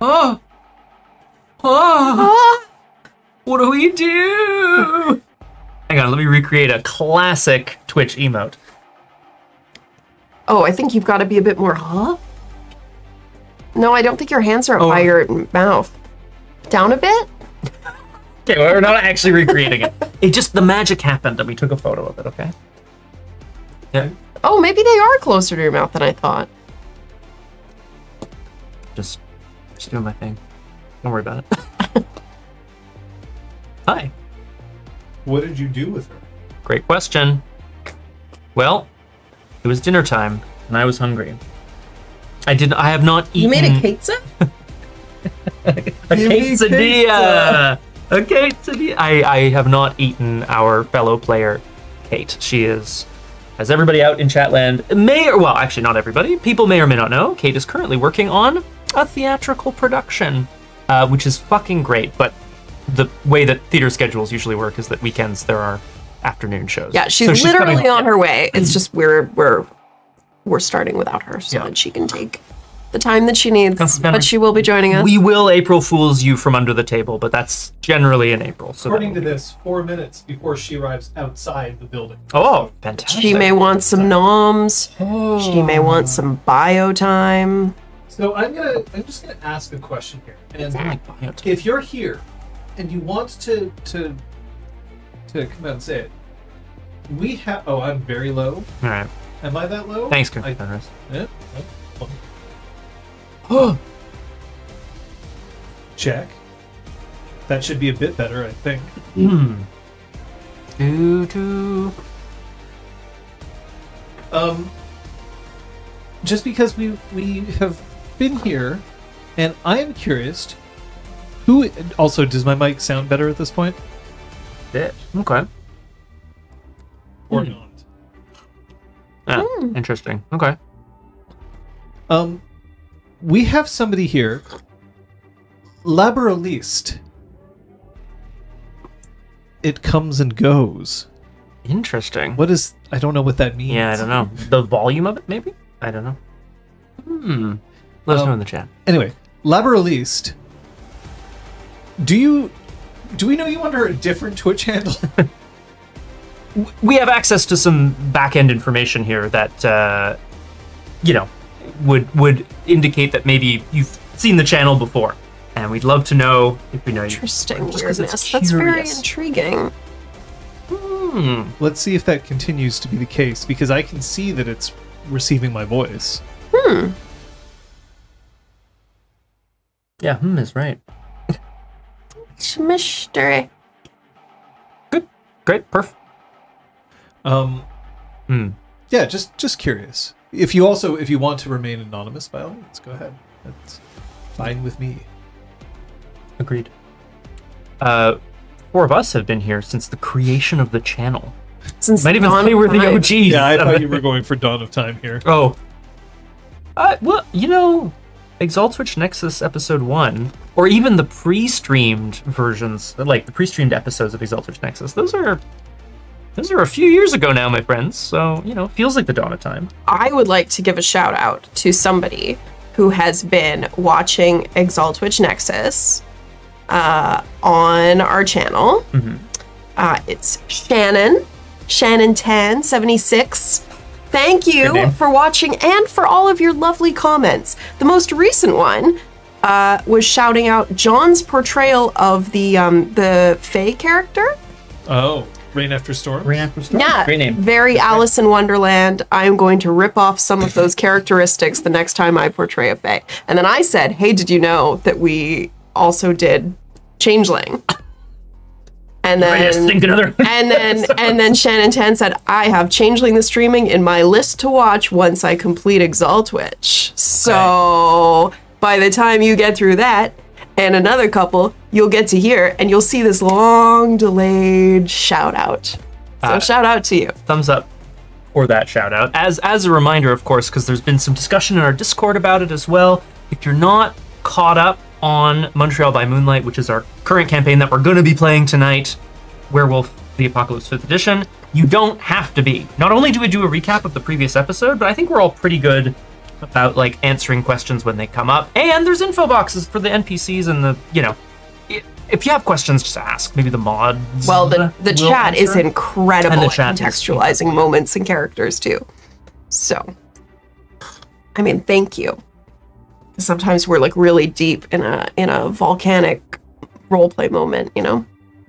Oh! Oh! What do we do? Hang on, let me recreate a classic Twitch emote. Oh, I think you've got to be a bit more, huh? No, I don't think your hands are up by your mouth. Down a bit? Okay, well, we're not actually recreating it. It just, the magic happened and we took a photo of it, okay? Yeah. Oh, maybe they are closer to your mouth than I thought. Just doing my thing. Don't worry about it. Hi. What did you do with her? Great question. Well, it was dinner time and I was hungry. I have not eaten. You made a pizza? A quesadilla. Okay, I have not eaten our fellow player, Kate. She is, as everybody out in Chatland may, or well, actually not everybody, people may or may not know, Kate is currently working on a theatrical production, which is fucking great. But the way that theater schedules usually work is that weekends there are afternoon shows. Yeah, she's literally on her way. It's just we're starting without her so that she can take the time that she needs, but she will be joining us. We will April Fools you from under the table, but that's generally in April. So according to this, 4 minutes before she arrives outside the building. Oh, fantastic. She may want some noms. Oh. She may want some bio time. So I'm just gonna ask a question here. And if you're here and you want to come out and say it, we have, oh, I'm very low. All right. Am I that low? Thanks, Confederate. Yeah. Oh. Check. That should be a bit better, I think. Hmm. Just because we have been here, and I am curious, who also does my mic sound better at this point? Yeah. Okay. Or not. Ah, interesting. Okay. We have somebody here, Laboralist. It comes and goes. Interesting. What is, I don't know what that means. Yeah, I don't know. The volume of it, maybe? I don't know. Hmm. Let us know in the chat. Anyway, Laboralist. Do we know you under a different Twitch handle? We have access to some back-end information here that, you know, would indicate that maybe you've seen the channel before, and we'd love to know if we know you. Interesting weirdness. That's very intriguing. Hmm. Let's see if that continues to be the case, because I can see that it's receiving my voice. Hmm. Yeah, hmm is right. It's a mystery. Good. Great. Perfect. Yeah, just curious. If you want to remain anonymous, by all means, go ahead. That's fine with me. Agreed. 4 of us have been here since the creation of the channel. Since Might even tell me we're the OGs. Yeah, I thought you were going for Dawn of Time here. Oh. Well, you know, ExalTwitch Nexus episode 1, or even the pre-streamed versions, like the pre-streamed episodes of ExalTwitch Nexus, those are a few years ago now, my friends, so, you know, feels like the dawn of time. I would like to give a shout out to somebody who has been watching ExalTwitch Nexus on our channel. Mm-hmm. It's Shannon1076. Thank you for watching and for all of your lovely comments. The most recent one was shouting out John's portrayal of the Fae character. Oh. Rain After Storm? Rain After Storm? Yeah, great name. Very Alice in Wonderland. I'm going to rip off some of those characteristics the next time I portray a Fae. And then I said, hey, did you know that we also did Changeling? And then, and then Shannon 10 said, I have Changeling the Streaming in my list to watch once I complete ExalTwitch. So by the time you get through that, and another couple, you'll get to hear, and you'll see this long delayed shout out. So shout out to you. Thumbs up for that shout out. As a reminder, of course, because there's been some discussion in our Discord about it as well. If you're not caught up on Montreal by Moonlight, which is our current campaign that we're going to be playing tonight, Werewolf the Apocalypse 5th Edition, you don't have to be. Not only do we do a recap of the previous episode, but I think we're all pretty good about like answering questions when they come up. And there's info boxes for the NPCs and the, you know, if you have questions, just ask. Maybe the mods. Well, the chat answer. Is incredible at contextualizing moments and characters too. So, I mean, thank you. Sometimes we're like really deep in a volcanic roleplay moment, you know.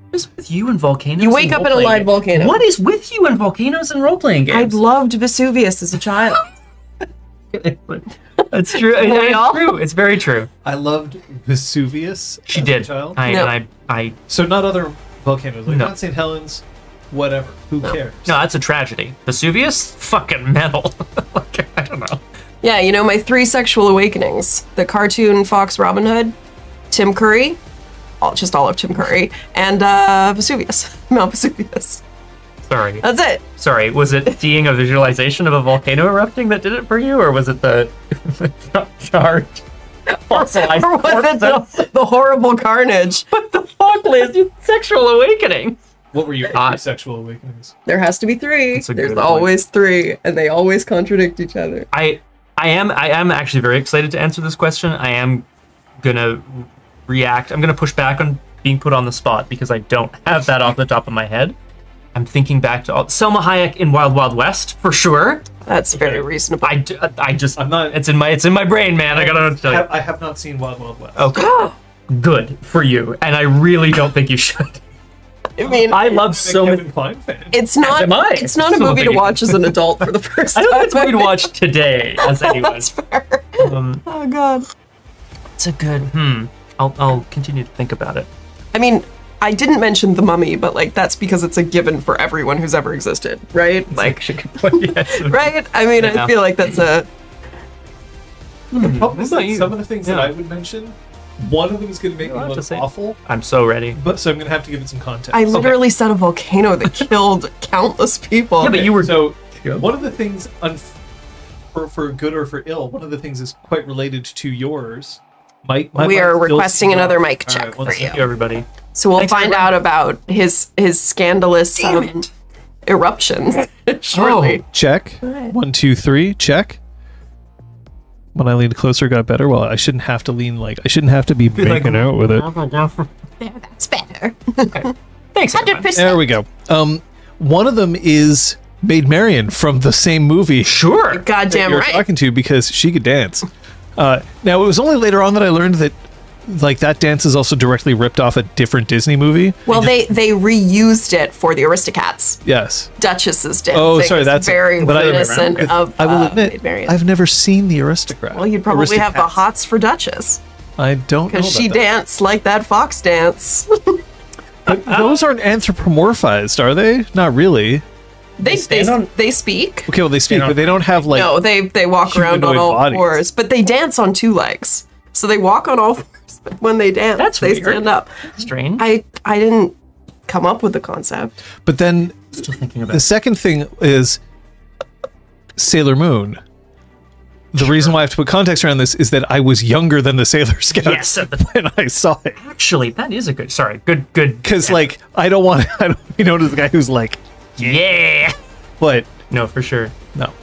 What is with you and volcanoes? You wake up in a live volcano. What is with you and volcanoes and role-playing games? I loved Vesuvius as a child. It's true. It's true. It's very true. I loved Vesuvius. She as did. A child. I. So not other volcanoes. Like not St. Helens. Whatever. Who cares? No, that's a tragedy. Vesuvius. Fucking metal. Like, I don't know. Yeah, you know, my three sexual awakenings: the cartoon Fox Robin Hood, Tim Curry, all of Tim Curry, and Vesuvius, Mount Vesuvius. Sorry. That's it. Sorry, was it seeing a visualization of a volcano erupting that did it for you, or was it the charge? Also, or was it the horrible carnage? What the fuck, Liz? Sexual awakening. What were your sexual awakenings? There has to be three. There's always three, and they always contradict each other. I am actually very excited to answer this question. I am gonna react. I'm gonna push back on being put on the spot because I don't have that off the top of my head. I'm thinking back to Selma Hayek in Wild Wild West for sure. That's very reasonable. It's in my brain, man. I gotta tell you. I have not seen Wild Wild West. Okay, good for you. And I really don't think you should. I mean, I love so many. It's not a movie to watch as an adult for the first time. I don't think it's a movie to watch today as anyone. That's fair. Oh god, it's a good. I'll continue to think about it. I mean, I didn't mention The Mummy, but like that's because it's a given for everyone who's ever existed, right? Like, right? I mean, I feel like that's a. The problem is like some of the things that I would mention. One of them is going to make me look awful. I'm so ready. But so I'm going to have to give it some context. I literally said a volcano that killed countless people. Yeah, but you were... So one of the things, for good or for ill, one of the things is quite related to yours. We are requesting another mic check for you. Thank you, everybody. So we'll find out about his scandalous eruptions shortly. Oh, check. Right. 1, 2, 3, check. When I leaned closer, it got better. Well, I shouldn't have to lean like I shouldn't have to be making out with it. There, that's better. Okay. Thanks. 100%. There we go. One of them is Maid Marian from the same movie. Sure, goddamn right. Talking to because she could dance. Now it was only later on that I learned that like that dance is also directly ripped off a different Disney movie. Well, they reused it for the Aristocats. Yes, Duchess's dance. Oh, sorry, that's very reminiscent of. I will admit, I've never seen the Aristocrat. Well, you'd probably have the hots for Duchess. I don't know because she danced like that fox dance. But those aren't anthropomorphized, are they? Not really. They speak. Okay, well they speak, but they don't have like. No, they walk around on all fours, but they dance on two legs. So they walk on all fours, but when they dance, they stand up. Strange. I didn't come up with the concept. But then still thinking about the second thing is Sailor Moon. The reason why I have to put context around this is that I was younger than the Sailor Scouts when I saw it. Actually, that is a good. Sorry, good. Because like I don't want to be known as the guy who's like. Yeah, but no, for sure. No,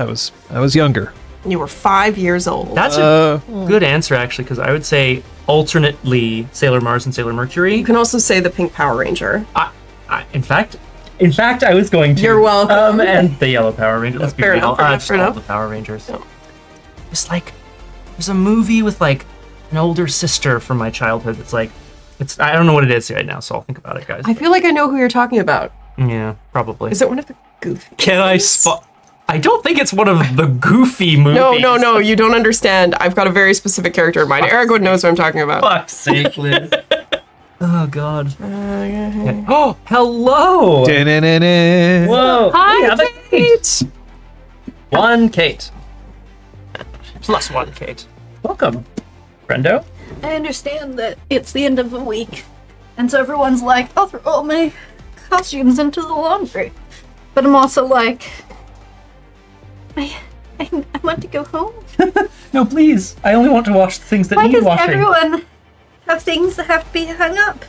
I was younger. You were 5 years old. That's a good answer, actually, because I would say alternately Sailor Mars and Sailor Mercury. You can also say the Pink Power Ranger. In fact, I was going to. You're welcome. And the Yellow Power Ranger. Let's be real. The Power Rangers. No. It's like there's a movie with like an older sister from my childhood. That's like I don't know what it is right now, so I'll think about it, guys. I feel like I know who you're talking about. Yeah, probably. Is it one of the goofy I don't think it's one of the goofy movies. No, you don't understand. I've got a very specific character in mind. Eric would knows what I'm talking about. Fuck's sake, Liz. Oh, God. Yeah. Oh, hello! Da-na-na-na. Whoa! Hi, Kate! One Kate. Plus one Kate. Welcome, Brendo. I understand that it's the end of the week, and so everyone's like, I'll throw all my costumes into the laundry, but I'm also like, I want to go home. No, please. I only want to wash the things that need washing. Why does everyone have things that have to be hung up?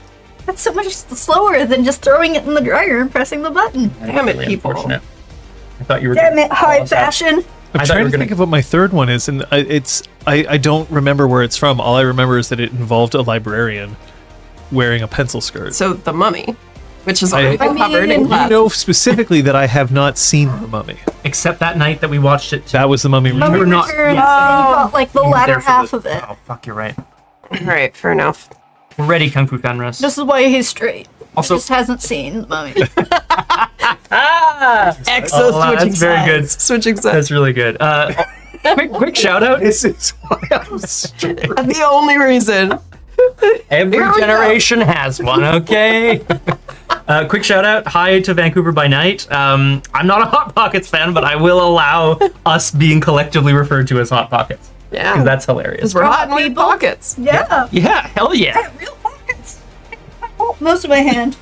That's so much slower than just throwing it in the dryer and pressing the button. Damn it, people! I thought you were. Damn it, high fashion. I'm trying to think of what my third one is, and I don't remember where it's from. All I remember is that it involved a librarian wearing a pencil skirt. So The Mummy, which is covered in class. I know specifically that I have not seen The Mummy. Except that night that we watched it. That was The Mummy. Mummy Returns. Not, yes. Oh, like the latter half of it. Oh, fuck, you're right. All right, fair enough. We're ready, Kung Fu Conras. This is why he's straight. Also, he just hasn't seen The Mummy. Switching sides. Very good. Switching sides. That's really good. Quick shout out. This is why I'm straight. The only reason. Every generation has one, okay? Quick shout out, hi to Vancouver by Night. I'm not a Hot Pockets fan, but I will allow us being collectively referred to as Hot Pockets. Yeah. Because that's hilarious. Because we're hot and weird pockets. Yeah. Yeah, hell yeah. I got real pockets. Most of my hand.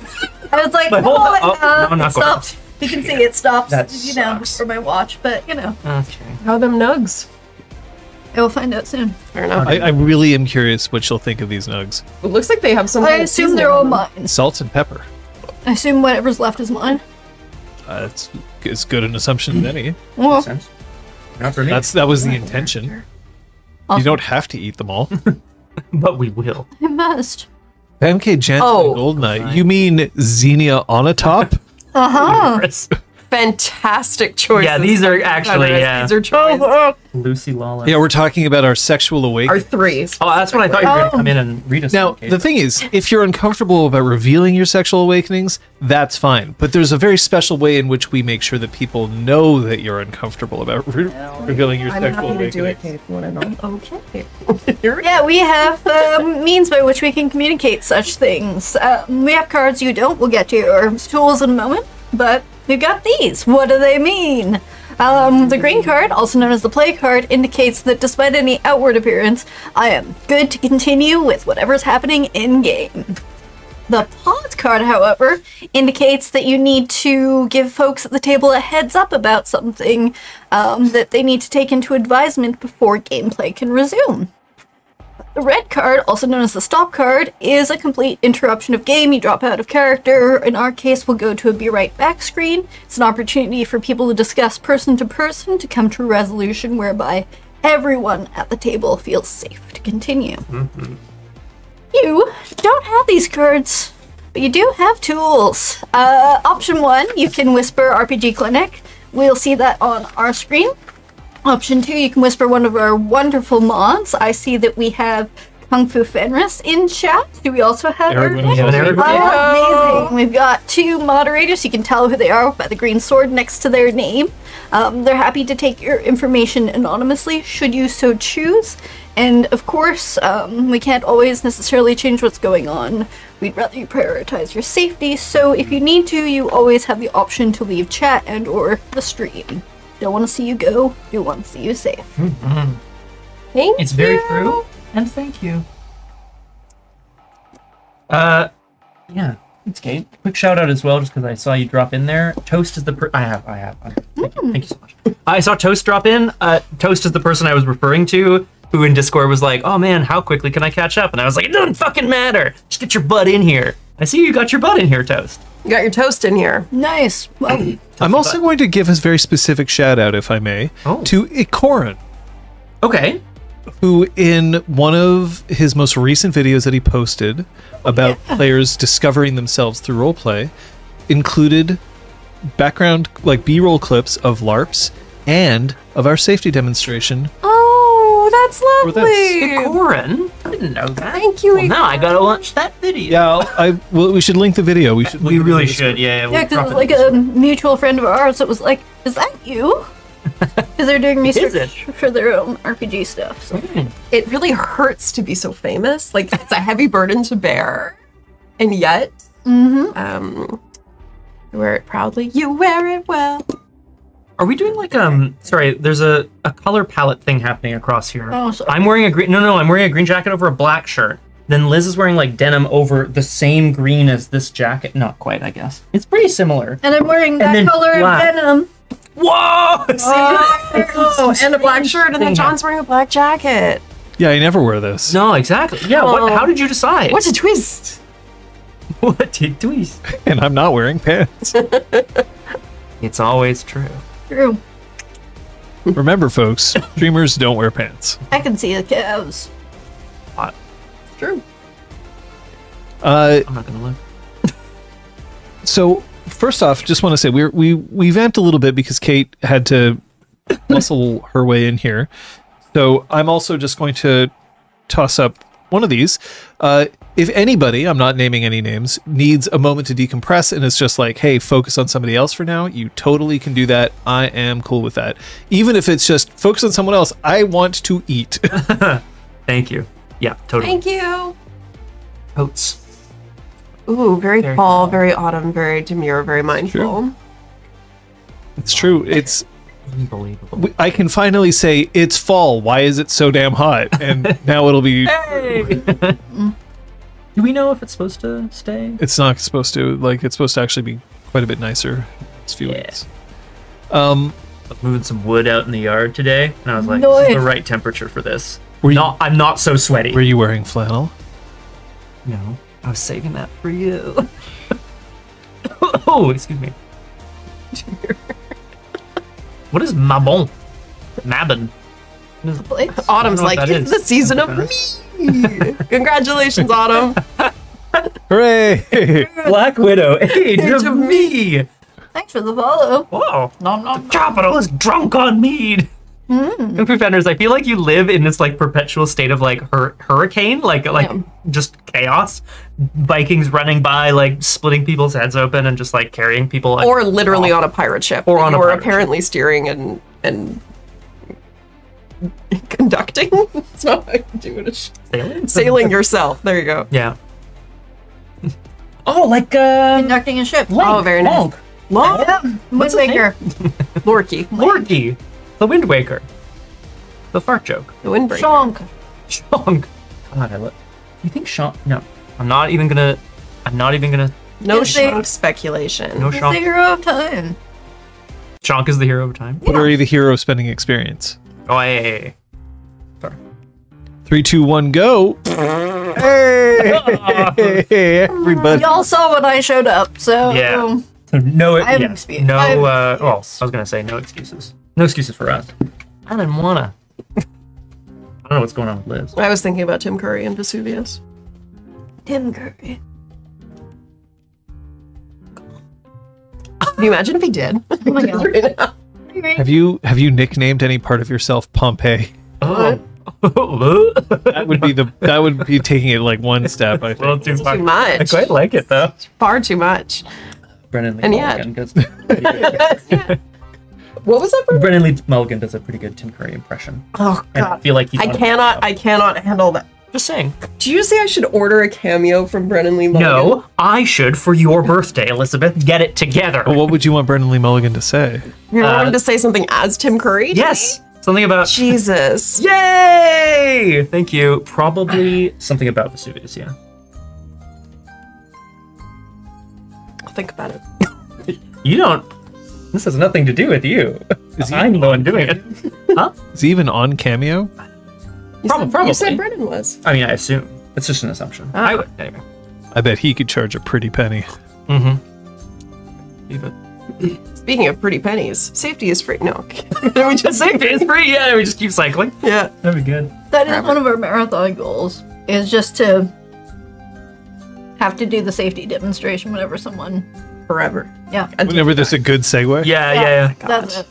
I was like, no, it stopped. You can see it stops, you know, for my watch, but, you know. Okay. How are them nugs? I will find out soon. Fair enough. I really am curious what she'll think of these nugs. It looks like they have some. I assume they're all mine. Salt and pepper. I assume whatever's left is mine. That's as good an assumption as any. Well, makes sense. Not for me. That was the intention. Awesome. You don't have to eat them all. But we will. I must. MK Jansen and Gold Knight. You mean Xenia on a top? Uh-huh. Fantastic choices. Yeah, these are actually, these are choices. Lucy Lawless. Yeah, we're talking about our sexual awakening. Our threes. Oh, that's what I thought you were going to come in and read us. Now, the thing is, if you're uncomfortable about revealing your sexual awakenings, that's fine. But there's a very special way in which we make sure that people know that you're uncomfortable about revealing your sexual awakenings. I'm happy to do it, Kate, if you want to know. Okay. Yeah, we have means by which we can communicate such things. We have cards you don't. We'll get to your tools in a moment, but... We've got these. What do they mean? The green card, also known as the play card, indicates that despite any outward appearance, I am good to continue with whatever's happening in-game. The pot card, however, indicates that you need to give folks at the table a heads up about something that they need to take into advisement before gameplay can resume. The red card, also known as the stop card, is a complete interruption of game. You drop out of character. In our case, we'll go to a be right back screen. It's an opportunity for people to discuss person to person to come to a resolution whereby everyone at the table feels safe to continue. Mm-hmm. You don't have these cards, but you do have tools. Option one, you can whisper RPG Clinic. We'll see that on our screen. Option two, you can whisper one of our wonderful mods. I see that we have Kung Fu Fenris in chat. Do we also have Eric? Amazing. We've got two moderators. You can tell who they are by the green sword next to their name. They're happy to take your information anonymously, should you so choose. And of course, we can't always necessarily change what's going on. We'd rather you prioritize your safety. So if you need to, you always have the option to leave chat and or the stream. Don't want to see you go. Do want to see you safe. Mm-hmm. It's very true, and thank you. Yeah, it's Kate. Quick shout out as well, just because I saw you drop in there. Toast is the Thank you so much. I saw Toast drop in. Toast is the person I was referring to, who in Discord was like, "Oh man, how quickly can I catch up?" And I was like, "It doesn't fucking matter. Just get your butt in here." I see you got your butt in here, Toast. You got your toast in here. Nice. Well, I'm also going to give a very specific shout out, if I may, to Ikoran. Okay. Who in one of his most recent videos that he posted about players discovering themselves through roleplay included background, like B-roll clips of LARPs and of our safety demonstration. That's lovely. Ikoran? I didn't know that. Thank you. Well, now I gotta watch that video. Yeah, we should link the video. We really should. Yeah. Yeah, because like a mutual friend of ours that was like, "Is that you?" Because they're doing research for their own RPG stuff. So. It really hurts to be so famous. Like it's a heavy burden to bear, and yet, you wear it proudly. You wear it well. Are we doing like sorry, there's a color palette thing happening across here. Oh, sorry. I'm wearing a green. No, I'm wearing a green jacket over a black shirt. Then Liz is wearing like denim over the same green as this jacket. Not quite, I guess. It's pretty similar. And I'm wearing that color of denim. Whoa! Oh, and a black shirt, and then John's wearing a black jacket. Yeah, I never wear this. No, exactly. Yeah. How did you decide? What a twist! What a twist! And I'm not wearing pants. It's always true. True. Remember, folks, streamers don't wear pants. I can see the cows. Hot. True. I'm not gonna lie. So first off, just want to say we vamped a little bit because Kate had to muscle her way in here. So I'm also just going to toss up one of these. If anybody, I'm not naming any names, needs a moment to decompress and it's just like, hey, focus on somebody else for now, you totally can do that. I am cool with that. Even if it's just focus on someone else, I want to eat. Thank you. Yeah, totally. Thank you. Oats. Ooh, very fall, very autumn, very demure, very mindful. It's true. It's unbelievable. I can finally say it's fall. Why is it so damn hot? And now it'll be. Hey! Do we know if it's supposed to stay? It's not supposed to. Like, it's supposed to actually be quite a bit nicer. It's few weeks. I was moving some wood out in the yard today, and I was like, this is the right temperature for this. I'm not so sweaty. Were you wearing flannel? No, I was saving that for you. Oh, excuse me. What is Mabon? Mabon. Autumn's like, it's the season of me. Congratulations, Autumn. Hooray. Black Widow, age of me. Thanks for the follow. Whoa, nom nom. Capital is drunk on mead. Defenders, I feel like you live in this like perpetual state of like hurricane, like just chaos. Vikings running by, like splitting people's heads open and just like carrying people, like, or literally off on a pirate ship, or on a pirate apparently ship. Steering and conducting. That's not like doing a sailing yourself. There you go. Yeah. Oh, like conducting a ship. Link. Oh, very nice. Long. Windmaker. Lorky. Lorky. The Wind Waker. The fart joke. The Windbreaker. Shonk. Shonk. God, I look. You think Shonk? No. I'm not even gonna. No shape speculation. No Shonk. He's the hero of time. Shonk is the hero of time. What are you the hero of spending experience? Oh, hey. Sorry. 3, 2, 1, go. Hey, everybody. Y'all saw when I showed up, so. Yeah. I was gonna say no excuses. No excuses for us. I didn't wanna. I don't know what's going on with Liz. I was thinking about Tim Curry and Vesuvius. Tim Curry. Can you imagine if he did? Oh my God. Have you nicknamed any part of yourself Pompeii? Oh. that would be taking it like one step. I think. Well, too much. I quite like it though. It's far too much. Brennan Lee Mulligan goes. Yeah. What was that? Brennan Lee Mulligan does a pretty good Tim Curry impression. Oh God! I feel like I cannot handle that. Just saying. Do you say I should order a cameo from Brennan Lee Mulligan? No, I should for your birthday, Elizabeth. Get it together. Well, what would you want Brennan Lee Mulligan to say? You want him to say something as Tim Curry? Yes. Something about Jesus. Yay! Thank you. Probably something about Vesuvius. Yeah. I'll think about it. You don't. This has nothing to do with you. I'm the one doing it. Huh? Is he even on Cameo? Probably. You said Brennan was. I mean, I assume. It's just an assumption. Ah. Anyway. I bet he could charge a pretty penny. Mm-hmm. Even. Speaking of pretty pennies, safety is free. No. Did we just safety is free? Yeah, we just keep cycling. Yeah. That'd be good. That is one of our marathon goals, is just to have to do the safety demonstration whenever someone... Forever. Yeah. Whenever there's a good segue. Yeah. That's it.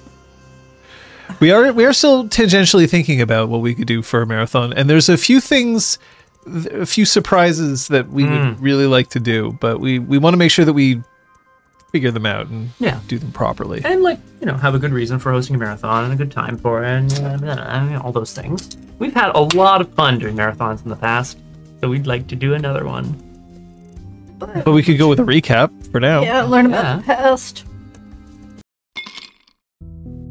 We are still tangentially thinking about what we could do for a marathon, and there's a few things, a few surprises that we would really like to do, but we want to make sure that we figure them out and do them properly, and like have a good reason for hosting a marathon and a good time for it, and all those things. We've had a lot of fun doing marathons in the past, so we'd like to do another one. But we could go with a recap for now. Yeah, learn about the past.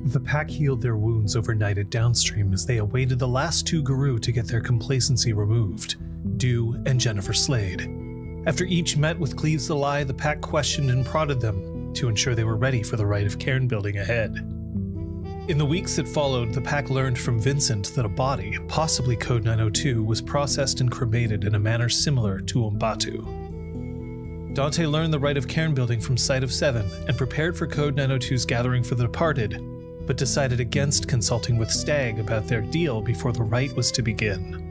The pack healed their wounds overnight at Downstream as they awaited the last two Guru to get their complacency removed, Dew and Jennifer Slade. After each met with Cleaves the Lie, the pack questioned and prodded them to ensure they were ready for the Rite of Cairn building ahead. In the weeks that followed, the pack learned from Vincent that a body, possibly Code 902, was processed and cremated in a manner similar to Umbatu. Dante learned the Rite of Cairn building from Sight of Seven and prepared for Code 902's Gathering for the Departed, but decided against consulting with Stag about their deal before the rite was to begin.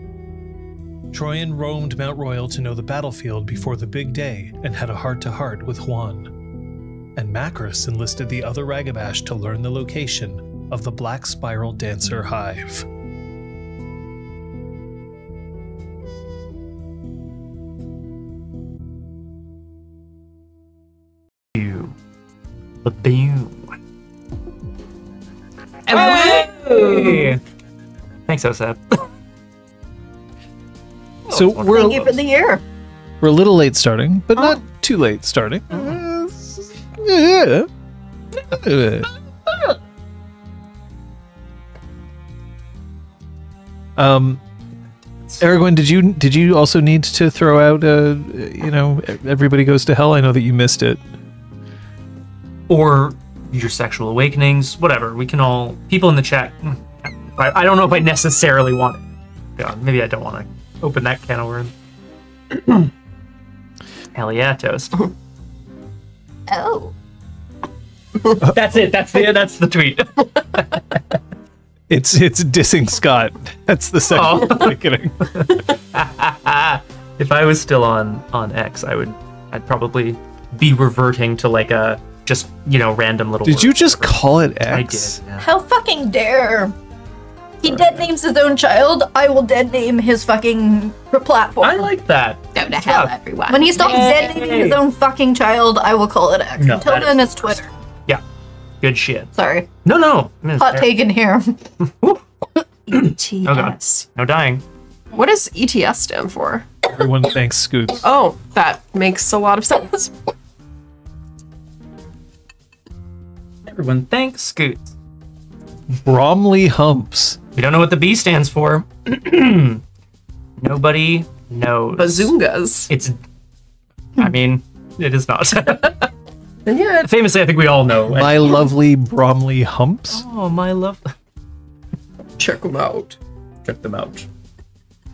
Troian roamed Mount Royal to know the battlefield before the big day and had a heart-to-heart with Juan. And Macris enlisted the other Ragabash to learn the location of the Black Spiral Dancer hive. Hey! Thanks, OSAP. So thank you for the year. We're a little late starting, but not too late starting. Aragorn, did you also need to throw out? You know, everybody goes to hell. I know that you missed it. Or your sexual awakenings, whatever. We can all, people in the chat, I don't know if I necessarily want it. God, maybe I don't want to open that can of worms. Hell yeah, toast. Oh. That's it. That's the tweet. It's dissing Scott. That's the sexual awakening. If I was still on X, I'd probably be reverting to like a just, you know, random little. Did you just call it X? I did. Yeah. How fucking dare! He dead names his own child. I will dead name his fucking platform. I like that. Go to hell, everyone. When he stops dead naming his own fucking child, I will call it X. No, until then, it's Twitter. Yeah, good shit. Sorry. No. Hot take in here. ETS. Oh God. No dying. What does ETS stand for? Everyone thanks Scoots. Oh, that makes a lot of sense. Everyone, thanks, Scoots. Bromley Humps. We don't know what the B stands for. Nobody knows. Bazoongas. It's... I mean, it is not. And yeah, famously, I think we all know. My lovely Bromley Humps. Oh, my love. Check them out. Check them out.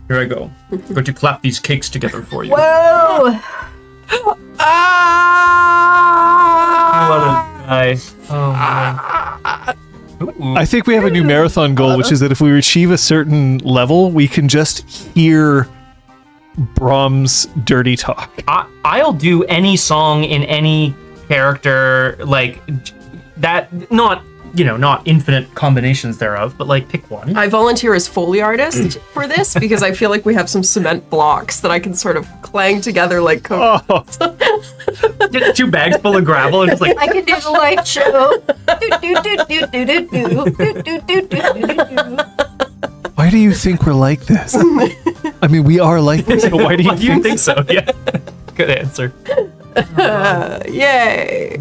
Here I go. I'm going to clap these cakes together for you. Whoa! Ah! I I think we have a new marathon goal, which is that if we achieve a certain level, we can just hear Brahms' dirty talk. I'll do any song in any character, like that. Not, you know, not infinite combinations thereof, but like pick one. I volunteer as Foley artist for this because I feel like we have some cement blocks that I can sort of clang together like two bags full of gravel and just like I can do the light show. Why do you think we're like this? I mean, we are like this, but why do you think so? Yeah. Good answer. Yay.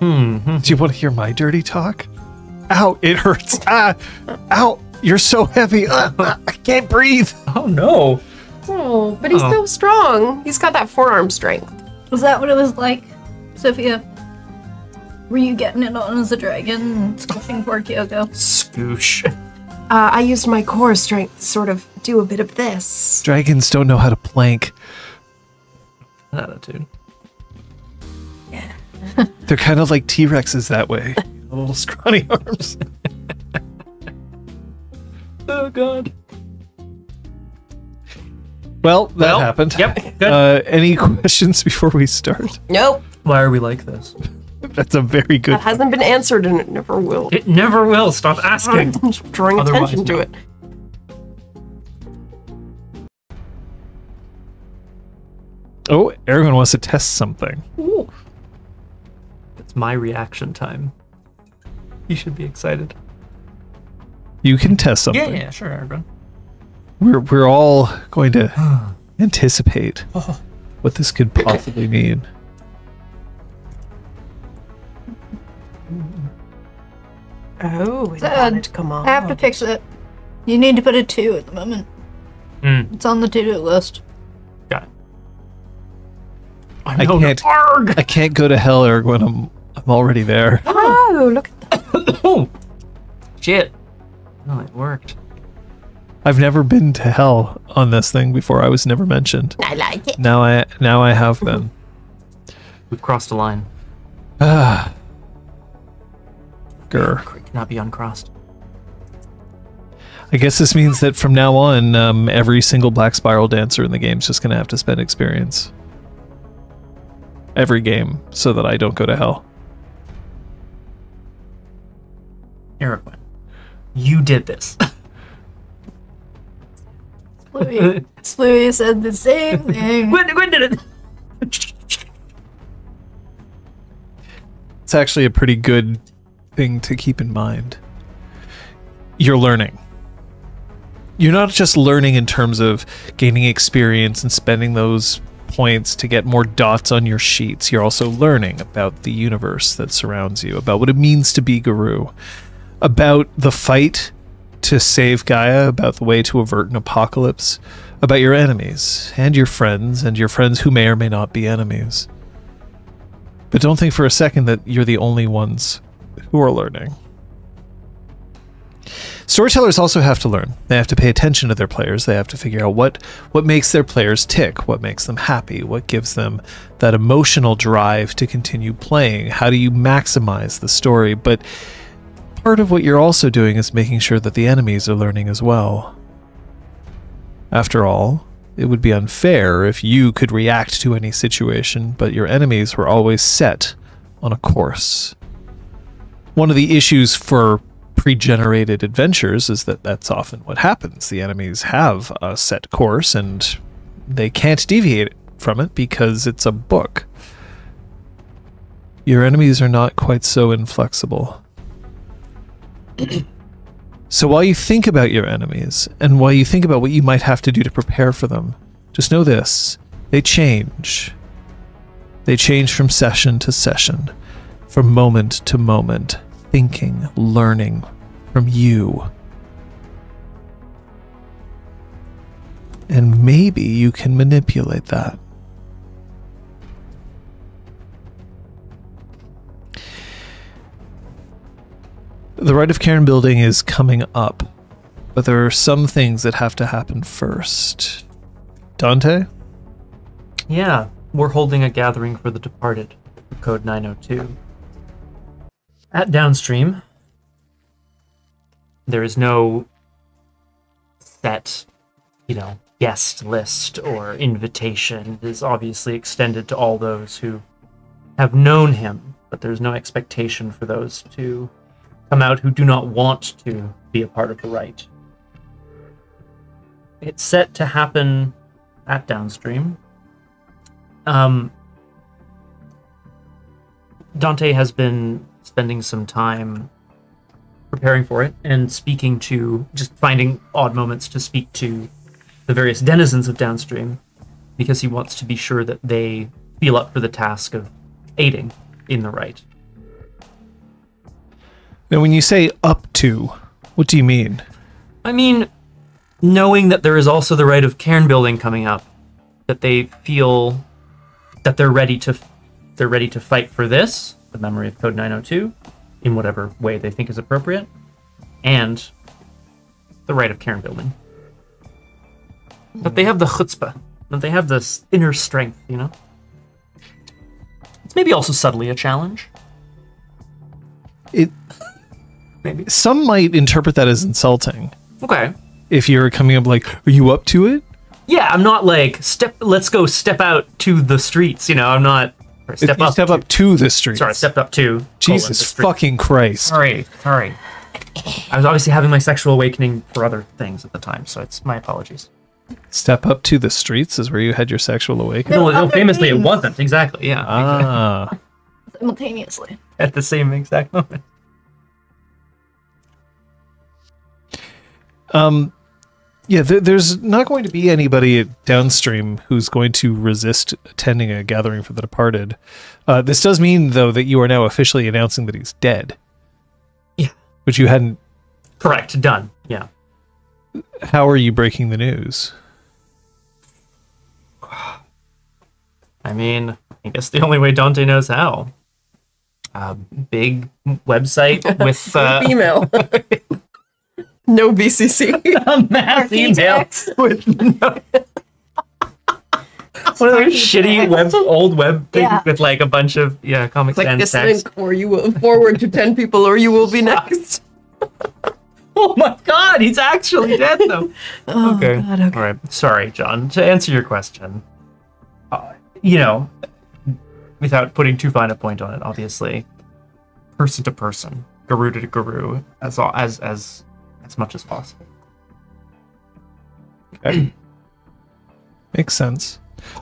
Do you want to hear my dirty talk? Ow, it hurts. Ah, ow, you're so heavy. I can't breathe. Oh, no. Oh, but he's so strong. He's got that forearm strength. Was that what it was like, Sophia? Were you getting it on as a dragon and squishing poor Kyoko? Scoosh. I used my core strength to sort of do a bit of this. Dragons don't know how to plank. Attitude. Yeah. They're kind of like T-Rexes that way. Little scrawny arms. Oh, God. Well, that happened. Yep. Any questions before we start? Nope. Why are we like this? That's a very good. That hasn't been answered, and it never will. It never will. Stop asking. Drawing attention to it. Oh, Aragorn wants to test something. Ooh. My reaction time. You should be excited. You can test something. Yeah, sure, Aragorn. We're all going to anticipate what this could possibly mean. Oh, it's come on. I have to fix it. You need to put a 2 at the moment. It's on the to-do list. Got it. I can't go to hell, Aragorn. I'm already there. Oh, look at that. Oh, shit. Oh, it worked. I've never been to hell on this thing before. I was never mentioned. I like it. Now I have been. We've crossed a line. Creek cannot be uncrossed. I guess this means that from now on, every single Black Spiral Dancer in the game is just going to have to spend experience. Every game, so that I don't go to hell. Eriquin, you did this. Slooey said the same thing. When did it? It's actually a pretty good thing to keep in mind. You're learning. You're not just learning in terms of gaining experience and spending those points to get more dots on your sheets. You're also learning about the universe that surrounds you, about what it means to be Guru, about the fight to save Gaia, about the way to avert an apocalypse, about your enemies and your friends who may or may not be enemies. But don't think for a second that you're the only ones who are learning. Storytellers also have to learn. They have to pay attention to their players. They have to figure out what makes their players tick, what makes them happy, what gives them that emotional drive to continue playing. How do you maximize the story? But part of what you're also doing is making sure that the enemies are learning as well. After all, it would be unfair if you could react to any situation, but your enemies were always set on a course. One of the issues for pre-generated adventures is that that's often what happens. The enemies have a set course and they can't deviate from it because it's a book. Your enemies are not quite so inflexible. So while you think about your enemies, and while you think about what you might have to do to prepare for them, just know this: they change. They change from session to session, from moment to moment, thinking, learning from you. And maybe you can manipulate that. The Rite of Cairn building is coming up, but there are some things that have to happen first. Dante? Yeah, we're holding a gathering for the departed, Code 902. At Downstream, there is no set, guest list or invitation. It is obviously extended to all those who have known him, but there's no expectation for those to come out who do not want to be a part of the Rite. It's set to happen at Downstream. Dante has been spending some time preparing for it and speaking to, just finding odd moments to speak to the various denizens of Downstream, because he wants to be sure that they feel up for the task of aiding in the Rite. Now, when you say up to, what do you mean? I mean, knowing that there is also the Rite of Cairn building coming up, that they feel that they're ready to fight for this, the memory of Code 902, in whatever way they think is appropriate, and the Rite of Cairn building. That they have the chutzpah, that they have this inner strength, It's maybe also subtly a challenge. Maybe. Some might interpret that as insulting. Okay. If you're coming up like, are you up to it? Yeah, I'm not like, let's go step out to the streets, I'm not... Step up to the streets. Sorry, stepped up to... Jesus fucking Christ. Sorry. I was obviously having my sexual awakening for other things at the time, so it's my apologies. Step up to the streets is where you had your sexual awakening? No, famously it wasn't, exactly, yeah. Ah. Simultaneously. At the same exact moment. Yeah, there's not going to be anybody at Downstream who's going to resist attending a gathering for the departed. This does mean, though, that you are now officially announcing that he's dead. Yeah. Which you hadn't... Correct. Done. Yeah. How are you breaking the news? I mean, I guess the only way Dante knows how. Big website with... email. No BCC. A mass email with no... One of those shitty web, old web things with like a bunch of comics like and text. Click this link or you will forward to 10 people or you will be next. Oh my god, he's actually dead though. Oh, okay. God, okay. All right. Sorry, John. To answer your question, you know, without putting too fine a point on it, obviously, person to person, guru to guru, as much as possible. Okay. Makes sense.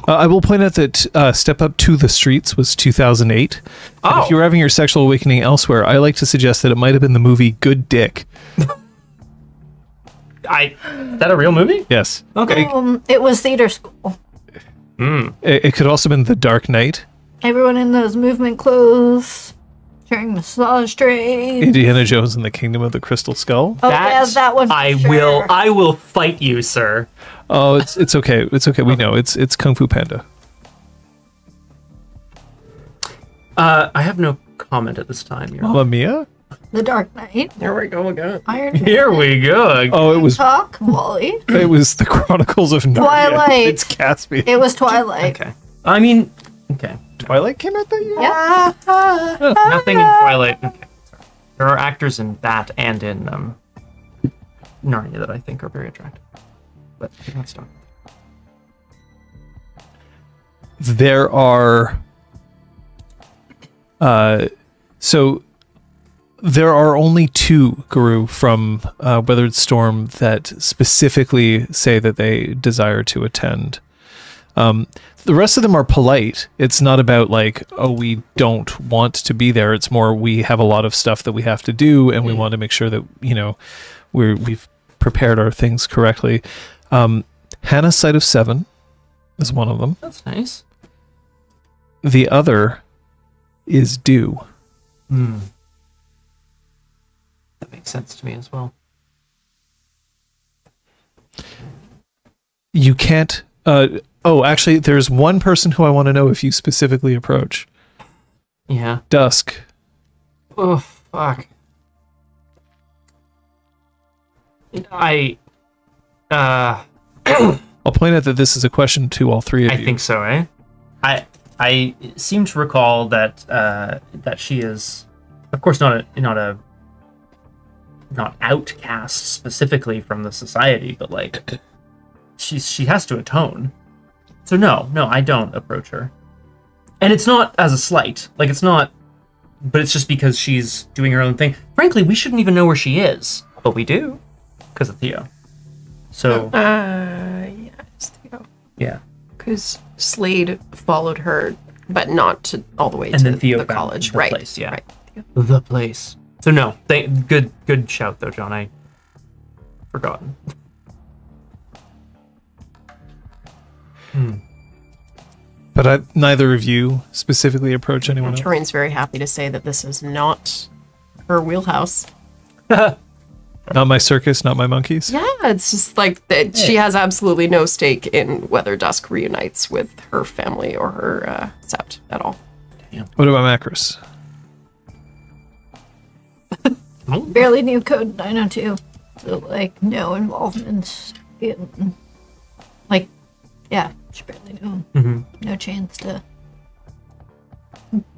I will point out that Step Up to the Streets was 2008. Oh. If you were having your sexual awakening elsewhere, I like to suggest that it might have been the movie Good Dick. Is that a real movie? Yes. Okay. It was theater school. Mm. It could also have been The Dark Knight. Everyone in those movement clothes, sharing massage trains. Indiana Jones and the Kingdom of the Crystal Skull. Oh, that one. I will fight you, sir. Oh, it's okay. It's okay. We know it's Kung Fu Panda. I have no comment at this time. Mamma Mia? The Dark Knight. Here we go again. Iron Man. Here we go again. Oh, it was Talk Wally. It was the Chronicles of Narnia. Twilight. It's Caspian. It was Twilight. Okay. I mean, okay. Twilight came out that year? Yeah. Oh, nothing in Twilight. Okay. Sorry. There are actors in that and in Narnia that I think are very attractive. But let's talk. There are there are only two guru from Weathered Storm that specifically say that they desire to attend. The rest of them are polite. It's not about like, oh, we don't want to be there. It's more we have a lot of stuff that we have to do and we want to make sure that, you know, we've prepared our things correctly. Hannah, Sight of Seven is one of them. That's nice. The other is Dew. Mm. That makes sense to me as well. You can't... oh, actually, there's one person who I want to know if you specifically approach. Yeah. Dusk. Oh, fuck. I'll point out that this is a question to all three of you. I think so, eh? I seem to recall that that she is, of course, not outcast specifically from the society, but like she has to atone. So no, I don't approach her, and it's not as a slight. Like it's not, but it's just because she's doing her own thing. Frankly, we shouldn't even know where she is, but we do because of Theo. So yeah, it's Theo. Yeah, because Slade followed her, but not to all the way and to then Theo the college, the right? Place, yeah, right. The place. So no, good shout though, John. I forgotten. But neither of you specifically approach anyone else. Troian's very happy to say that this is not her wheelhouse. Not my circus, not my monkeys. Yeah, it's just like that. She has absolutely no stake in whether Dusk reunites with her family or her sept at all. Damn. What about Macris? Barely knew Code 902, so like no involvement in, like, yeah, she barely knew. Mm-hmm. No chance to.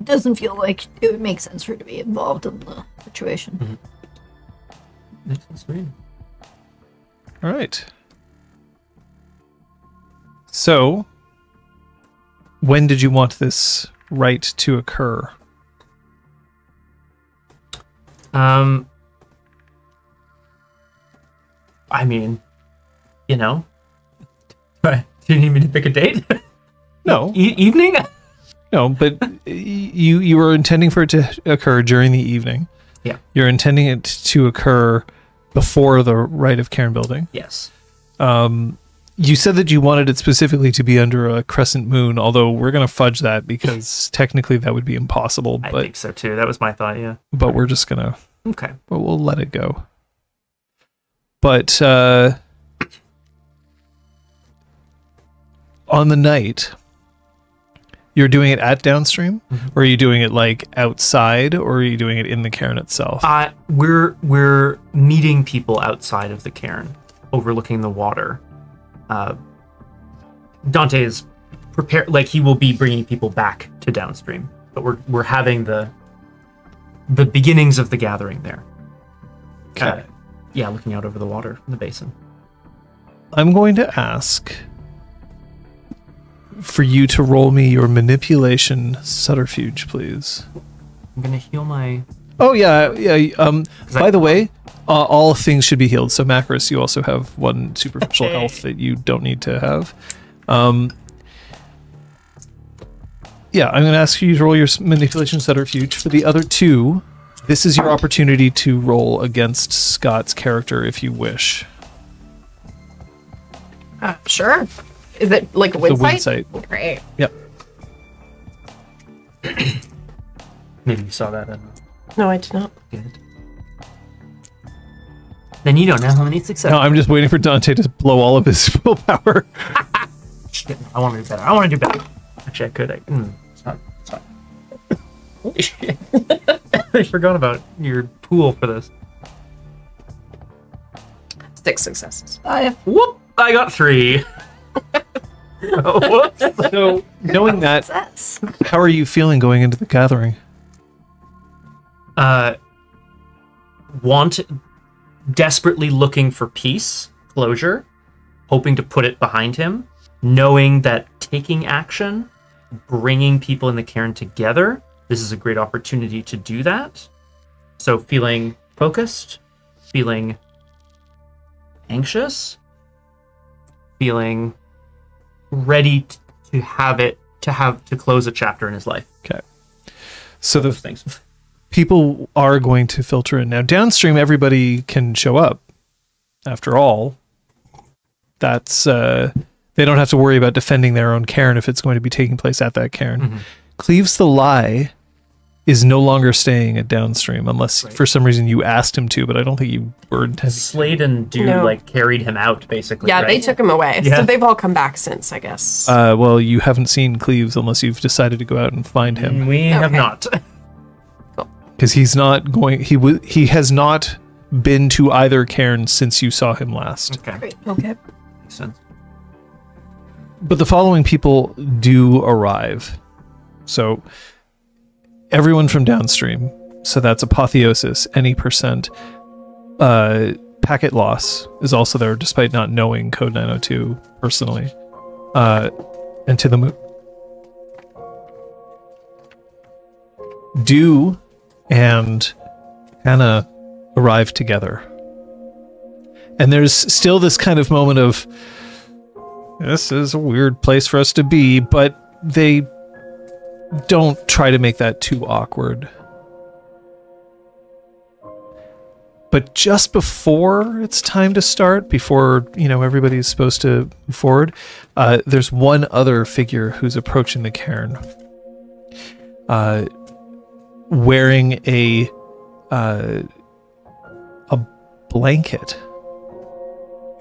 Doesn't feel like it would make sense for her to be involved in the situation. Mm-hmm. That's weird. All right. So, when did you want this rite to occur? I mean, you know, do you need me to pick a date? No. Evening? No, but you were intending for it to occur during the evening. Yeah. You're intending it to occur before the Rite of Cairn building. Yes. You said that you wanted it specifically to be under a crescent moon, although we're going to fudge that because technically that would be impossible. But, I think so too. That was my thought, yeah. But we're just going to... Okay. But we'll let it go. But on the night, you're doing it at Downstream? Mm-hmm. Or are you doing it like outside, or are you doing it in the cairn itself? We're meeting people outside of the cairn, overlooking the water. Dante is prepare, like he will be bringing people back to Downstream, but we're having the beginnings of the gathering there. Okay. Yeah, looking out over the water, the basin. I'm going to ask for you to roll me your manipulation subterfuge, please. I'm gonna heal my. Oh yeah, yeah. By the way, all things should be healed. So Macris, you also have one superficial health that you don't need to have. Yeah, I'm gonna ask you to roll your manipulation subterfuge. For the other two, this is your opportunity to roll against Scott's character if you wish. Sure. Is it like a win sight? Great. Yep. Maybe you saw that. No, I did not. Good. Then you don't know how many successes. No, I'm just waiting for Dante to blow all of his willpower. Shit, I want to do better. I want to do better. Actually, I could. It's not. I forgot about your pool for this. 6 successes. Whoop! I got 3. Oh, whoops. So, knowing that, how are you feeling going into the gathering? Desperately looking for peace, closure, hoping to put it behind him, knowing that taking action, bringing people in the cairn together, this is a great opportunity to do that. So feeling focused, feeling anxious, feeling ready to have to close a chapter in his life. Okay. So those things. People are going to filter in. Now, Downstream, everybody can show up. After all, that's they don't have to worry about defending their own cairn if it's going to be taking place at that cairn. Mm-hmm. Cleves the Lie is no longer staying at Downstream unless for some reason you asked him to, but I don't think you were. Slade and Dude like carried him out basically. Yeah, right? They took him away. Yeah. So they've all come back since, I guess. Well, you haven't seen Cleves unless you've decided to go out and find him. We have not. Because he's not going. He has not been to either cairn since you saw him last. Okay. Okay. Makes sense. But the following people do arrive. So everyone from Downstream. So that's Apotheosis, Any Percent, Packet Loss is also there, despite not knowing Code 902 personally, and To the Moon. Do. And Hannah arrive together. And there's still this kind of moment of, this is a weird place for us to be, but they don't try to make that too awkward. But just before it's time to start, before, you know, everybody's supposed to move forward, there's one other figure who's approaching the cairn. Wearing a blanket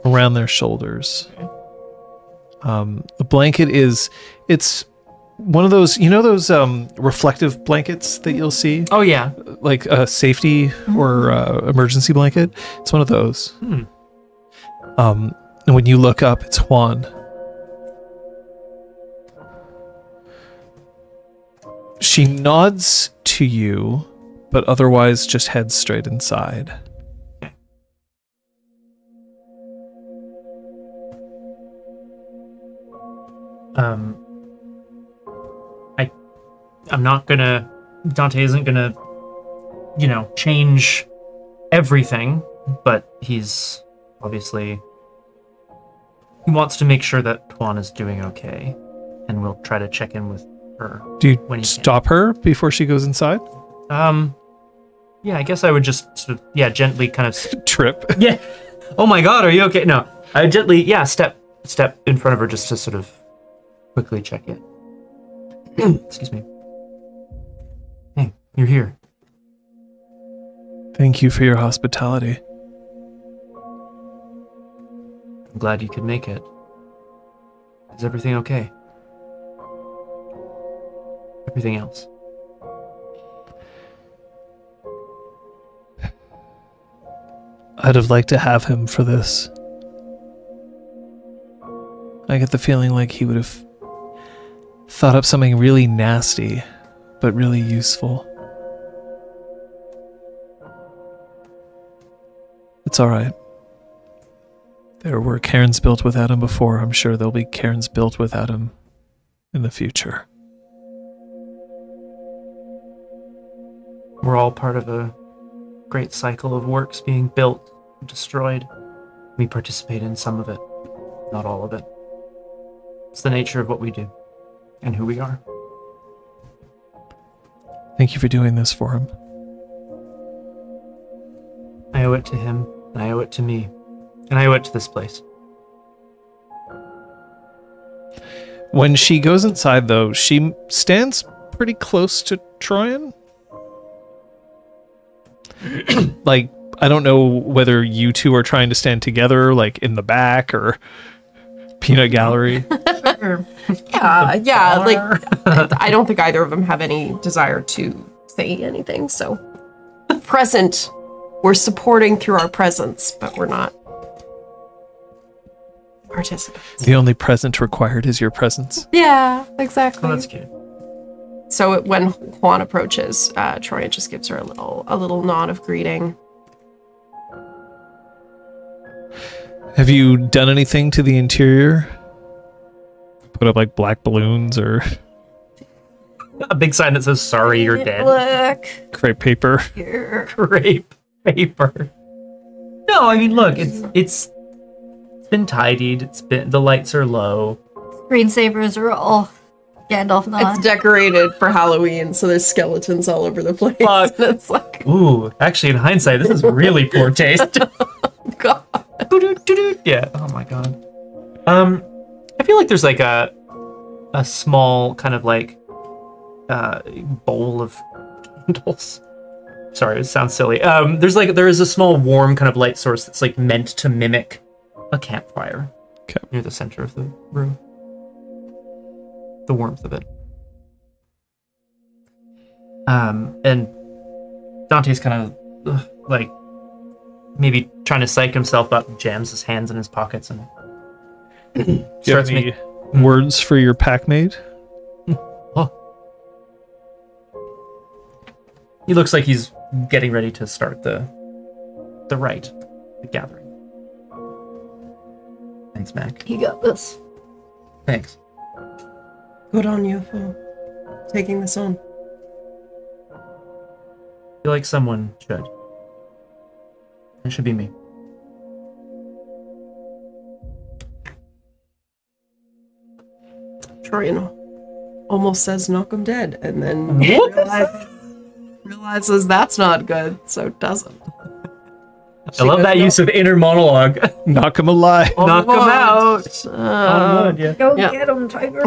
around their shoulders. The blanket it's one of those, you know, those reflective blankets that you'll see. Oh yeah, like a safety or emergency blanket. It's one of those. And when you look up, it's Juan. She nods to you, but otherwise just heads straight inside. Okay. I'm not gonna, Dante isn't gonna, you know, change everything, but he's obviously, he wants to make sure that Juan is doing okay, and we'll try to check in with her. Do you stop her before she goes inside? Yeah, I guess I would just sort of, yeah, gently kind of trip. Yeah. Oh my God, are you okay? No, I would gently, yeah, step in front of her just to sort of quickly check in. Excuse me. Hey, you're here. Thank you for your hospitality. I'm glad you could make it. Is everything okay? Everything else. I'd have liked to have him for this. I get the feeling like he would have Thought up something really nasty, but really useful. It's alright. There were cairns built without him before. I'm sure there'll be cairns built without him in the future. We're all part of a great cycle of works being built and destroyed. We participate in some of it, not all of it. It's the nature of what we do and who we are. Thank you for doing this for him. I owe it to him, and I owe it to me, and I owe it to this place. When she goes inside, though, she stands pretty close to Troian. Like, I don't know whether you two are trying to stand together, like, in the back, or peanut gallery. yeah, like, I don't think either of them have any desire to say anything, so. Present. We're supporting through our presence, but we're not participants. The only present required is your presence. Yeah, exactly. Oh, that's cute. So when Juan approaches, Troian just gives her a little nod of greeting. Have you done anything to the interior? Put up like black balloons or a big sign that says "Sorry, you're dead." Look. Crepe paper. Here. Crepe paper. No, I mean, look, it's been tidied. It's been, the lights are low. Screensavers are all Gandalf nod. It's decorated for Halloween, so there's skeletons all over the place. It's like, ooh, actually, in hindsight, this is really poor taste. God. Yeah. Oh my god. I feel like there's like a small kind of like bowl of candles. Sorry, it sounds silly. There is a small warm kind of light source that's like meant to mimic a campfire. Okay. Near the center of the room. The warmth of it. And Dante's kind of like maybe trying to psych himself up, jams his hands in his pockets and starts making words for your pack mate. Oh. He looks like he's getting ready to start the rite, the gathering. Thanks, Mac. You got this. Thanks. Good on you for taking this on. I feel like someone should. It should be me. Troian almost says knock him dead and then realizes that's not good, so doesn't. She I love that use of inner monologue. Knock him alive. Knock him out. Go get him, tiger.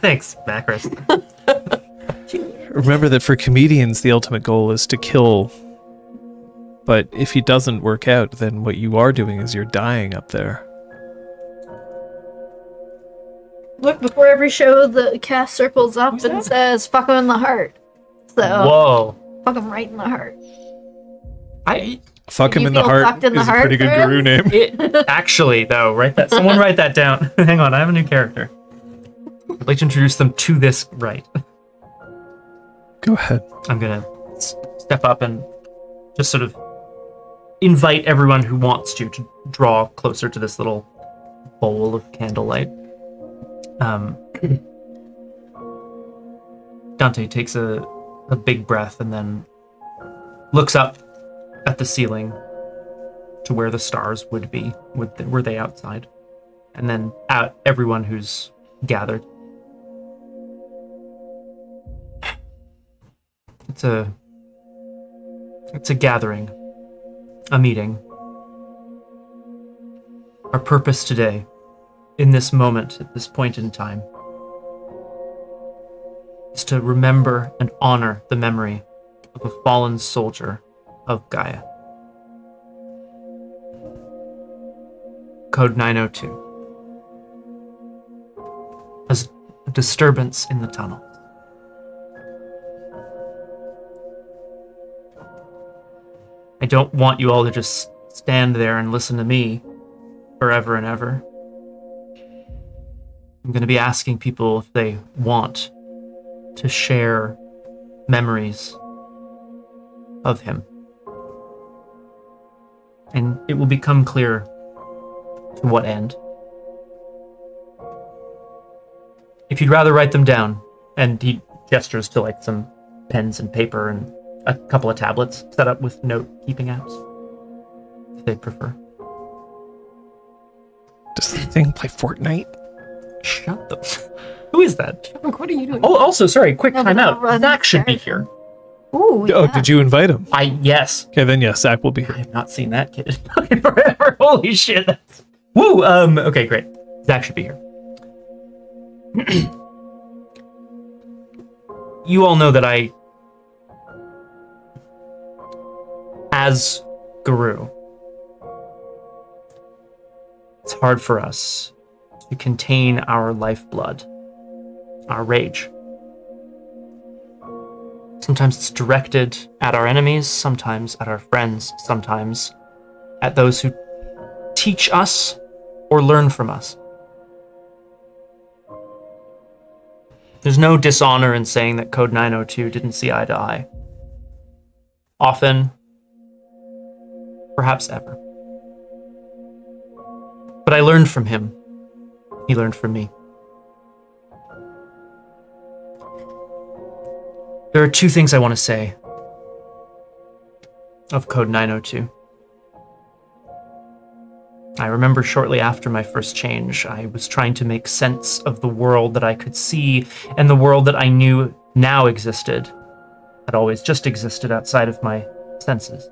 Thanks, Macris. Remember that for comedians, the ultimate goal is to kill. But if he doesn't work out, then what you are doing is you're dying up there. Look, before every show, the cast circles up and says, fuck him in the heart. So, whoa. Fuck him right in the heart. Fuck him in the heart is a pretty good guru name. Actually, though, someone write that down. Hang on, I have a new character. I'd like to introduce them to this rite. Go ahead. I'm going to step up and just sort of invite everyone who wants to draw closer to this little bowl of candlelight. Dante takes a big breath and then looks up at the ceiling to where the stars would be. Were they outside? And then out everyone who's gathered. It's a gathering, a meeting. Our purpose today, in this moment, at this point in time, is to remember and honor the memory of a fallen soldier of Gaia. Code 902. As a disturbance in the tunnel. I don't want you all to just stand there and listen to me forever and ever. I'm going to be asking people if they want to share memories of him. And it will become clear to what end. If you'd rather write them down, and he gestures to like some pens and paper and a couple of tablets set up with note-keeping apps, if they prefer. Does the thing play Fortnite? Shut up. Who is that? What are you doing? Oh, also, sorry, quick timeout. Zach should be here. Ooh, yeah. Oh, did you invite him? Yes. Okay, then yes, Zach will be here. I have not seen that kid in forever. Holy shit. Woo! Okay, great. Zach should be here. You all know that I, as Guru, it's hard for us to contain our lifeblood, our rage. Sometimes it's directed at our enemies, sometimes at our friends, sometimes at those who teach us or learn from us. There's no dishonor in saying that Code 902 didn't see eye to eye. Often, perhaps ever. But I learned from him. He learned from me. There are two things I want to say of Code 902. I remember shortly after my first change, I was trying to make sense of the world that I could see and the world that I knew now existed, had always just existed outside of my senses.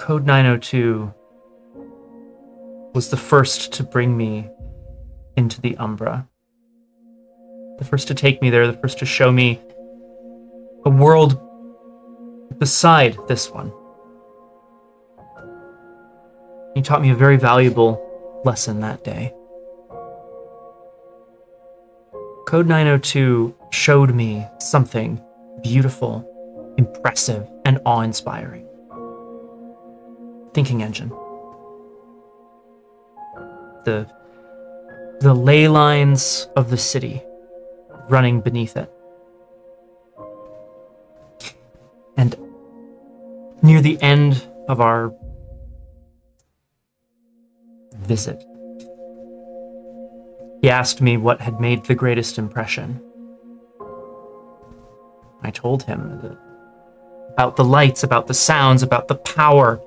Code 902 was the first to bring me into the Umbra. The first to take me there, the first to show me a world beside this one. He taught me a very valuable lesson that day. Code 902 showed me something beautiful, impressive, and awe-inspiring. Thinking Engine. The ley lines of the city running beneath it. And near the end of our visit, he asked me what had made the greatest impression. I told him about the lights, about the sounds, about the power,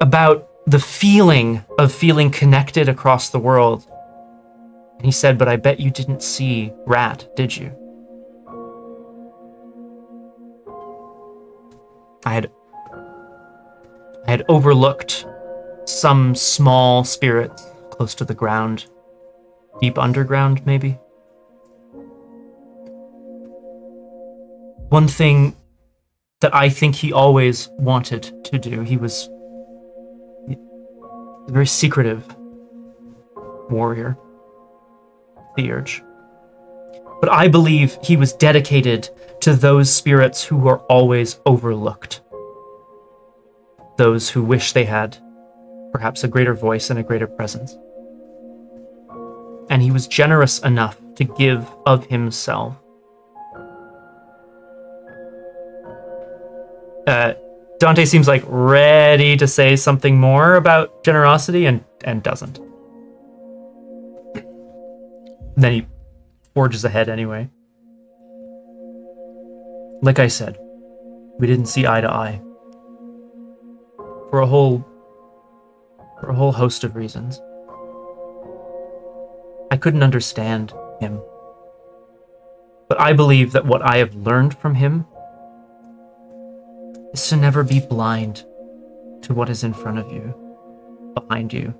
about the feeling of feeling connected across the world. And he said, but I bet you didn't see Rat, did you? I had overlooked some small spirits close to the ground, deep underground maybe. One thing that I think he always wanted to do, he was a very secretive warrior. The urge. But I believe he was dedicated to those spirits who were always overlooked. Those who wish they had perhaps a greater voice and a greater presence. And he was generous enough to give of himself. Dante seems like ready to say something more about generosity and doesn't. Then he forges ahead anyway. Like I said, we didn't see eye to eye. For a whole host of reasons. I couldn't understand him. But I believe that what I have learned from him is to never be blind to what is in front of you, behind you,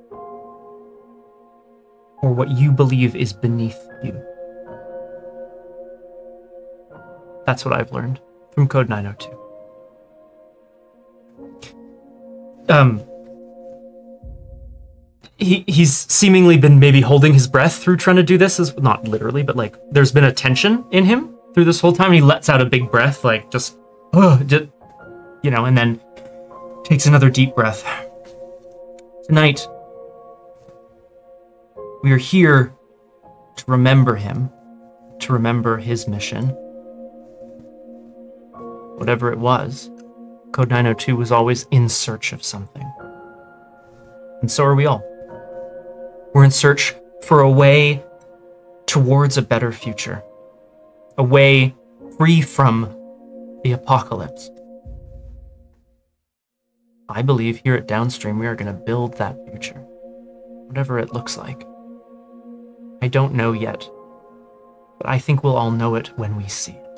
or what you believe is beneath you. That's what I've learned from Code 902. He's seemingly been maybe holding his breath through trying to do this, as not literally, but like there's been a tension in him through this whole time. He lets out a big breath, like just you know, and then takes another deep breath. Tonight, We are here to remember him, to remember his mission. Whatever it was, Code 902 was always in search of something. And so are we all. We're in search for a way towards a better future, a way free from the apocalypse. I believe here at Downstream we are going to build that future, whatever it looks like. I don't know yet, but I think we'll all know it when we see it.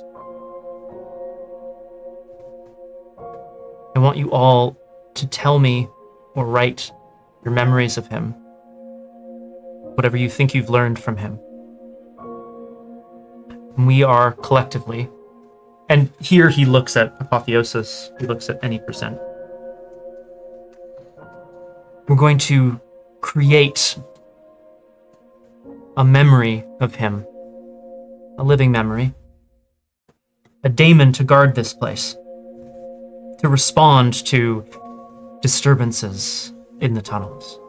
I want you all to tell me or write your memories of him, whatever you think you've learned from him. And we are collectively, and here he looks at Apotheosis, he looks at Any Percent. We're going to create a memory of him, a living memory, a daemon to guard this place, to respond to disturbances in the tunnels.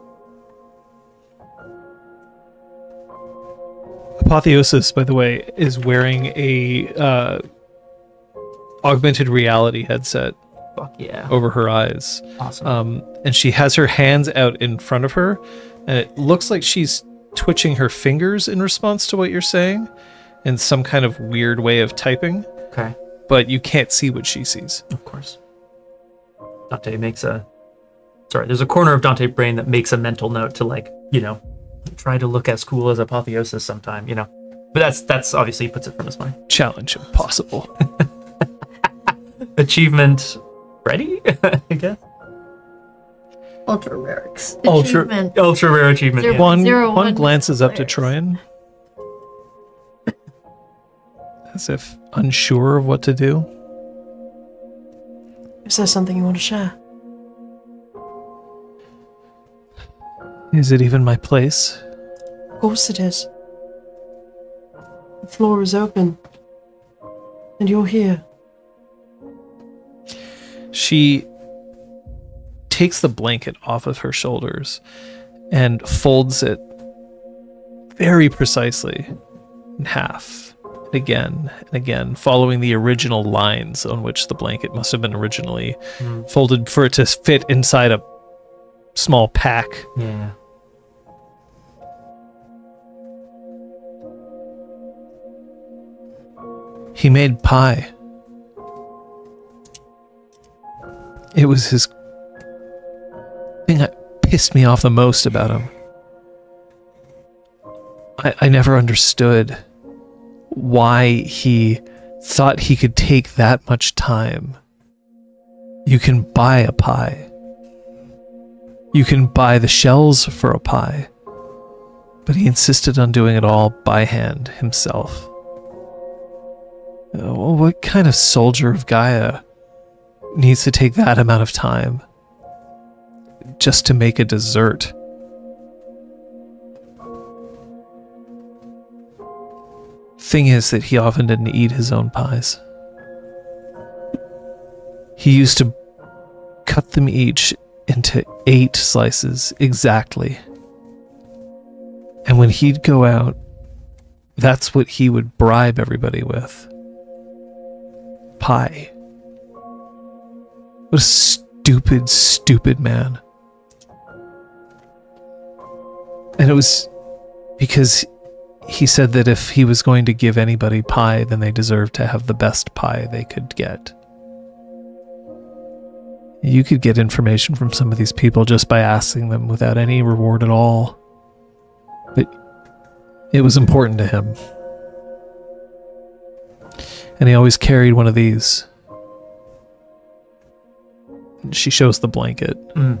Apotheosis, by the way, is wearing a augmented reality headset. Fuck yeah. Over her eyes. Awesome. And she has her hands out in front of her, and it looks like she's twitching her fingers in response to what you're saying in some kind of weird way of typing. Okay. But you can't see what she sees. Of course. Dante makes a... Sorry, there's a corner of Dante's brain that makes a mental note to, like, you know, try to look as cool as Apotheosis sometime, you know. But that's obviously puts it from his mind. Challenge impossible. Achievement ready, I guess. Ultra rare achievement. Ultra rare achievement. Zero, yeah. One glances up to Troian, as if unsure of what to do. Is there something you want to share? Is it even my place? Of course it is. The floor is open, and you're here. She takes the blanket off of her shoulders and folds it very precisely in half, and again and again, following the original lines on which the blanket must have been originally folded for it to fit inside a small pack. Yeah. He made pie. It was his thing that pissed me off the most about him. I never understood why he thought he could take that much time. You can buy a pie. You can buy the shells for a pie. But he insisted on doing it all by hand himself. Oh, what kind of soldier of Gaia needs to take that amount of time just to make a dessert? Thing is that he often didn't eat his own pies. He used to cut them each into 8 slices exactly. And when he'd go out, that's what he would bribe everybody with. Pie. What a stupid, stupid man. And it was because he said that if he was going to give anybody pie, then they deserved to have the best pie they could get. You could get information from some of these people just by asking them without any reward at all. But it was important to him. And he always carried one of these. She shows the blanket. And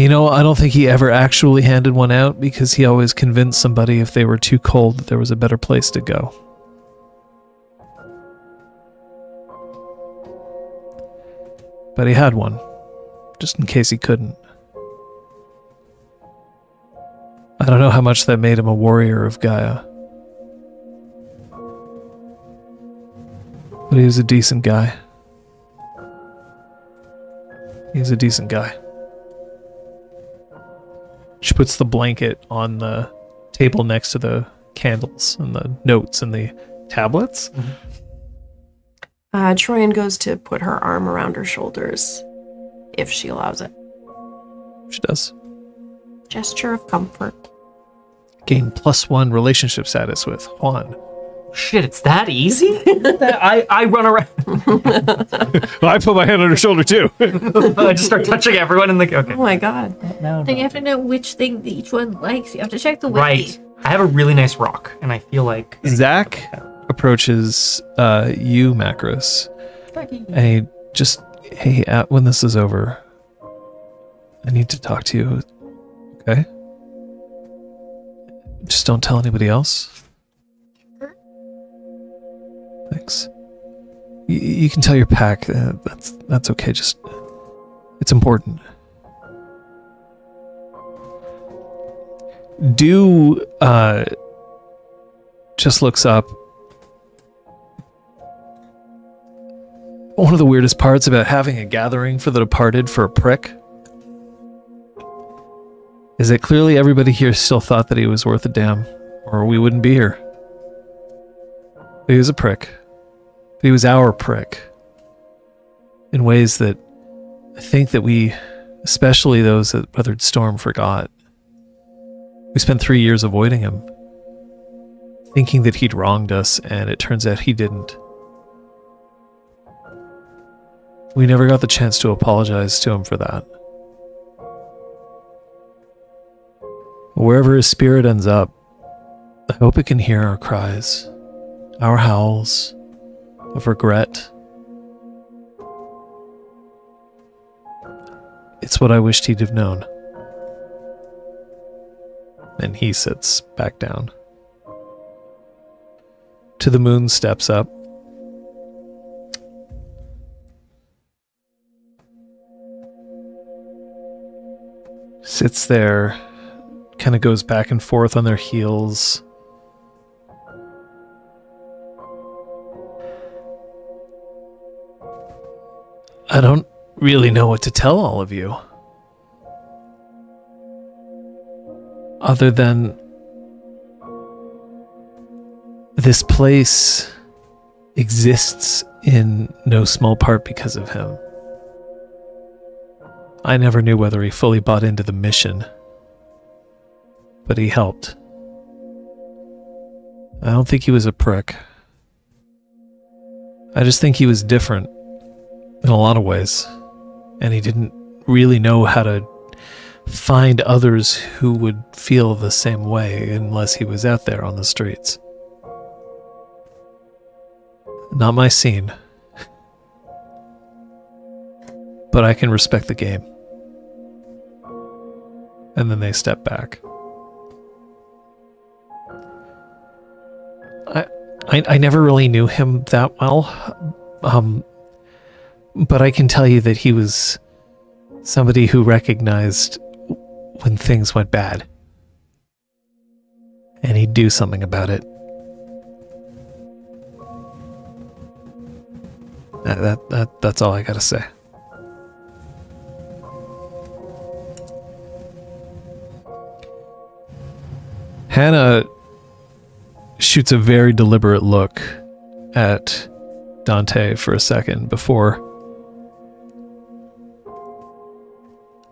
you know, I don't think he ever actually handed one out, because he always convinced somebody, if they were too cold, that there was a better place to go. But he had one, just in case he couldn't. I don't know how much that made him a warrior of Gaia. But he was a decent guy. He was a decent guy. She puts the blanket on the table next to the candles and the notes and the tablets. Mm-hmm. Troian goes to put her arm around her shoulders, if she allows it. She does. Gesture of comfort. Gain +1 relationship status with Juan. Shit, it's that easy? I run around. Well, I put my hand on her shoulder, too. I just start touching everyone in the... Okay. Oh, my God. No. Then you have to know which thing that each one likes. You have to check the wiki. Right. I have a really nice rock, and I feel like... Zach approaches you, Macris. And hey, when this is over, I need to talk to you. Okay? Just don't tell anybody else. Thanks. You can tell your pack. That's okay. Just, it's important. Do just looks up. One of the weirdest parts about having a gathering for the departed for a prick is that clearly everybody here still thought that he was worth a damn, or we wouldn't be here. He was a prick. He was our prick. In ways that I think that we, especially those that Weathered Storm, forgot. We spent 3 years avoiding him, thinking that he'd wronged us, and it turns out he didn't. We never got the chance to apologize to him for that. Wherever his spirit ends up, I hope it can hear our cries. Our howls of regret. It's what I wished he'd have known. And he sits back down. To the Moon steps up. Sits there, kind of goes back and forth on their heels. I don't really know what to tell all of you. Other than... this place exists in no small part because of him. I never knew whether he fully bought into the mission, but he helped. I don't think he was a prick. I just think he was different. In a lot of ways. And he didn't really know how to find others who would feel the same way unless he was out there on the streets. Not my scene. But I can respect the game. And then they step back. I never really knew him that well. But I can tell you that he was somebody who recognized when things went bad. And he'd do something about it. That's all I gotta say. Hannah shoots a very deliberate look at Dante for a second before...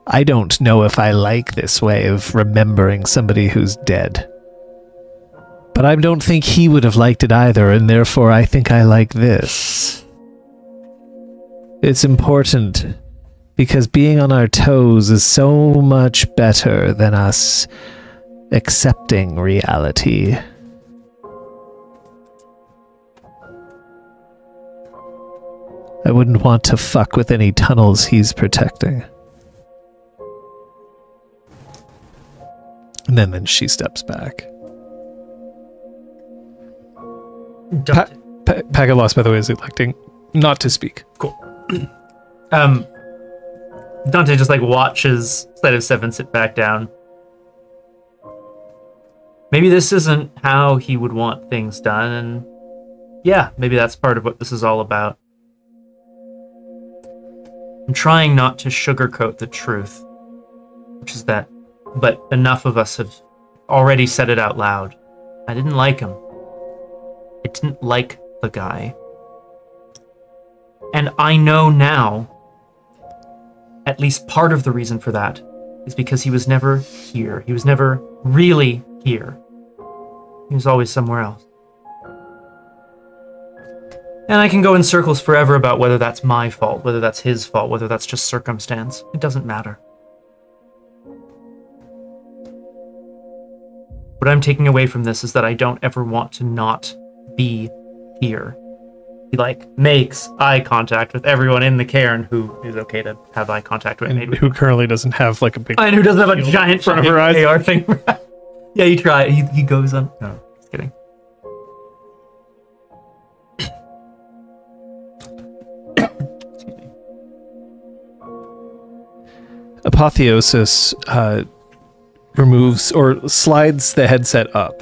I don't know if I like this way of remembering somebody who's dead. But I don't think he would have liked it either, and therefore I think I like this. It's important, because being on our toes is so much better than us accepting reality. I wouldn't want to fuck with any tunnels he's protecting. And then she steps back. Packet Loss, by the way, is electing not to speak. Cool. Dante just, watches Sight of Seven sit back down. Maybe this isn't how he would want things done, and yeah, maybe that's part of what this is all about. I'm trying not to sugarcoat the truth, which is that but enough of us have already said it out loud. I didn't like him. I didn't like the guy. And I know now, at least part of the reason for that is because he was never here. He was never really here. He was always somewhere else. And I can go in circles forever about whether that's my fault, whether that's his fault, whether that's just circumstance. It doesn't matter. What I'm taking away from this is that I don't ever want to not be here. He, like, makes eye contact with everyone in the cairn who is okay to have eye contact with. And who currently doesn't have, like, a big... And who doesn't have a giant in front of her eyes. AR thing. Yeah, you try it. He goes on... No, just kidding. Apotheosis removes or slides the headset up.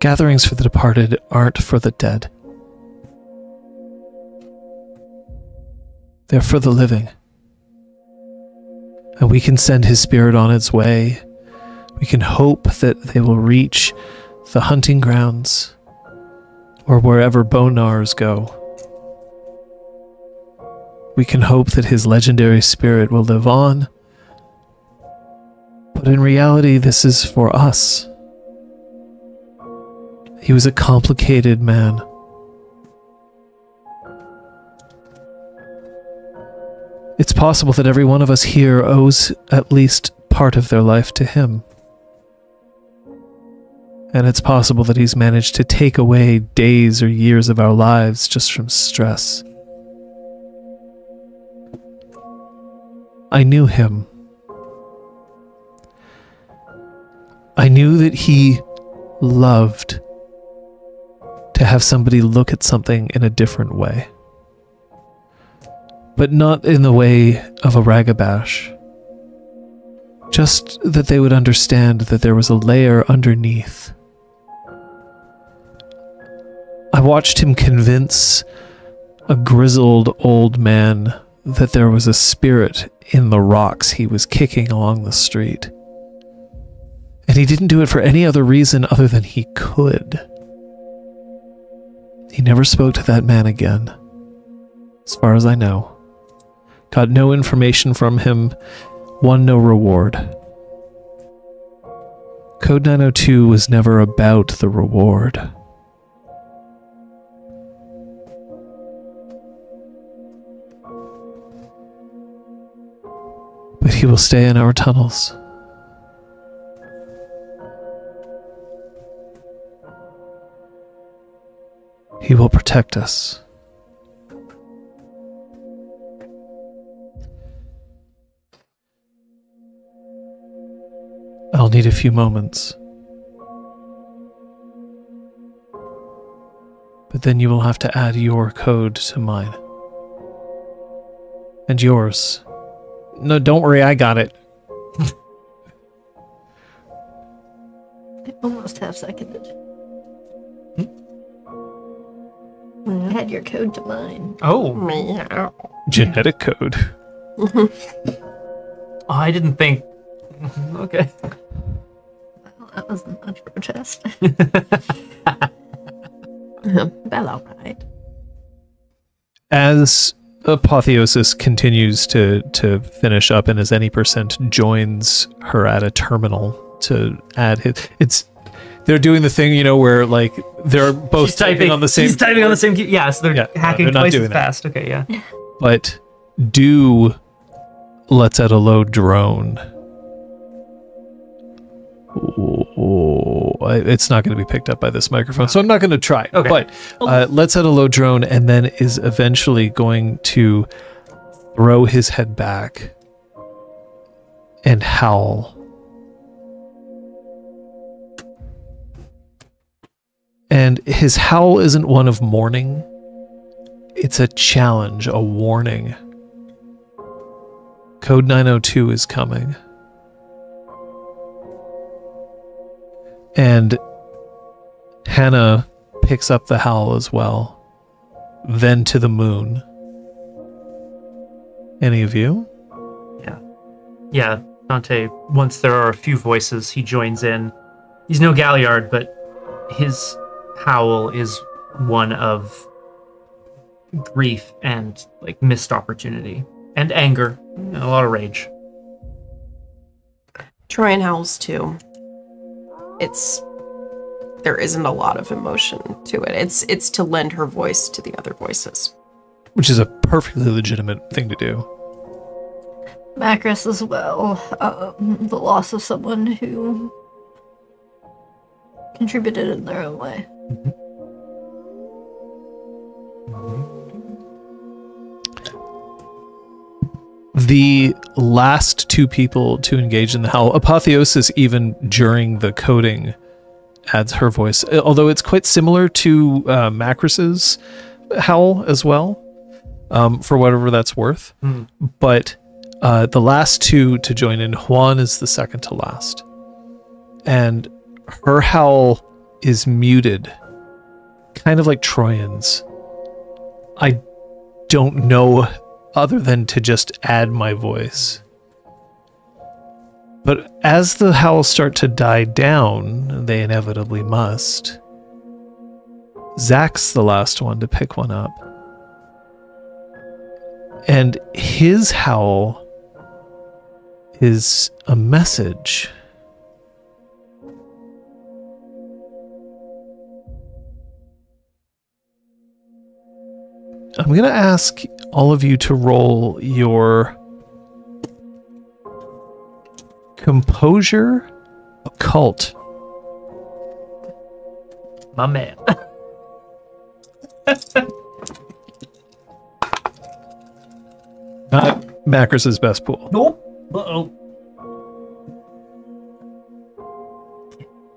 Gatherings for the departed aren't for the dead. They're for the living. And we can send his spirit on its way. We can hope that they will reach the hunting grounds or wherever Bonars go. We can hope that his legendary spirit will live on. But in reality, this is for us. He was a complicated man. It's possible that every one of us here owes at least part of their life to him. And it's possible that he's managed to take away days or years of our lives just from stress. I knew him. I knew that he loved to have somebody look at something in a different way. But not in the way of a Ragabash. Just that they would understand that there was a layer underneath. I watched him convince a grizzled old man that there was a spirit in the rocks he was kicking along the street. And he didn't do it for any other reason other than he could. He never spoke to that man again, as far as I know. Got no information from him, won no reward. Code 902 was never about the reward. But he will stay in our tunnels. He will protect us. I'll need a few moments. But then you will have to add your code to mine. And yours. No, don't worry, I got it. I almost half-seconded. Hmm? Add your code to mine. Oh. Meow. Genetic code. I didn't think... Okay. Well, that wasn't much protest. Well, all right. As... Apotheosis continues to finish up, and as Any Percent joins her at a terminal to add his, they're doing the thing, you know, where like they're both typing on the same. He's typing on the same. Yeah, so they're hacking twice as fast. Okay, yeah. But Do lets out a low drone. Oh, it's not going to be picked up by this microphone, so I'm not going to try. Okay. But lets out a low drone and then is eventually going to throw his head back and howl. And his howl isn't one of mourning. It's a challenge, a warning. Code 902 is coming. And Hannah picks up the howl as well. Then To the Moon. Any of you? yeah, Dante, once there are a few voices, he joins in. He's no Galliard, but his howl is one of grief and, like, missed opportunity. And anger. And a lot of rage. Troian howls, too. It's... there isn't a lot of emotion to it. It's to lend her voice to the other voices. Which is a perfectly legitimate thing to do. Macris as well. The loss of someone who contributed in their own way. Mm-hmm. The last two people to engage in the howl, Apotheosis, even during the coding, adds her voice, although it's quite similar to Macris's howl as well, for whatever that's worth. Mm. But the last two to join in, Juan is the second to last, and her howl is muted, kind of like Troian's. I don't know other than to just add my voice. But as the howls start to die down, they inevitably must, Zach's the last one to pick one up. And his howl is a message. I'm going to ask all of you to roll your Composure Occult. My man. Not Macris's best pool. Nope. Uh-oh.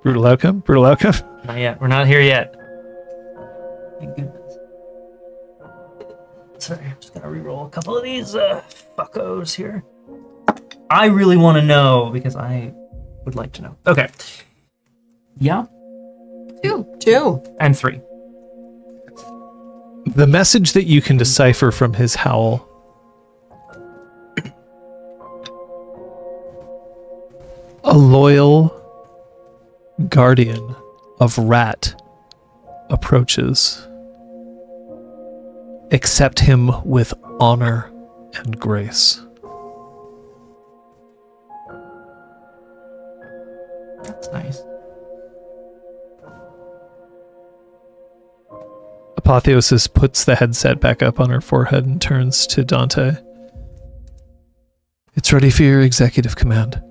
Brutal outcome? Brutal outcome? Not yet. We're not here yet. Thank goodness. Sorry, I'm just going to reroll a couple of these fuckos here. I really want to know, because I would like to know. Okay. Yeah. Two. And three. The message that you can decipher from his howl . A loyal guardian of Rat approaches. Accept him with honor and grace. That's nice. Apotheosis puts the headset back up on her forehead and turns to Dante. It's ready for your executive command.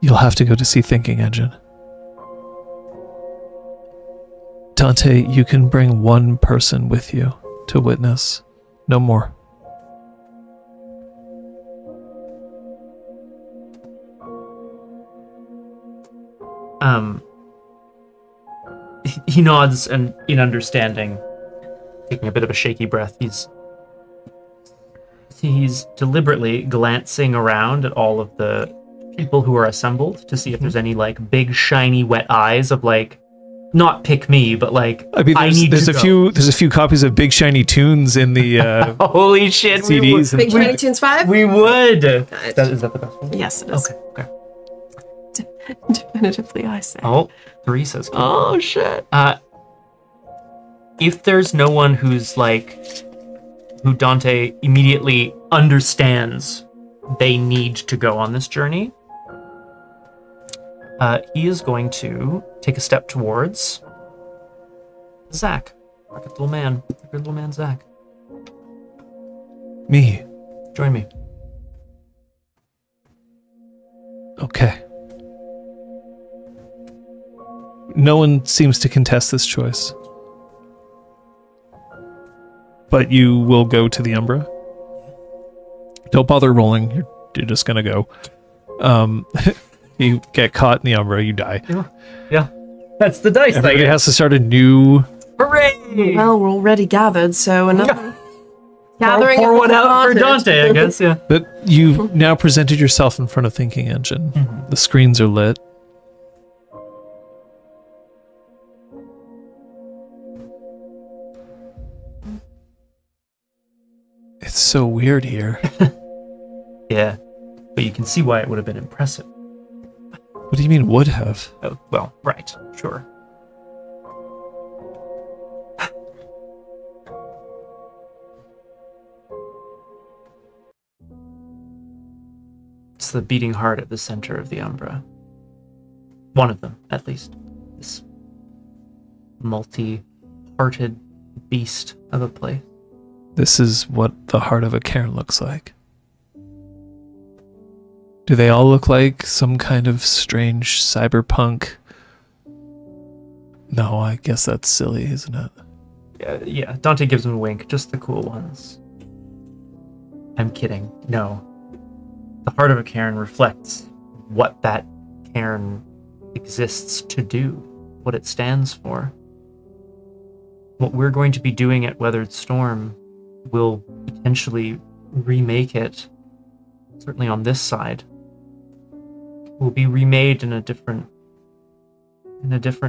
You'll have to go to see Thinking Engine. Dante, you can bring one person with you to witness. No more. He nods and, in understanding, taking a bit of a shaky breath, he's deliberately glancing around at all of the people who are assembled to see if there's any, like, big shiny wet eyes of, like, not pick me, but, like, I mean, there's a few copies of Big Shiny Tunes in the holy shit CDs. Big Shiny Tunes 5. We would. Is that the best one? Yes, it is. Okay. Definitively, I say. Oh, three says. Oh shit. If there's no one who's like, who Dante immediately understands they need to go on this journey, he is going to take a step towards Zach. Our good little man. Our good little man, Zach. Me. Join me. Okay. No one seems to contest this choice. But you will go to the Umbra. Don't bother rolling. You're just going to go. You get caught in the Umbra, you die. Yeah. That's the dice. Everybody has to start a new... Hooray! Well, we're already gathered, so another... Gathering pour one out for Dante, I guess, yeah. But you've now presented yourself in front of Thinking Engine. Mm-hmm. The screens are lit. It's so weird here. Yeah, but you can see why it would have been impressive. What do you mean would have? Oh, well, right, sure. It's the beating heart at the center of the Umbra. One of them, at least. This multi-hearted beast of a place. This is what the heart of a cairn looks like. Do they all look like some kind of strange cyberpunk? No, I guess that's silly, isn't it? Yeah, Dante gives him a wink. Just the cool ones. I'm kidding. No. The heart of a cairn reflects what that cairn exists to do, what it stands for. What we're going to be doing at Weathered Storm will potentially remake it, certainly on this side, will be remade in a different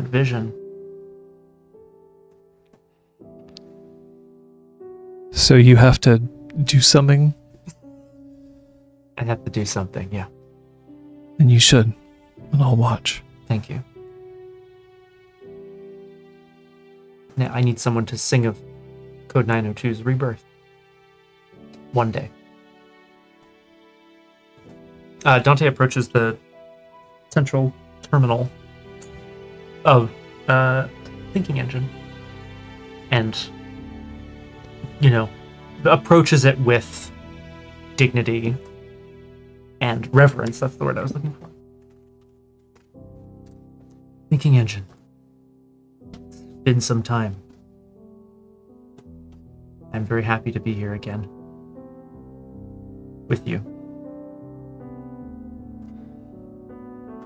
vision. So you have to do something? I have to do something, yeah. And you should. And I'll watch. Thank you. Now I need someone to sing of Code 902's rebirth. One day. Dante approaches the central terminal of Thinking Engine and, you know, approaches it with dignity and reverence. That's the word I was looking for. Thinking Engine. It's been some time. I'm very happy to be here again with you.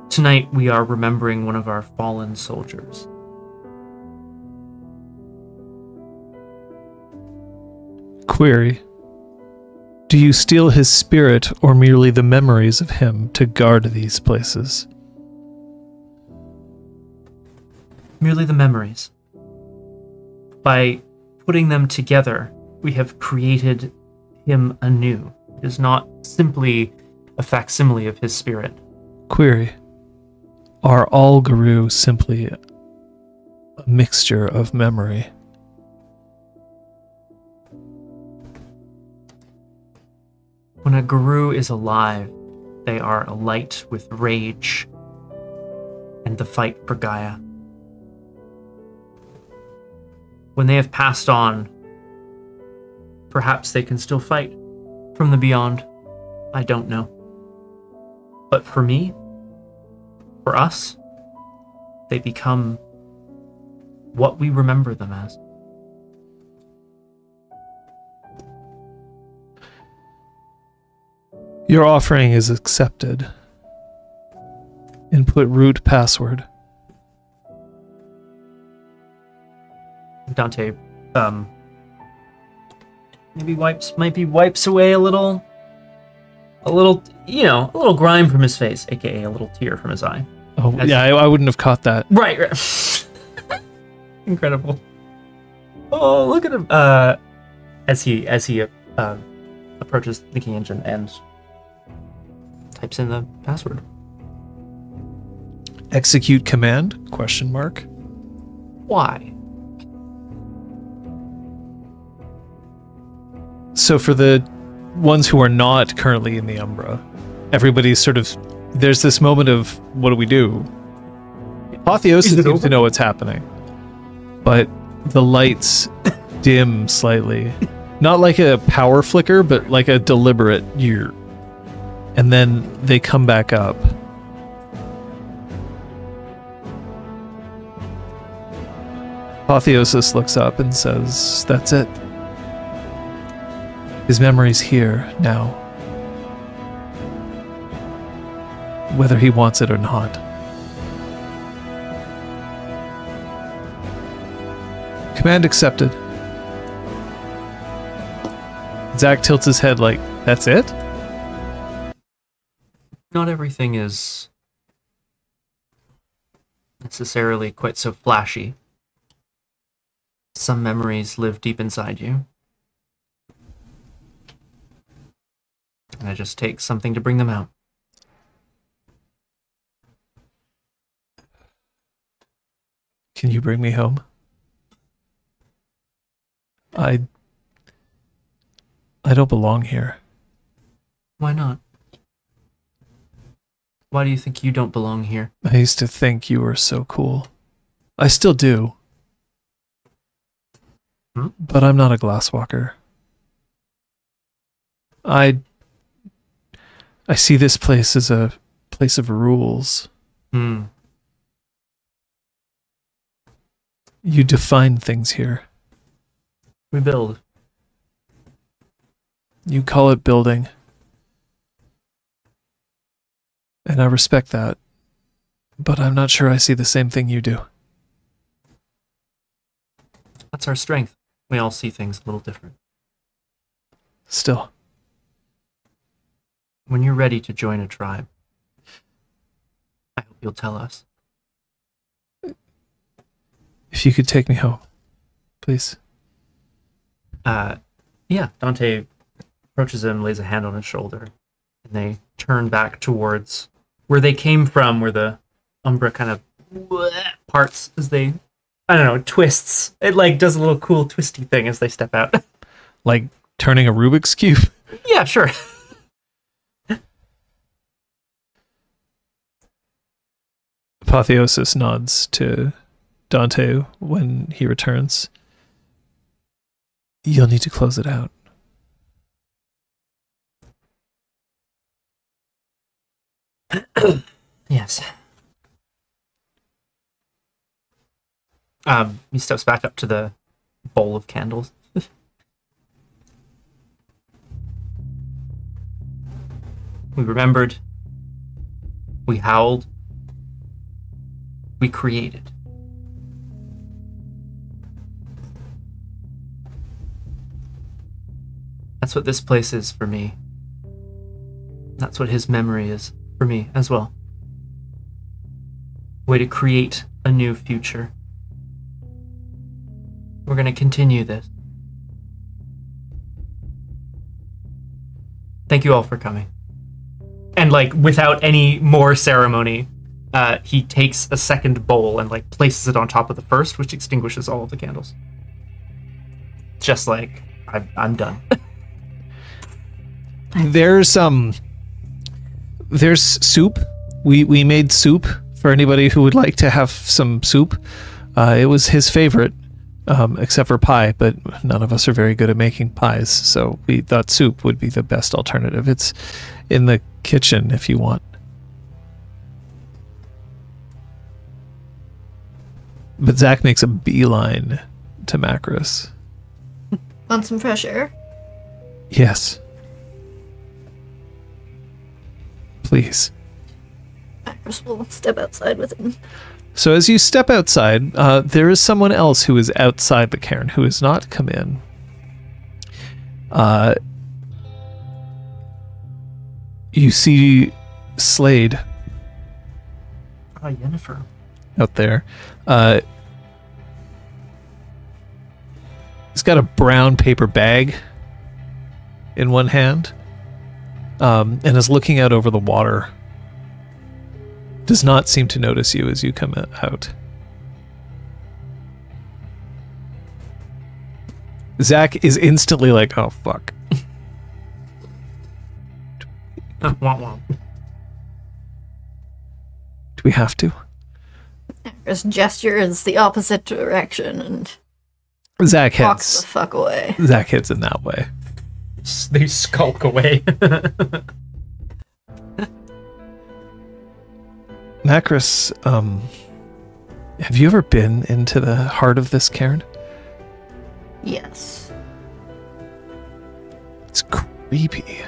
Tonight, we are remembering one of our fallen soldiers. Query. Do you steal his spirit or merely the memories of him to guard these places? Merely the memories. By putting them together, we have created him anew. It is not simply a facsimile of his spirit. Query. Are all guru simply a mixture of memory? When a guru is alive, they are alight with rage and the fight for Gaia. When they have passed on, perhaps they can still fight from the beyond. I don't know. But for me, for us, they become what we remember them as. Your offering is accepted. Input root password. Dante, maybe wipes away a little, you know, a little grime from his face, aka a little tear from his eye. Oh, as yeah, I wouldn't have caught that. Right. Incredible. Oh, look at him. As he approaches Thinking Engine and types in the password. Execute command? Question mark. Why? So for the ones who are not currently in the Umbra, everybody's sort of, there's this moment of, what do we do? Apotheosis seems to know what's happening, but the lights dim slightly. Not like a power flicker, but like a deliberate year. And then they come back up. Apotheosis looks up and says, that's it. His memory's here now, whether he wants it or not. Command accepted. Zach tilts his head like, that's it? Not everything is necessarily quite so flashy. Some memories live deep inside you. and it just takes something to bring them out. Can you bring me home? I don't belong here. Why not? Why do you think you don't belong here? I used to think you were so cool. I still do. Hmm? But I'm not a glass walker. I see this place as a place of rules. Hmm. You define things here. We build. You call it building. And I respect that. But I'm not sure I see the same thing you do. That's our strength. We all see things a little different. Still. When you're ready to join a tribe, I hope you'll tell us. If you could take me home, please. Yeah, Dante approaches him, lays a hand on his shoulder, and they turn back towards where they came from, where the Umbra kind of parts as they, I don't know, twists. It like does a little cool twisty thing as they step out. Like turning a Rubik's Cube? Yeah, sure. Apotheosis nods to Dante when he returns. You'll need to close it out. Yes. He steps back up to the bowl of candles. We remembered. We howled. We created. That's what this place is for me. That's what his memory is for me as well. Way to create a new future. We're going to continue this. Thank you all for coming. And like without any more ceremony, he takes a second bowl and like places it on top of the first, which extinguishes all of the candles. Just like I'm done. There's soup. We made soup for anybody who would like to have some soup. It was his favorite, except for pie, but none of us are very good at making pies, so we thought soup would be the best alternative. It's in the kitchen if you want. But Zach makes a beeline to Macris. Want some fresh air? Yes. Please. Macris will step outside with him. So as you step outside, there is someone else who is outside the cairn who has not come in. You see Slade. Jennifer. Out there. He's got a brown paper bag in one hand. And is looking out over the water. Does not seem to notice you as you come out. Zach is instantly like, oh, fuck. Do we have to? His gesture is the opposite direction, and Zach walks the fuck away. Zach hits in that way. They skulk away. Macris, have you ever been into the heart of this cairn? Yes. It's creepy.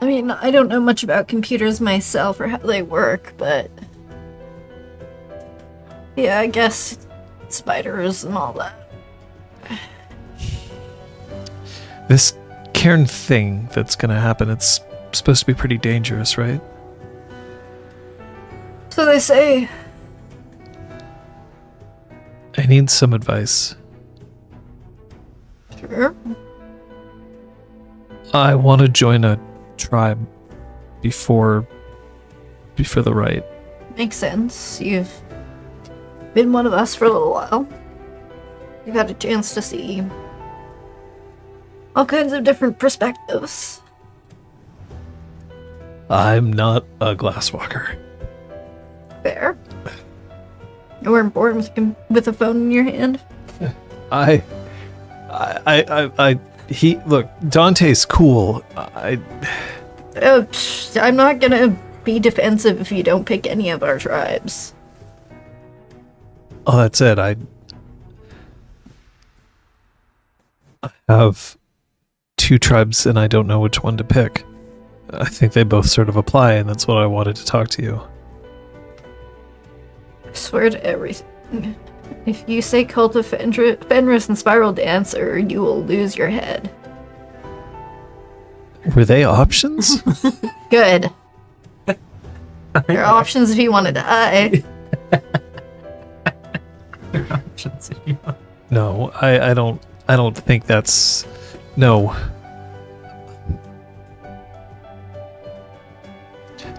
I mean, I don't know much about computers myself or how they work, but yeah, I guess spiders and all that. This cairn thing that's gonna happen, it's supposed to be pretty dangerous, right? So they say. I need some advice. Sure. I want to join a tribe before the Rite. Makes sense. You've been one of us for a little while. You've had a chance to see all kinds of different perspectives. I'm not a glasswalker. Fair. You weren't born with a phone in your hand. He look, Dante's cool. I'm not gonna be defensive if you don't pick any of our tribes. Oh, that's it. I have two tribes and I don't know which one to pick. I think they both sort of apply, and that's what I wanted to talk to you. I swear to everything. If you say Cult of Fenris and Spiral Dancer, you will lose your head. Were they options? Good. They're options if you want to die. They're options if you want. No, I don't think that's... No.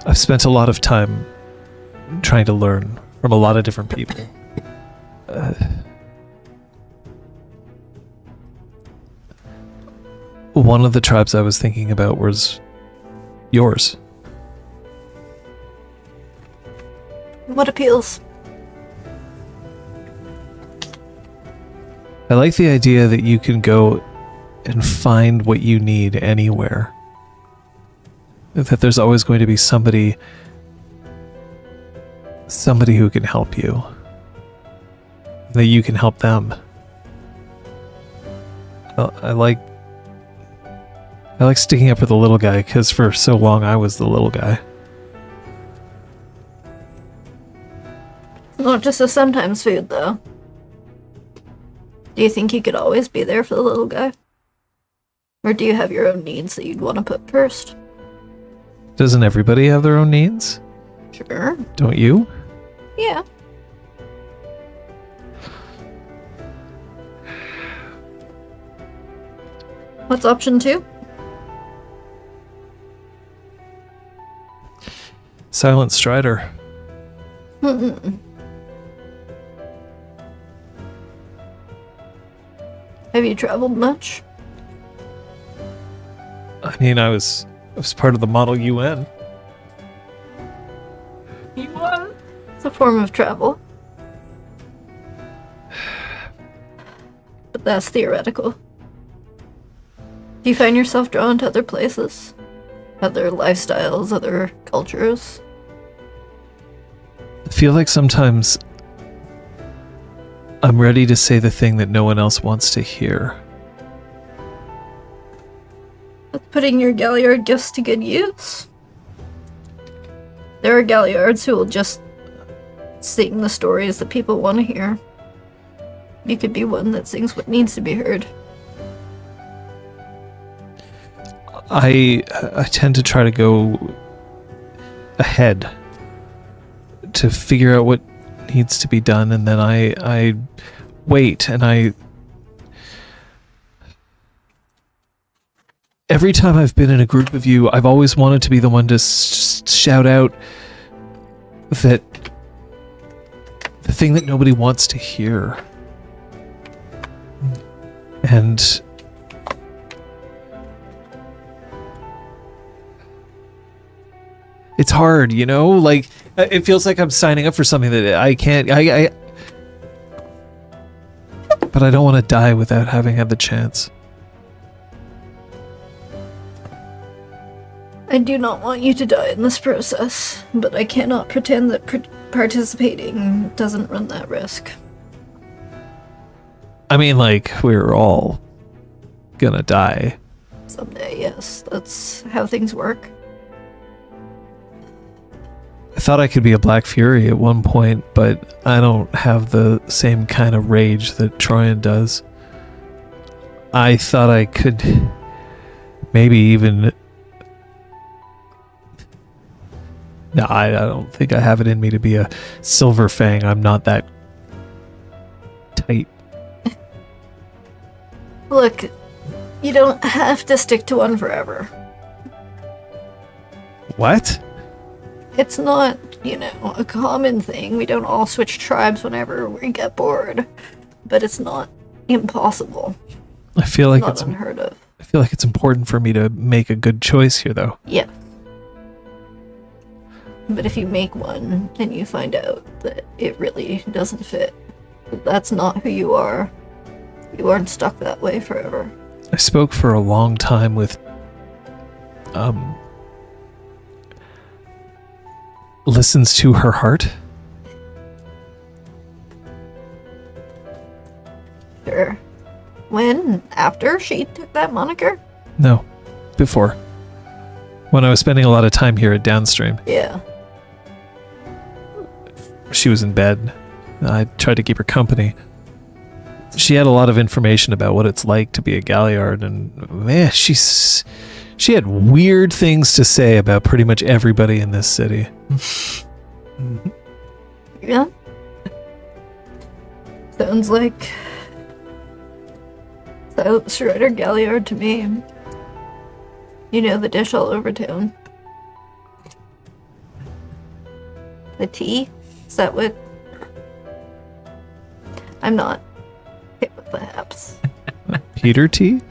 I've spent a lot of time trying to learn from a lot of different people. One of the tribes I was thinking about was yours. What appeals? I like the idea that you can go and find what you need anywhere. That there's always going to be somebody who can help you. That you can help them. I like sticking up for the little guy, because for so long I was the little guy. Not just a sometimes food, though. Do you think you could always be there for the little guy? Or do you have your own needs that you'd want to put first? Doesn't everybody have their own needs? Sure. Don't you? Yeah. What's option 2? Silent Strider. Mm-mm. Have you traveled much? I mean, I was part of the Model UN. You was? It's a form of travel. But that's theoretical. Do you find yourself drawn to other places? Other lifestyles, other cultures? I feel like sometimes I'm ready to say the thing that no one else wants to hear. That's putting your Galliard gifts to good use. There are Galliards who will just sing the stories that people want to hear. You could be one that sings what needs to be heard. I tend to try to go ahead to figure out what needs to be done, and then I wait, and every time I've been in a group of you, I've always wanted to be the one to shout out that the thing that nobody wants to hear. And it's hard, you know? Like, it feels like I'm signing up for something that I can't... But I don't want to die without having had the chance. I do not want you to die in this process, but I cannot pretend that participating doesn't run that risk. I mean, like, we're all gonna die. Someday, yes. That's how things work. I thought I could be a Black Fury at one point, but I don't have the same kind of rage that Troian does. I thought I could maybe even... No, I don't think I have it in me to be a Silver Fang. I'm not that tight. Look, You don't have to stick to one forever. What? It's not, you know, a common thing. We don't all switch tribes whenever we get bored. But it's not impossible. I feel like it's unheard of. I feel like it's important for me to make a good choice here, though. Yeah. But if you make one and you find out that it really doesn't fit, that's not who you are. You aren't stuck that way forever. I spoke for a long time with listens to her heart. Sure. When? After she took that moniker? No. Before. When I was spending a lot of time here at Downstream. Yeah. She was in bed. I tried to keep her company. She had a lot of information about what it's like to be a Galliard, and man, she had weird things to say about pretty much everybody in this city. Yeah. Sounds like Shredder Galliard to me. You know, the dish all over town. The tea? Is that what? I'm not. Perhaps. Peter T?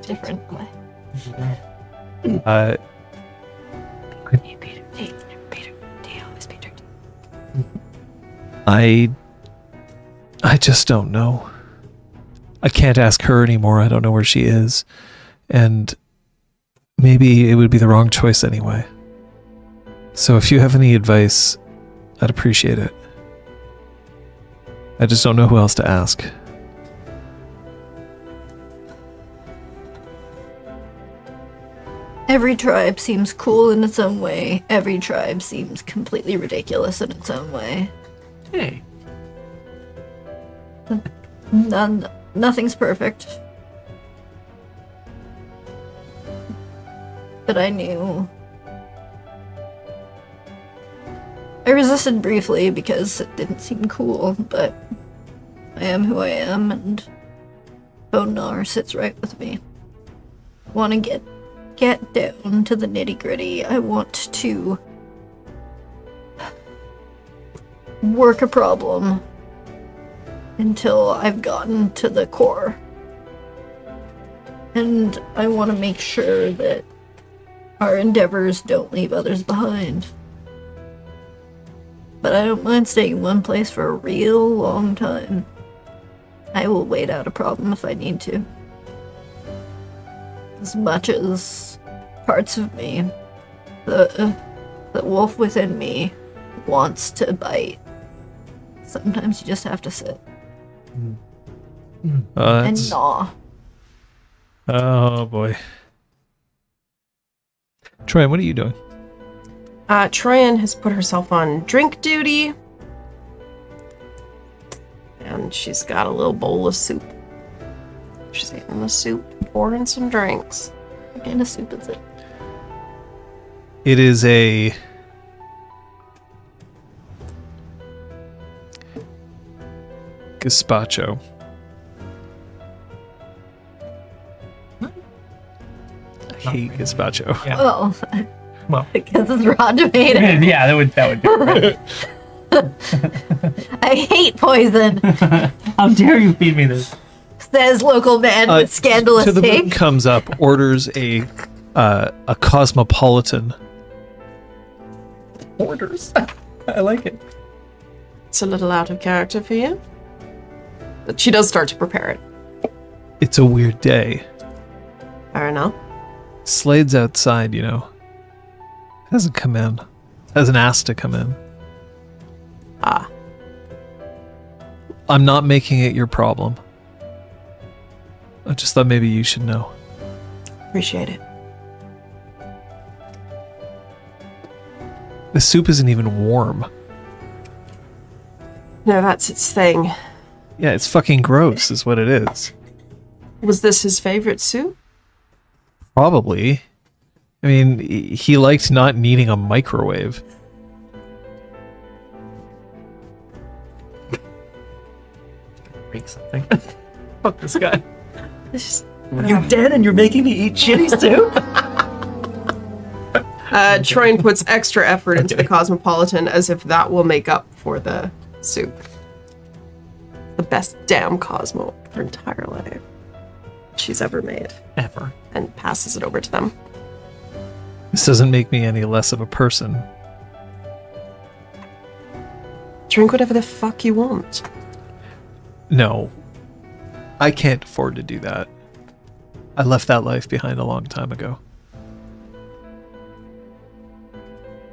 Different way. I just don't know. I can't ask her anymore. I don't know where she is. And maybe it would be the wrong choice anyway. So if you have any advice, I'd appreciate it. I just don't know who else to ask. Every tribe seems cool in its own way. Every tribe seems completely ridiculous in its own way. Hey. Nothing's perfect. But I knew. I resisted briefly because it didn't seem cool, but I am who I am, and Bonar sits right with me. I want to get down to the nitty-gritty. I want to work a problem until I've gotten to the core. And I want to make sure that our endeavors don't leave others behind. But I don't mind staying in one place for a real long time. I will wait out a problem if I need to. As much as parts of me, the wolf within me, wants to bite, sometimes you just have to sit. And gnaw. Oh boy. Troian, what are you doing? Troian has put herself on drink duty, and she's got a little bowl of soup. She's eating the soup, pouring some drinks. What kind of soup is it? It is a... gazpacho. I hate gazpacho. Yeah. Oh. Well, because it's raw tomato. Yeah, that would be right. I hate poison. How dare you feed me this? Says local man with scandalous To the Moon take. Comes up, orders a cosmopolitan. Orders? I like it. It's a little out of character for you. But she does start to prepare it. It's a weird day. Fair enough. Slade's outside, you know. Hasn't come in. Hasn't asked to come in. Ah. I'm not making it your problem. I just thought maybe you should know. Appreciate it. The soup isn't even warm. No, that's its thing. Yeah, it's fucking gross is what it is. Was this his favorite soup? Probably. I mean, he liked not needing a microwave. Break something. Fuck this guy. This is, you're dead and you're making me eat shitty soup? Troian puts extra effort into the Cosmopolitan as if that will make up for the soup. The best damn Cosmo of her entire life she's ever made. Ever. And passes it over to them. This doesn't make me any less of a person. Drink whatever the fuck you want. No. I can't afford to do that. I left that life behind a long time ago.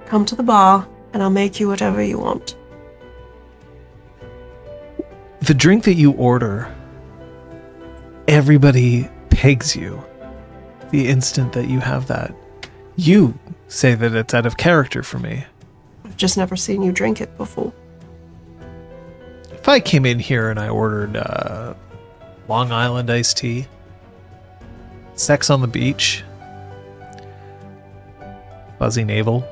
Come to the bar, and I'll make you whatever you want. The drink that you order, everybody pegs you the instant that you have that. You say that it's out of character for me. I've just never seen you drink it before. If I came in here and I ordered Long Island iced tea, sex on the beach, fuzzy navel,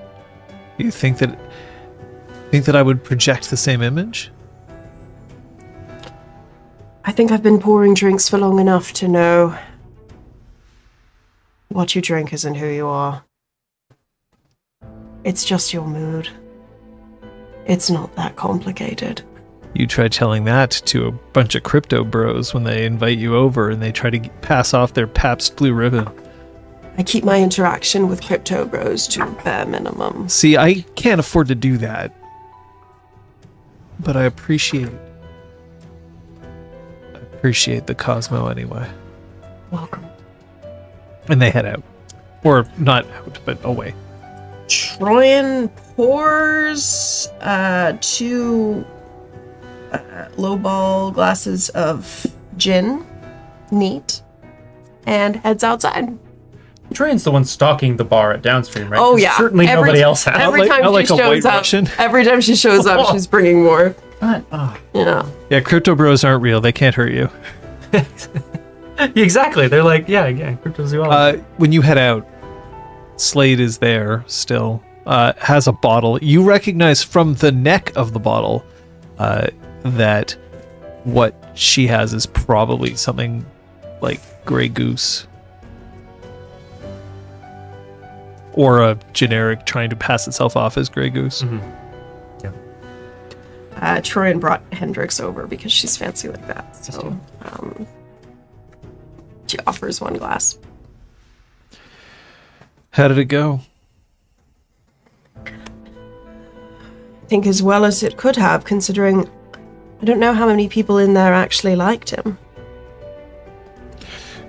do you think that I would project the same image? I think I've been pouring drinks for long enough to know what you drink isn't who you are. It's just your mood. It's not that complicated. You try telling that to a bunch of crypto bros when they invite you over and they try to pass off their Pabst Blue Ribbon. I keep my interaction with crypto bros to a bare minimum. See, I can't afford to do that. But I appreciate it. I appreciate the Cosmo anyway. Welcome. And they head out. Or not out, but away. Troian pours two... lowball glasses of gin, neat, and heads outside. Troian's the one stalking the bar at Downstream, right? Oh yeah, certainly every, nobody else has. Every time like she shows up, she's bringing more. But, you know. Yeah, crypto bros aren't real. They can't hurt you. Exactly. They're like, yeah, cryptozoology. When you head out, Slade is there still. Has a bottle. You recognize from the neck of the bottle. That what she has is probably something like Grey Goose or a generic trying to pass itself off as Grey Goose. Mm-hmm. Yeah. Troian brought Hendrix over because she's fancy like that, so she offers one glass. How did it go? I think as well as it could have, considering I don't know how many people in there actually liked him.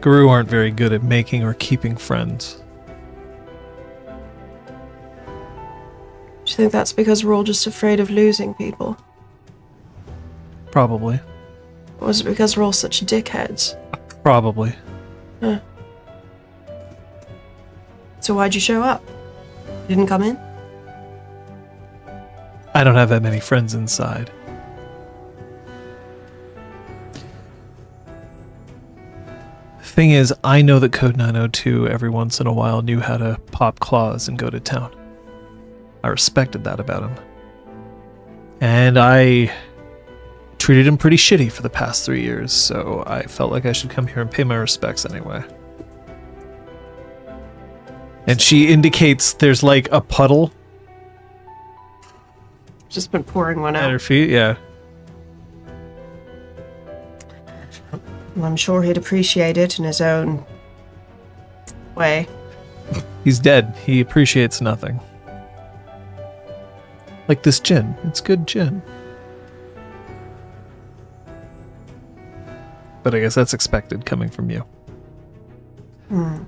Guru aren't very good at making or keeping friends. Do you think that's because we're all just afraid of losing people? Probably. Or is it because we're all such dickheads? Probably. Huh. So why'd you show up? You didn't come in? I don't have that many friends inside. Thing is, I know that Code 902 every once in a while knew how to pop claws and go to town. I respected that about him. And I treated him pretty shitty for the past 3 years, so I felt like I should come here and pay my respects anyway. And she indicates there's like a puddle. Just been pouring one out. At her feet, yeah. Well, I'm sure he'd appreciate it in his own way. He's dead. He appreciates nothing. Like this gin. It's good gin. But I guess that's expected coming from you. Hmm.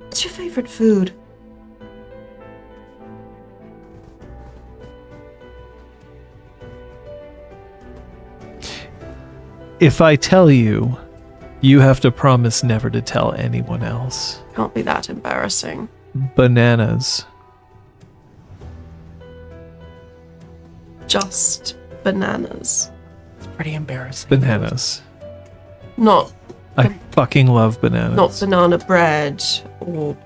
What's your favorite food? If I tell you, you have to promise never to tell anyone else. Can't be that embarrassing. Bananas. Just bananas. It's pretty embarrassing. Bananas. Not. I fucking love bananas. Not banana bread or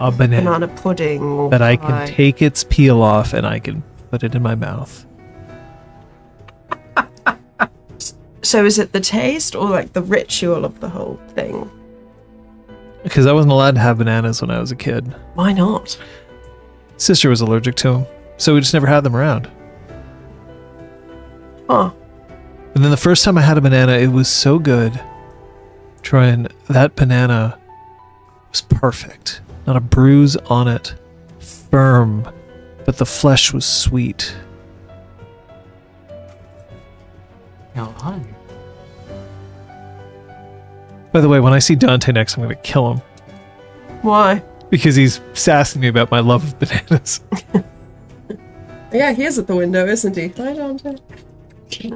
a banana pudding. But I can take its peel off and I can put it in my mouth. So is it the taste or like the ritual of the whole thing? Because I wasn't allowed to have bananas when I was a kid. Why not? Sister was allergic to them, so we just never had them around. Huh. And then the first time I had a banana, it was so good. Troian, that banana was perfect. Not a bruise on it. Firm. But the flesh was sweet. Now on. By the way, when I see Dante next, I'm going to kill him. Why? Because he's sassing me about my love of bananas. Yeah, he is at the window, isn't he? Hi, Dante. You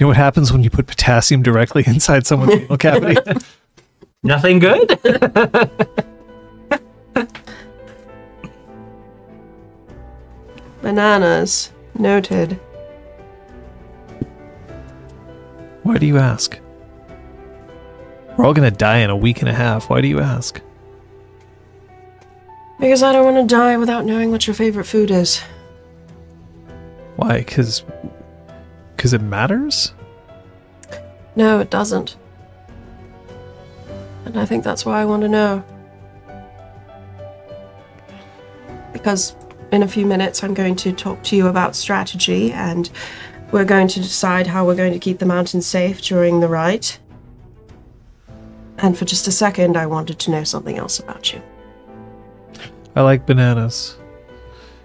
know what happens when you put potassium directly inside someone's anal cavity? Nothing good? Bananas. Noted. Why do you ask? We're all gonna die in a week and a half. Why do you ask? Because I don't want to die without knowing what your favorite food is. Why? Because it matters? No, it doesn't. And I think that's why I want to know. Because in a few minutes I'm going to talk to you about strategy, and we're going to decide how we're going to keep the mountain safe during the rite. And for just a second I wanted to know something else about you. I like bananas.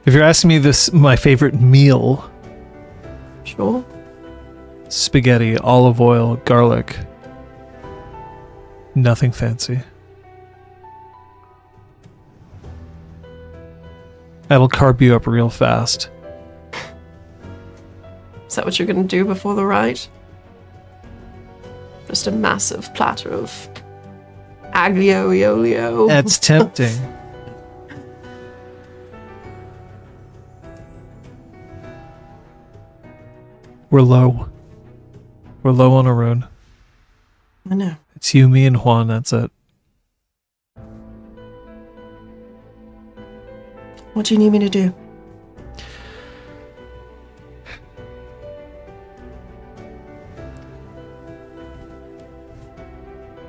If you're asking me this, my favorite meal... Sure. Spaghetti, olive oil, garlic. Nothing fancy. That'll carb you up real fast. Is that what you're gonna do before the rite? Just a massive platter of aglio e olio. That's tempting. We're low. We're low on Arun. I know. It's you, me, and Juan. That's it. What do you need me to do?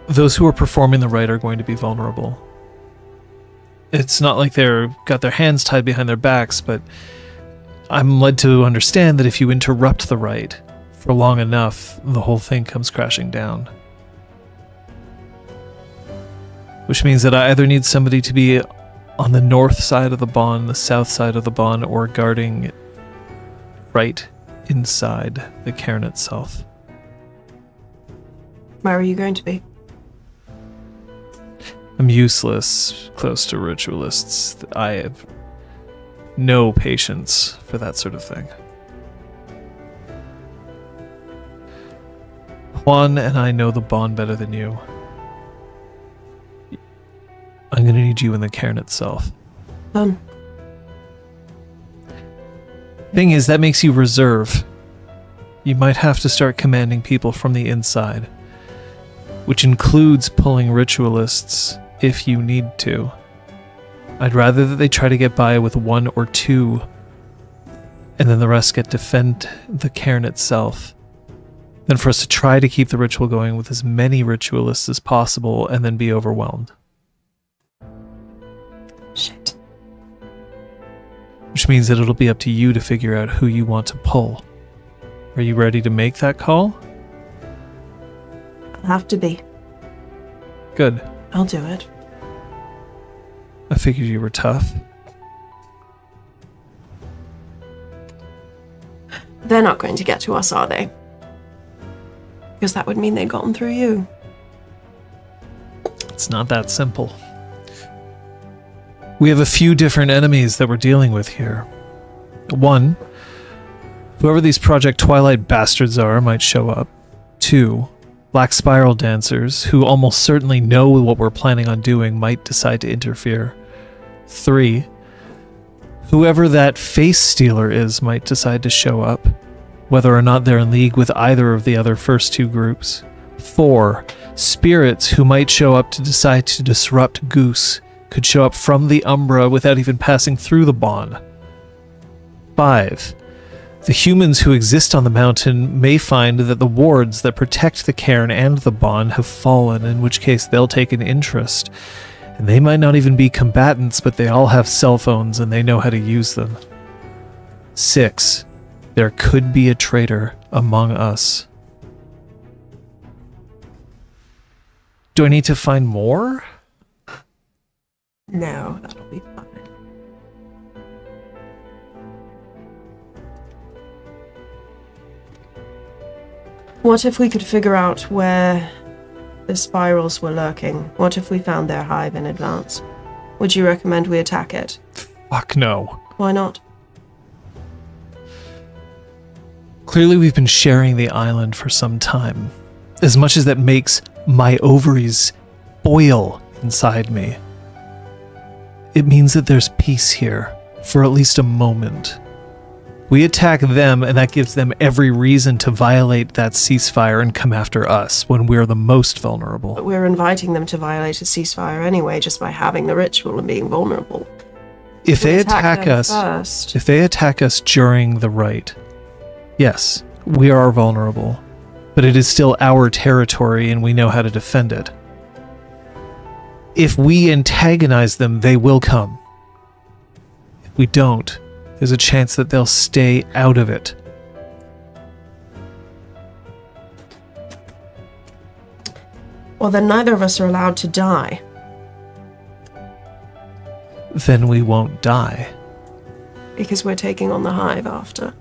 Those who are performing the rite are going to be vulnerable. It's not like they've got their hands tied behind their backs, but I'm led to understand that if you interrupt the rite for long enough, the whole thing comes crashing down. Which means that I either need somebody to be on the north side of the bond, the south side of the bond, or guarding right inside the cairn itself. Where are you going to be? I'm useless, close to ritualists. I have no patience for that sort of thing. Juan and I know the bond better than you. I'm going to need you in the cairn itself. Thing is, that makes you reserve. You might have to start commanding people from the inside, which includes pulling ritualists if you need to. I'd rather that they try to get by with one or two, and then the rest get to defend the cairn itself, than for us to try to keep the ritual going with as many ritualists as possible and then be overwhelmed. Shit. Which means that it'll be up to you to figure out who you want to pull. Are you ready to make that call? I'll have to be. Good. I'll do it. I figured you were tough. They're not going to get to us, are they? Because that would mean they'd gotten through you. It's not that simple. We have a few different enemies that we're dealing with here. One, whoever these Project Twilight bastards are might show up. Two, Black Spiral Dancers, who almost certainly know what we're planning on doing, might decide to interfere. Three, whoever that face stealer is might decide to show up, whether or not they're in league with either of the other first two groups. Four, spirits who might show up to decide to disrupt Goose could show up from the Umbra without even passing through the Bon. Five, The humans who exist on the mountain may find that the wards that protect the cairn and the bond have fallen, in which case they'll take an interest. And they might not even be combatants, but they all have cell phones and they know how to use them. 6. There could be a traitor among us. Do I need to find more? No, that'll be fine. What if we could figure out where the spirals were lurking? What if we found their hive in advance? Would you recommend we attack it? Fuck no. Why not? Clearly we've been sharing the island for some time. As much as that makes my ovaries boil inside me, it means that there's peace here for at least a moment. We attack them, and that gives them every reason to violate that ceasefire and come after us when we're the most vulnerable. But we're inviting them to violate a ceasefire anyway, just by having the ritual and being vulnerable. If they attack us first. If they attack us during the rite, yes, we are vulnerable, but it is still our territory and we know how to defend it. If we antagonize them, they will come. If we don't, there's a chance that they'll stay out of it. Well, then neither of us are allowed to die. Then we won't die. Because we're taking on the hive after.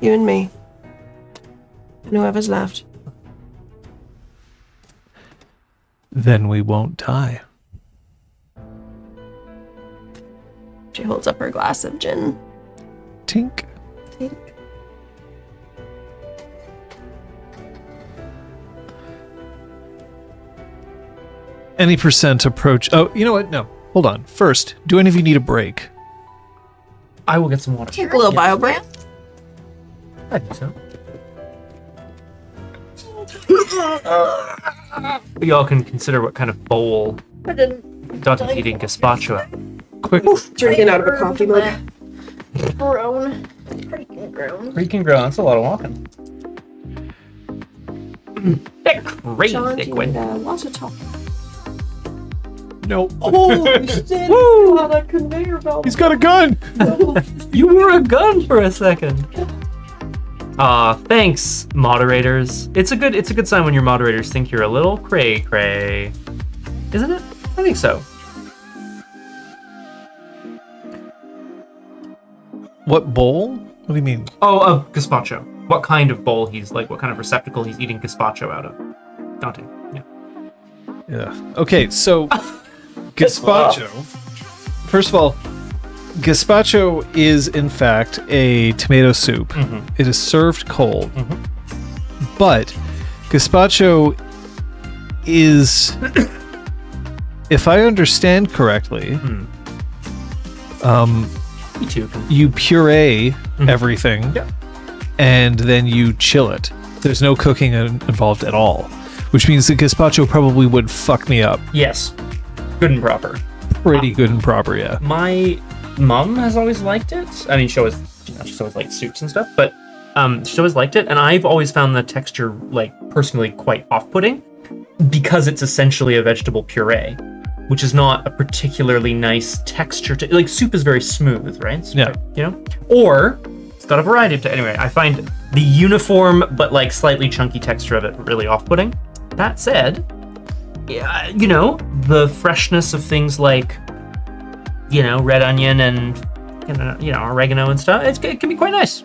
You and me. And whoever's left. Then we won't die. She holds up her glass of gin. Tink. Tink. Any percent approach. Oh, you know what? No. Hold on. First, do any of you need a break? I will get some water. Take a little bio break. I think so. Y'all can consider what kind of bowl Dante's eating gazpacho at. Quick. Drinking out of a coffee mug. Grown. Freaking grown. Freaking grown. That's a lot of walking. That crazy thick wind. Lots of talking. No. Holy shit. He's got a conveyor belt. He's got a gun. You were a gun for a second. Thanks, moderators. It's a good sign when your moderators think you're a little cray-cray. Isn't it? I think so. What bowl? What do you mean? Oh, gazpacho. What kind of bowl he's like? What kind of receptacle he's eating gazpacho out of? Dante. Yeah. Yeah. Okay. So, gazpacho. First of all, gazpacho is in fact a tomato soup. Mm-hmm. It is served cold, mm-hmm. But gazpacho is, if I understand correctly, mm. You puree mm-hmm. everything, yeah. And then you chill it. There's no cooking involved at all, which means the gazpacho probably would fuck me up. Yes, good and proper. Pretty good and proper, yeah. My mom has always liked it. I mean, she's always liked soups and stuff, but she always liked it, and I've always found the texture, like, personally quite off-putting because it's essentially a vegetable puree, which is not a particularly nice texture to, like, soup is very smooth, right? So, yeah. You know? Or it's got a variety of, anyway, I find the uniform but like slightly chunky texture of it really off-putting. That said, yeah, you know, the freshness of things like, you know, red onion and, you know, oregano and stuff, it can be quite nice.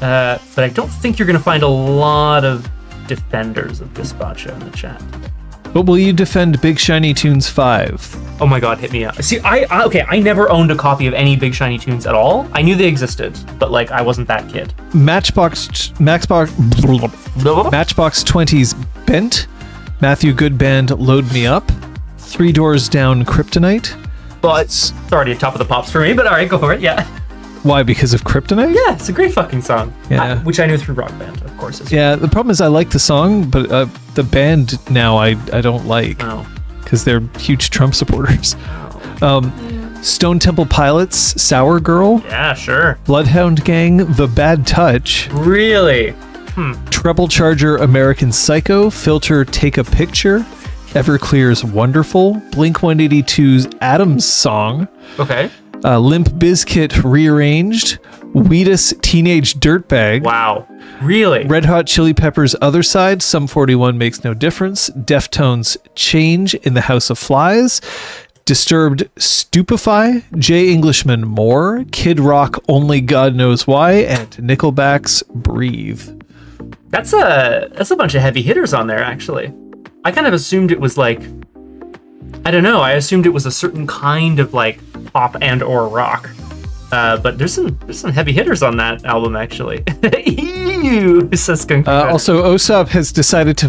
But I don't think you're going to find a lot of defenders of gazpacho in the chat. But will you defend Big Shiny Tunes 5? Oh my god, hit me up. See, I never owned a copy of any Big Shiny Tunes at all. I knew they existed, but, like, I wasn't that kid. Matchbox 20's Bent, Matthew Goodband, Load Me Up, Three Doors Down, Kryptonite. Well, it's already top of the pops for me, but alright, go for it, yeah. Why? Because of Kryptonite? Yeah, it's a great fucking song. Yeah. Which I knew through Rock Band, of course. As well. Yeah, the problem is I like the song, but the band now I don't like. Because they're huge Trump supporters. Oh. Stone Temple Pilots, Sour Girl. Yeah, sure. Bloodhound Gang, The Bad Touch. Really? Hmm. Treble Charger, American Psycho. Filter, Take a Picture. Everclear's Wonderful. Blink-182's Adam's Song. Okay. Limp Bizkit, Rearranged. Wheatus, Teenage Dirtbag. Wow. Really? Red Hot Chili Peppers, Other Side. Sum 41, Makes No Difference. Deftones, Change in the House of Flies. Disturbed, Stupefy. J. Englishman, More. Kid Rock, Only God Knows Why. And Nickelback's Breathe. That's a bunch of heavy hitters on there, actually. I kind of assumed it was like, I don't know, I assumed it was a certain kind of like pop and or rock. But there's some heavy hitters on that album, actually. Ew, also, Osop has decided to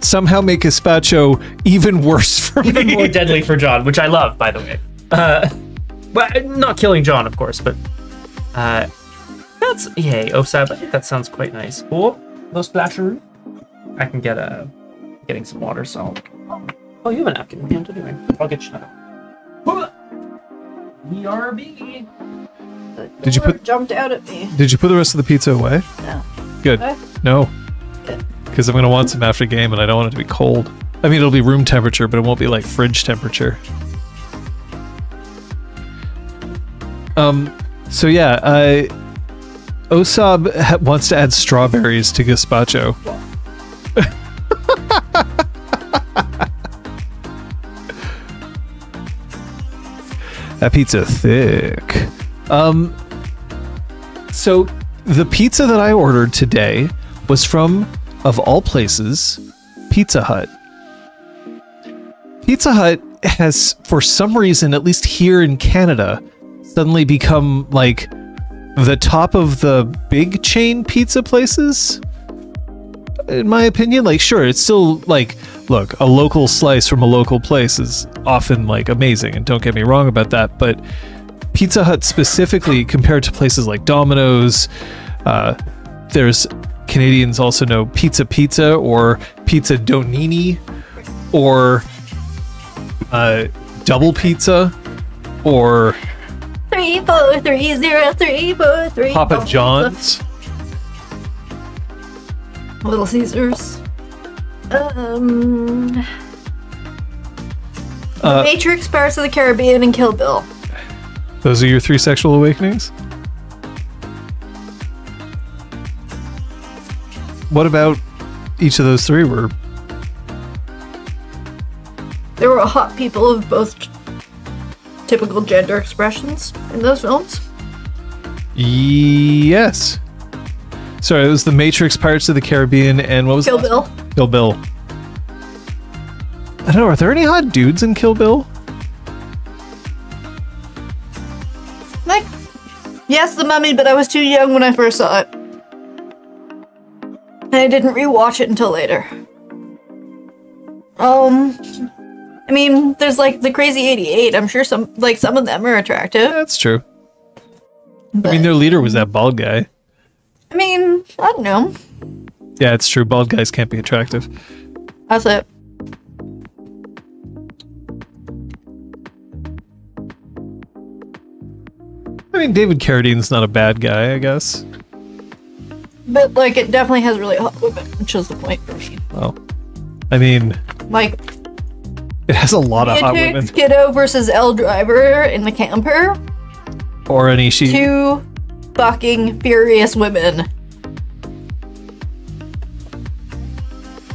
somehow make gazpacho even worse for me. Even more deadly for John, which I love, by the way. Well, not killing John, of course, but that's, yay, Osop. I think that sounds quite nice. Oh, no splasheroo. I can get a getting some water, so. Oh, you have a napkin in hand anyway. I'll get you another. ERB. Did you put jumped out at me? Did you put the rest of the pizza away? No. Good. No. Good. Because I'm gonna want some after game, and I don't want it to be cold. I mean, it'll be room temperature, but it won't be like fridge temperature. So yeah, Osab wants to add strawberries to gazpacho. Yeah. That pizza thick. So the pizza that I ordered today was from, of all places, Pizza Hut. Pizza Hut has, for some reason, at least here in Canada, suddenly become like the top of the big chain pizza places. In my opinion, like, sure, it's still like, look, a local slice from a local place is often like amazing, and don't get me wrong about that, but Pizza Hut specifically, compared to places like Domino's, there's, Canadians also know Pizza Pizza or Pizza Donini or Double Pizza or 3-4-3-0-3-4-3 Papa John's. Little Caesars. Matrix, Pirates of the Caribbean, and Kill Bill. Those are your three sexual awakenings? What about each of those three were... There were hot people of both typical gender expressions in those films? Yes. Sorry, it was The Matrix, Pirates of the Caribbean, and what was Kill Bill. Kill Bill. I don't know, are there any hot dudes in Kill Bill? Like, yes, The Mummy, but I was too young when I first saw it. And I didn't rewatch it until later. I mean, there's like the Crazy 88. I'm sure some of them are attractive. Yeah, that's true. But, I mean, their leader was that bald guy. I mean, I don't know. Yeah, it's true. Bald guys can't be attractive. That's it. I mean, David Carradine's not a bad guy, I guess. But, like, it definitely has really hot women, which is the point for me. Well, I mean... Like... It has a lot of hot women. Kiddo versus L Driver in the camper. Or any she... Two... fucking furious women.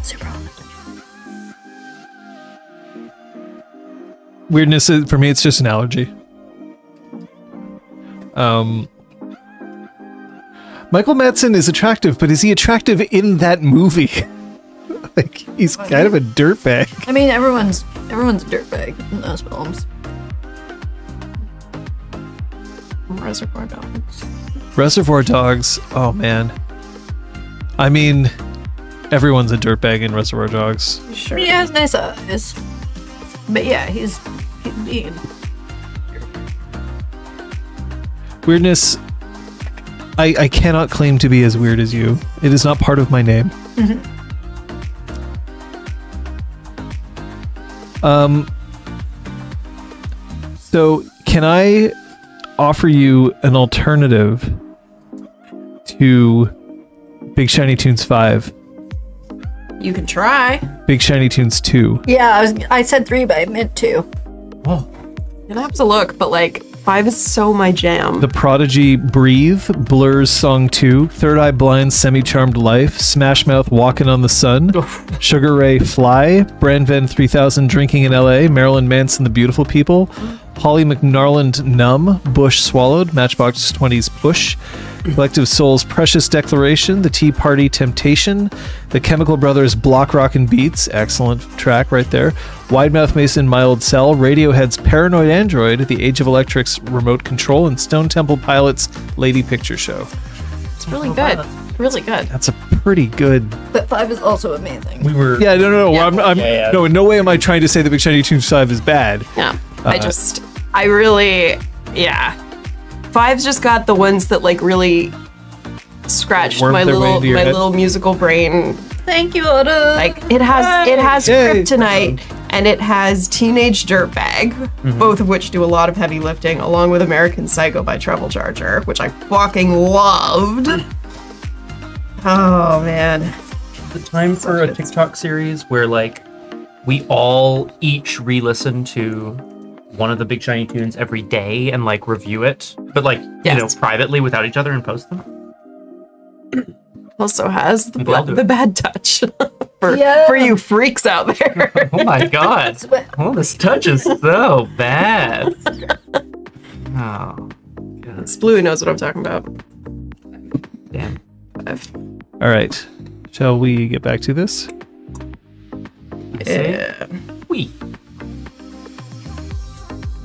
Super hot. Weirdness for me, it's just an allergy. Michael Madsen is attractive, but is he attractive in that movie? Like, he's kind of a dirtbag. I mean, everyone's a dirtbag in those films. Reservoir Dogs. Reservoir Dogs. Oh man. I mean, everyone's a dirtbag in Reservoir Dogs. Sure. He has nice eyes. But yeah, he's mean. Weirdness. I cannot claim to be as weird as you. It is not part of my name. Mm-hmm. So Can I offer you an alternative to Big Shiny Tunes 5? You can try. Big Shiny Tunes 2. Yeah, I said 3, but I meant 2. Oh. You're gonna have to look, but like 5 is so my jam. The Prodigy, Breathe, Blur's Song 2, Third Eye Blind, Semi-Charmed Life, Smash Mouth, Walkin' on the Sun, Sugar Ray, Fly, Brandven 3000, Drinking in LA, Marilyn Manson, The Beautiful People, Holly McNarland, Numb, Bush Swallowed, Matchbox 20's Bush, Collective Soul's Precious Declaration, The Tea Party, Temptation, The Chemical Brothers, Block Rockin' Beats, excellent track right there, Widemouth Mason, My Old Cell, Radiohead's Paranoid Android, The Age of Electric's Remote Control, and Stone Temple Pilots' Lady Picture Show. It's really good. Really good. That's a pretty good. But 5 is also amazing. We were. Yeah, no. Yeah. No, in no way am I trying to say that Big Shiny Tunes 5 is bad. Yeah. I really, 5's just got the ones that like really scratched my little musical brain. Thank you, Oda. Like it has Kryptonite and it has Teenage Dirtbag, both of which do a lot of heavy lifting, along with American Psycho by Treble Charger, which I fucking loved. Oh man, the time for a TikTok series where like we all each re-listen to one of the Big Shiny Tunes every day and like review it, but like you know, privately without each other and post them. Also has the bad touch for you freaks out there. Oh my god! Oh, this touch is so bad. Oh, god. Splue knows what I'm talking about. Damn. All right, shall we get back to this? Yeah. We.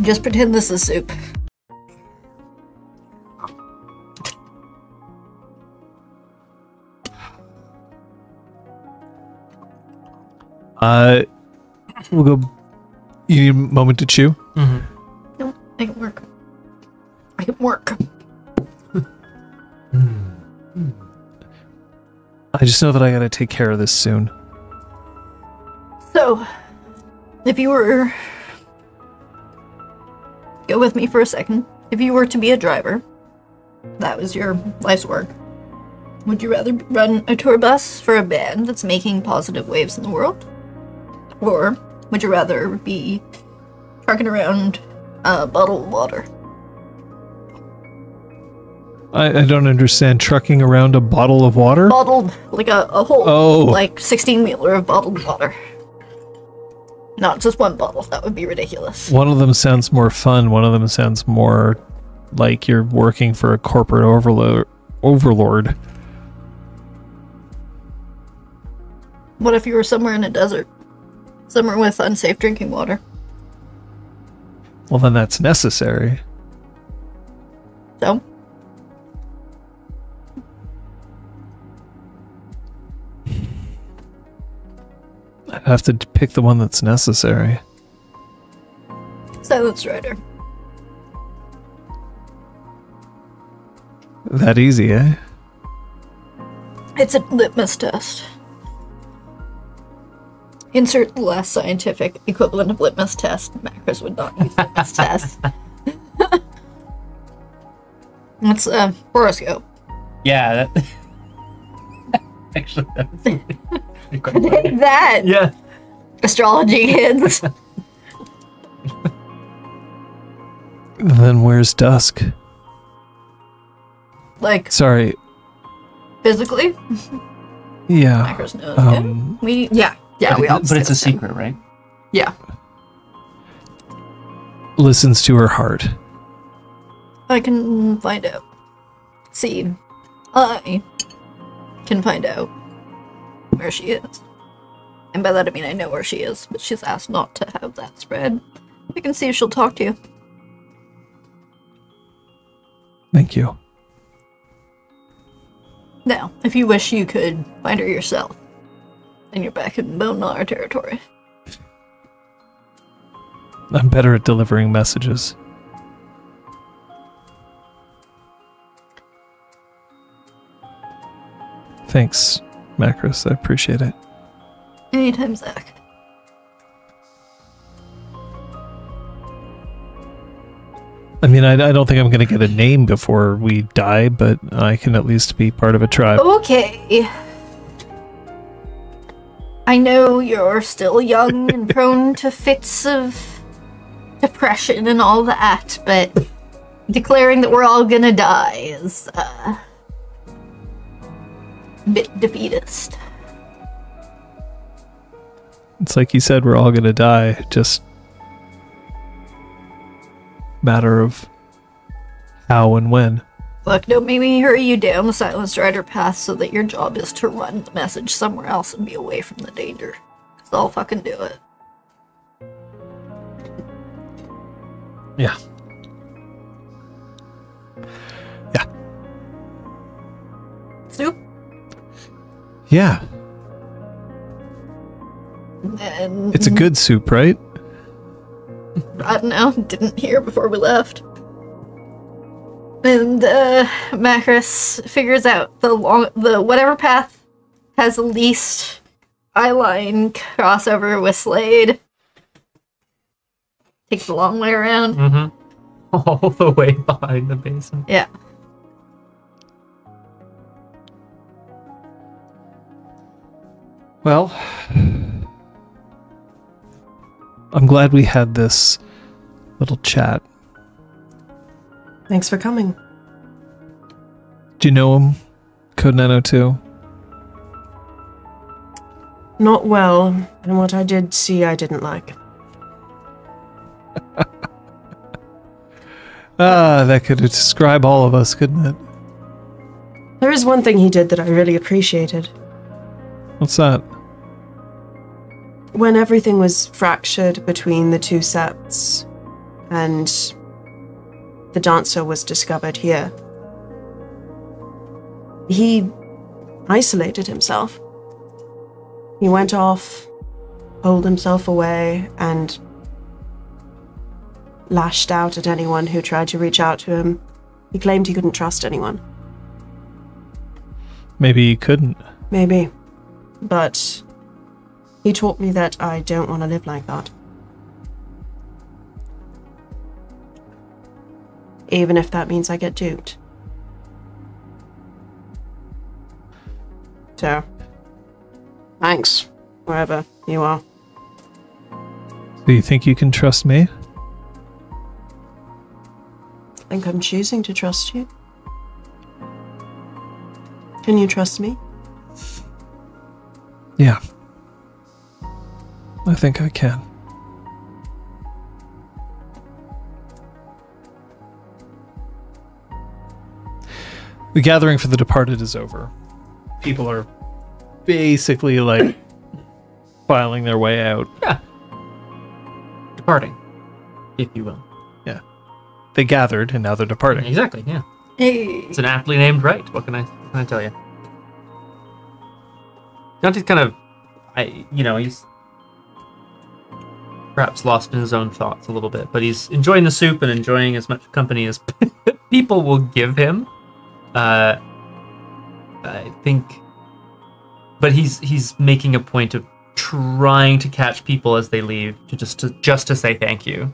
Just pretend this is soup. We'll go. You need a moment to chew? Mm-hmm. No, I can work. I can work. I just know that I gotta take care of this soon. So, if you were... Go with me for a second. If you were to be a driver, that was your life's work, would you rather run a tour bus for a band that's making positive waves in the world? Or would you rather be trucking around a bottle of water? I don't understand. Trucking around a bottle of water? Bottled, like a whole, like 16-wheeler of bottled water. Not just one bottle. That would be ridiculous. One of them sounds more fun. One of them sounds more like you're working for a corporate overlord. What if you were somewhere in a desert? Somewhere with unsafe drinking water? Well, then that's necessary. So? I have to pick the one that's necessary. Silence Rider. That easy, eh? It's a litmus test. Insert the last scientific equivalent of litmus test. Macris would not use litmus test. That's horoscope. Yeah. Actually, take that! Yeah. Astrology kids. Then where's Dusk? Like... Sorry. Physically? Yeah. Macros knows. But it's a secret, right? Yeah. Listens to her heart. I can find out. See. I can find out where she is, and by that I mean I know where she is, but she's asked not to have that spread. I can see if she'll talk to you. Thank you. Now, if you wish, you could find her yourself, and you're back in Bonar territory. I'm better at delivering messages. Thanks, Macris, I appreciate it. Anytime, Zach. mean, I don't think I'm going to get a name before we die, but I can at least be part of a tribe. Okay. I know you're still young and prone to fits of depression and all that, but declaring that we're all gonna die is a bit defeatist. It's like you said, we're all gonna die, just matter of how and when. Look, don't make me hurry you down the Silence Rider path so that your job is to run the message somewhere else and be away from the danger. Because I'll fucking do it. Yeah. Yeah. Soup? Yeah. And it's a good soup, right? I don't know. Didn't hear before we left. And Macris figures out the whatever path has the least eyeline crossover with Slade. Takes the long way around. Mm-hmm. All the way behind the basin. Yeah. Well, I'm glad we had this little chat. Thanks for coming. Do you know him, Code 902? Not well, and what I did see I didn't like. That could describe all of us, couldn't it? There is one thing he did that I really appreciated. What's that? When everything was fractured between the two septs and the dancer was discovered here, he isolated himself. He went off, pulled himself away, and lashed out at anyone who tried to reach out to him. He claimed he couldn't trust anyone. Maybe he couldn't. Maybe. But he taught me that I don't want to live like that. Even if that means I get duped. So, thanks, wherever you are. Do you think you can trust me? I think I'm choosing to trust you. Can you trust me? Yeah. I think I can. The gathering for the departed is over. People are basically like filing their way out. Yeah. Departing, if you will. Yeah. They gathered and now they're departing. Exactly, yeah. It's an aptly named rite. What can I tell you? Dante's kind of, he's perhaps lost in his own thoughts a little bit, but he's enjoying the soup and enjoying as much company as people will give him. I think, but he's making a point of trying to catch people as they leave to just say thank you,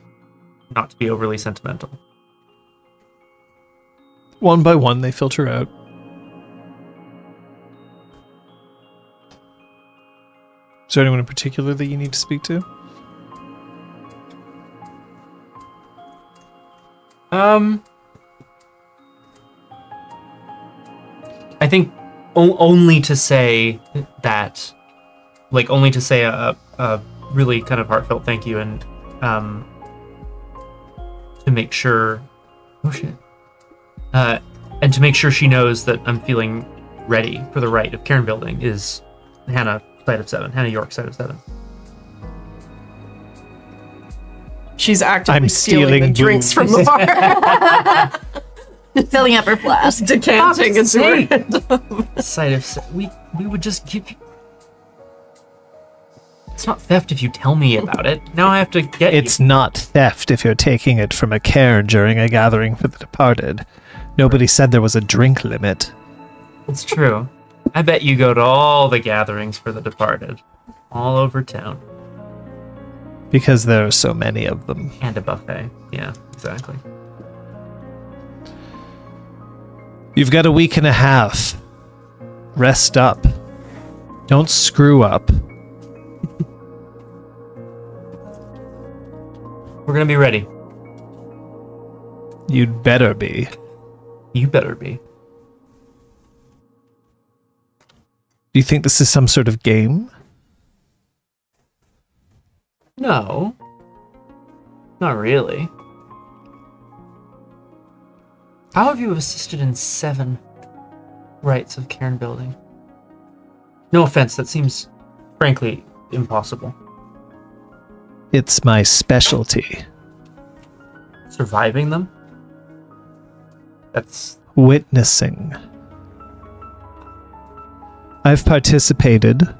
not to be overly sentimental. One by one, they filter out. Is there anyone in particular that you need to speak to? I think only to say that, like, only to say a really kind of heartfelt thank you and to make sure, and to make sure she knows that I'm feeling ready for the Rite of Cairn building is Hannah, Sight of Seven, Hannah York, Sight of Seven. She's actively stealing the drinks from the bar. Filling up her flask, decanting and Sight of Seven. We would just give you. It's not theft if you tell me about it. Now I have to get you. It's not theft if you're taking it from a cairn during a gathering for the departed. Nobody said there was a drink limit. It's true. I bet you go to all the gatherings for the departed, all over town. Because there are so many of them. And a buffet. Yeah, exactly. You've got a week and a half. Rest up. Don't screw up. We're gonna be ready. You'd better be. You better be. Do you think this is some sort of game? No. Not really. How have you assisted in 7 rites of Cairn building? No offense, that seems, frankly, impossible. It's my specialty. Surviving them? That's... witnessing. I've participated.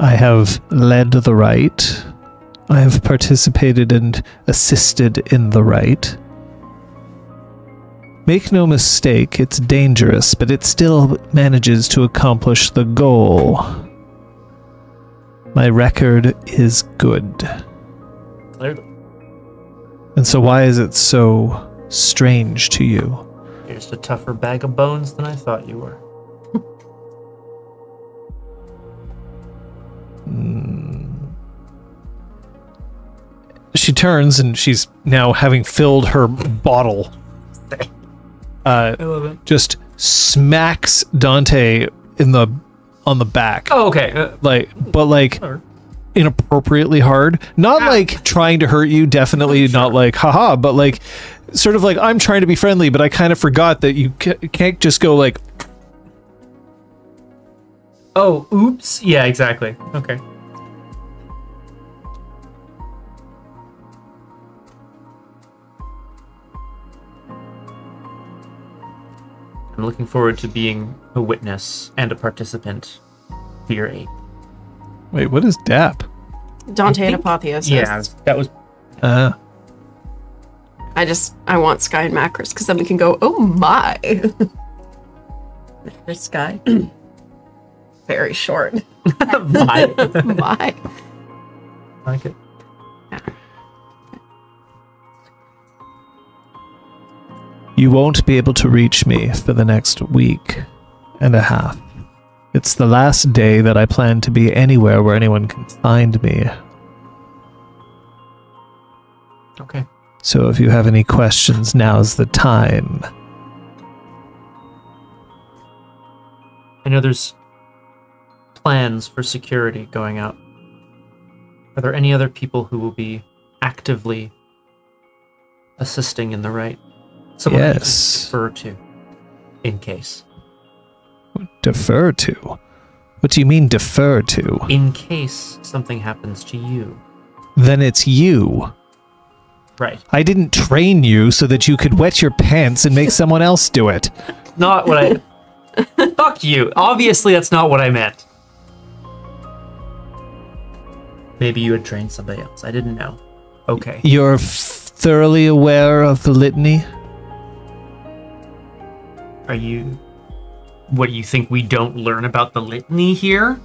I have led the rite. I have participated and assisted in the rite. Make no mistake, it's dangerous, but it still manages to accomplish the goal. My record is good. Clearly. And so why is it so strange to you? You're just a tougher bag of bones than I thought you were. She turns, and she's now, having filled her bottle, I love it. Just smacks Dante on the back. Oh, okay. But inappropriately hard. Not like trying to hurt you. Definitely not like haha. But like sort of like I'm trying to be friendly, but I kind of forgot that you can't just go like. Oh, oops. Yeah, exactly. Okay. I'm looking forward to being a witness and a participant to your aid. Wait, what is DAP? Dante and Apotheosis. Yeah, that was... I want Sky and Macris, because then we can go, oh my! Macris, Sky. Very short. My. My. I like it. Yeah. You won't be able to reach me for the next week and a half. It's the last day that I plan to be anywhere where anyone can find me. Okay. So if you have any questions, now's the time. I know there's plans for security going up. Are there any other people who will be actively assisting in the rite? Someone yes. Defer to, in case. Defer to? What do you mean defer to? In case something happens to you. Then it's you. Right. I didn't train you so that you could wet your pants and make someone else do it. Not what I... Fuck you. Obviously that's not what I meant. Maybe you had trained somebody else. I didn't know. Okay. You're thoroughly aware of the litany? Are you... What, you think we don't learn about the litany here?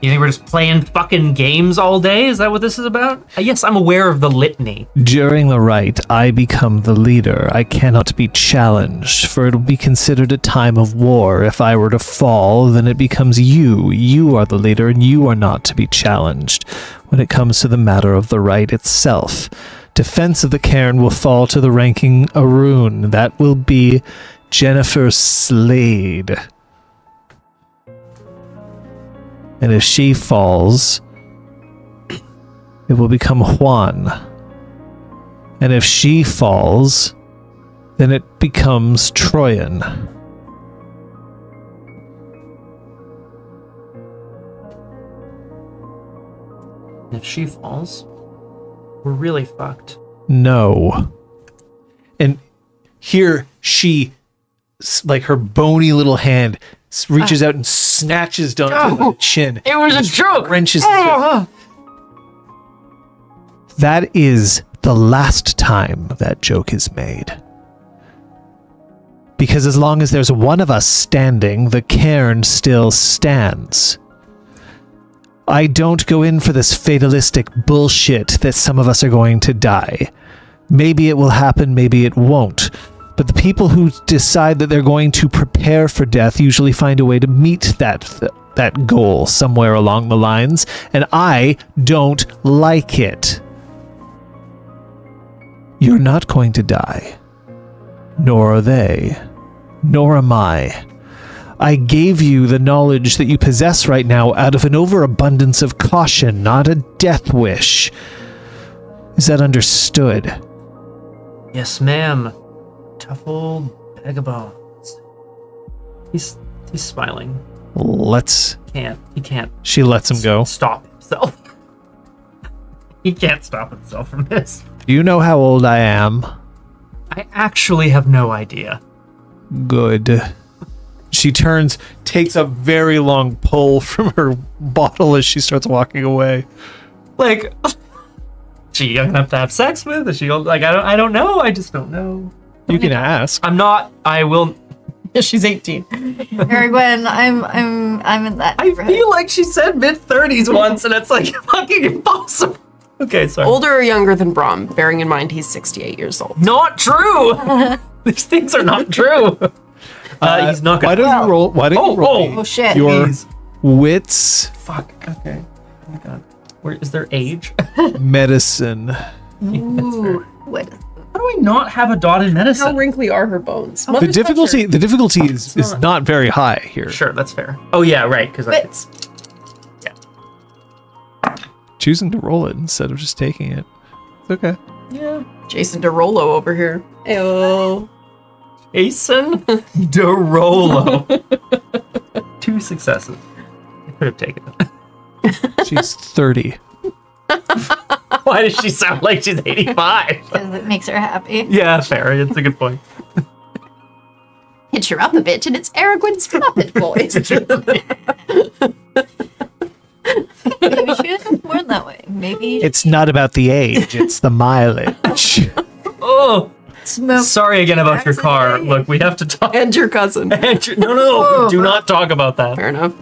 You think we're just playing fucking games all day? Is that what this is about? Yes, I'm aware of the litany. During the rite, I become the leader. I cannot be challenged, for it'll be considered a time of war. If I were to fall, then it becomes you. You are the leader, and you are not to be challenged. When it comes to the matter of the rite itself, defense of the Cairn will fall to the ranking Arun. That will be Jennifer Slade. And if she falls, it will become Juan. And if she falls, then it becomes Troian. And if she falls... We're really fucked. No. And here she, like her bony little hand, reaches out and snatches Dante by the chin. It was a joke! Wrenches his. That is the last time that joke is made. Because as long as there's one of us standing, the Cairn still stands. I don't go in for this fatalistic bullshit that some of us are going to die. Maybe it will happen, maybe it won't. But the people who decide that they're going to prepare for death usually find a way to meet that goal somewhere along the lines, and I don't like it. You're not going to die. Nor are they. Nor am I. I gave you the knowledge that you possess right now out of an overabundance of caution, not a death wish. Is that understood? Yes, ma'am. Tough old bag of bones. He's smiling. Let's... He can't. She lets him go. Stop himself. He can't stop himself from this. Do you know how old I am? I actually have no idea. Good. She turns, takes a very long pull from her bottle as she starts walking away. Like, is she young enough to have sex with? Is she old? Like, I don't know. I just don't know. You can ask. I'm not. I will. She's 18. Mary Gwen, I'm in that. I feel like she said mid-30s once, and it's like fucking impossible. Okay, sorry. Older or younger than Braum, bearing in mind he's 68 years old. Not true. These things are not true. He's not gonna. Why don't you roll? Oh, shit. Your wits. Fuck. Okay. Oh my god. Where is their age? Medicine. Ooh. What? How do I not have a dot in medicine? How wrinkly are her bones? Mother's the difficulty is not very high here. Sure, that's fair. Oh yeah, right. Because it's yeah. Choosing to roll it instead of just taking it. It's okay. Yeah. Jason Derulo over here. Ayo. Jason Derulo. 2 successes. I could have taken it. She's 30. Why does she sound like she's 85? Because it makes her happy. Yeah, fair. It's a good point. Hitch her up a bit, and it's Aragorn's puppet voice. Maybe she was born that way. Maybe it's not about the age; it's the mileage. Oh, smoke. Sorry again about your car. Look, we have to talk. And your cousin. No, do not talk about that. Fair enough.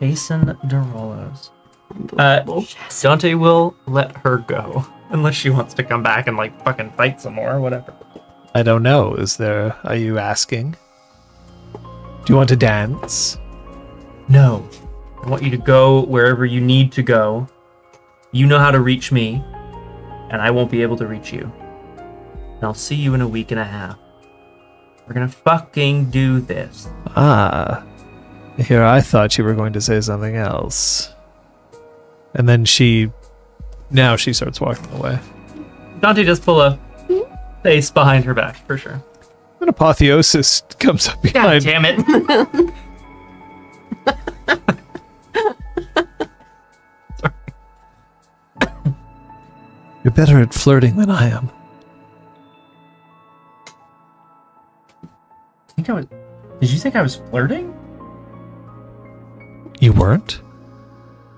Jason Derulo's. Dante will let her go unless she wants to come back and like fucking fight some more or whatever. I don't know. Are you asking? Do you want to dance? No. I want you to go wherever you need to go. You know how to reach me, and I won't be able to reach you. And I'll see you in a week and a half. We're gonna fucking do this. Ah. Here, I thought you were going to say something else. And then now she starts walking away. Dante does pull a face behind her back, for sure. An apotheosis comes up behind. God damn it. Sorry. You're better at flirting than I am. Did you think I was flirting? You weren't?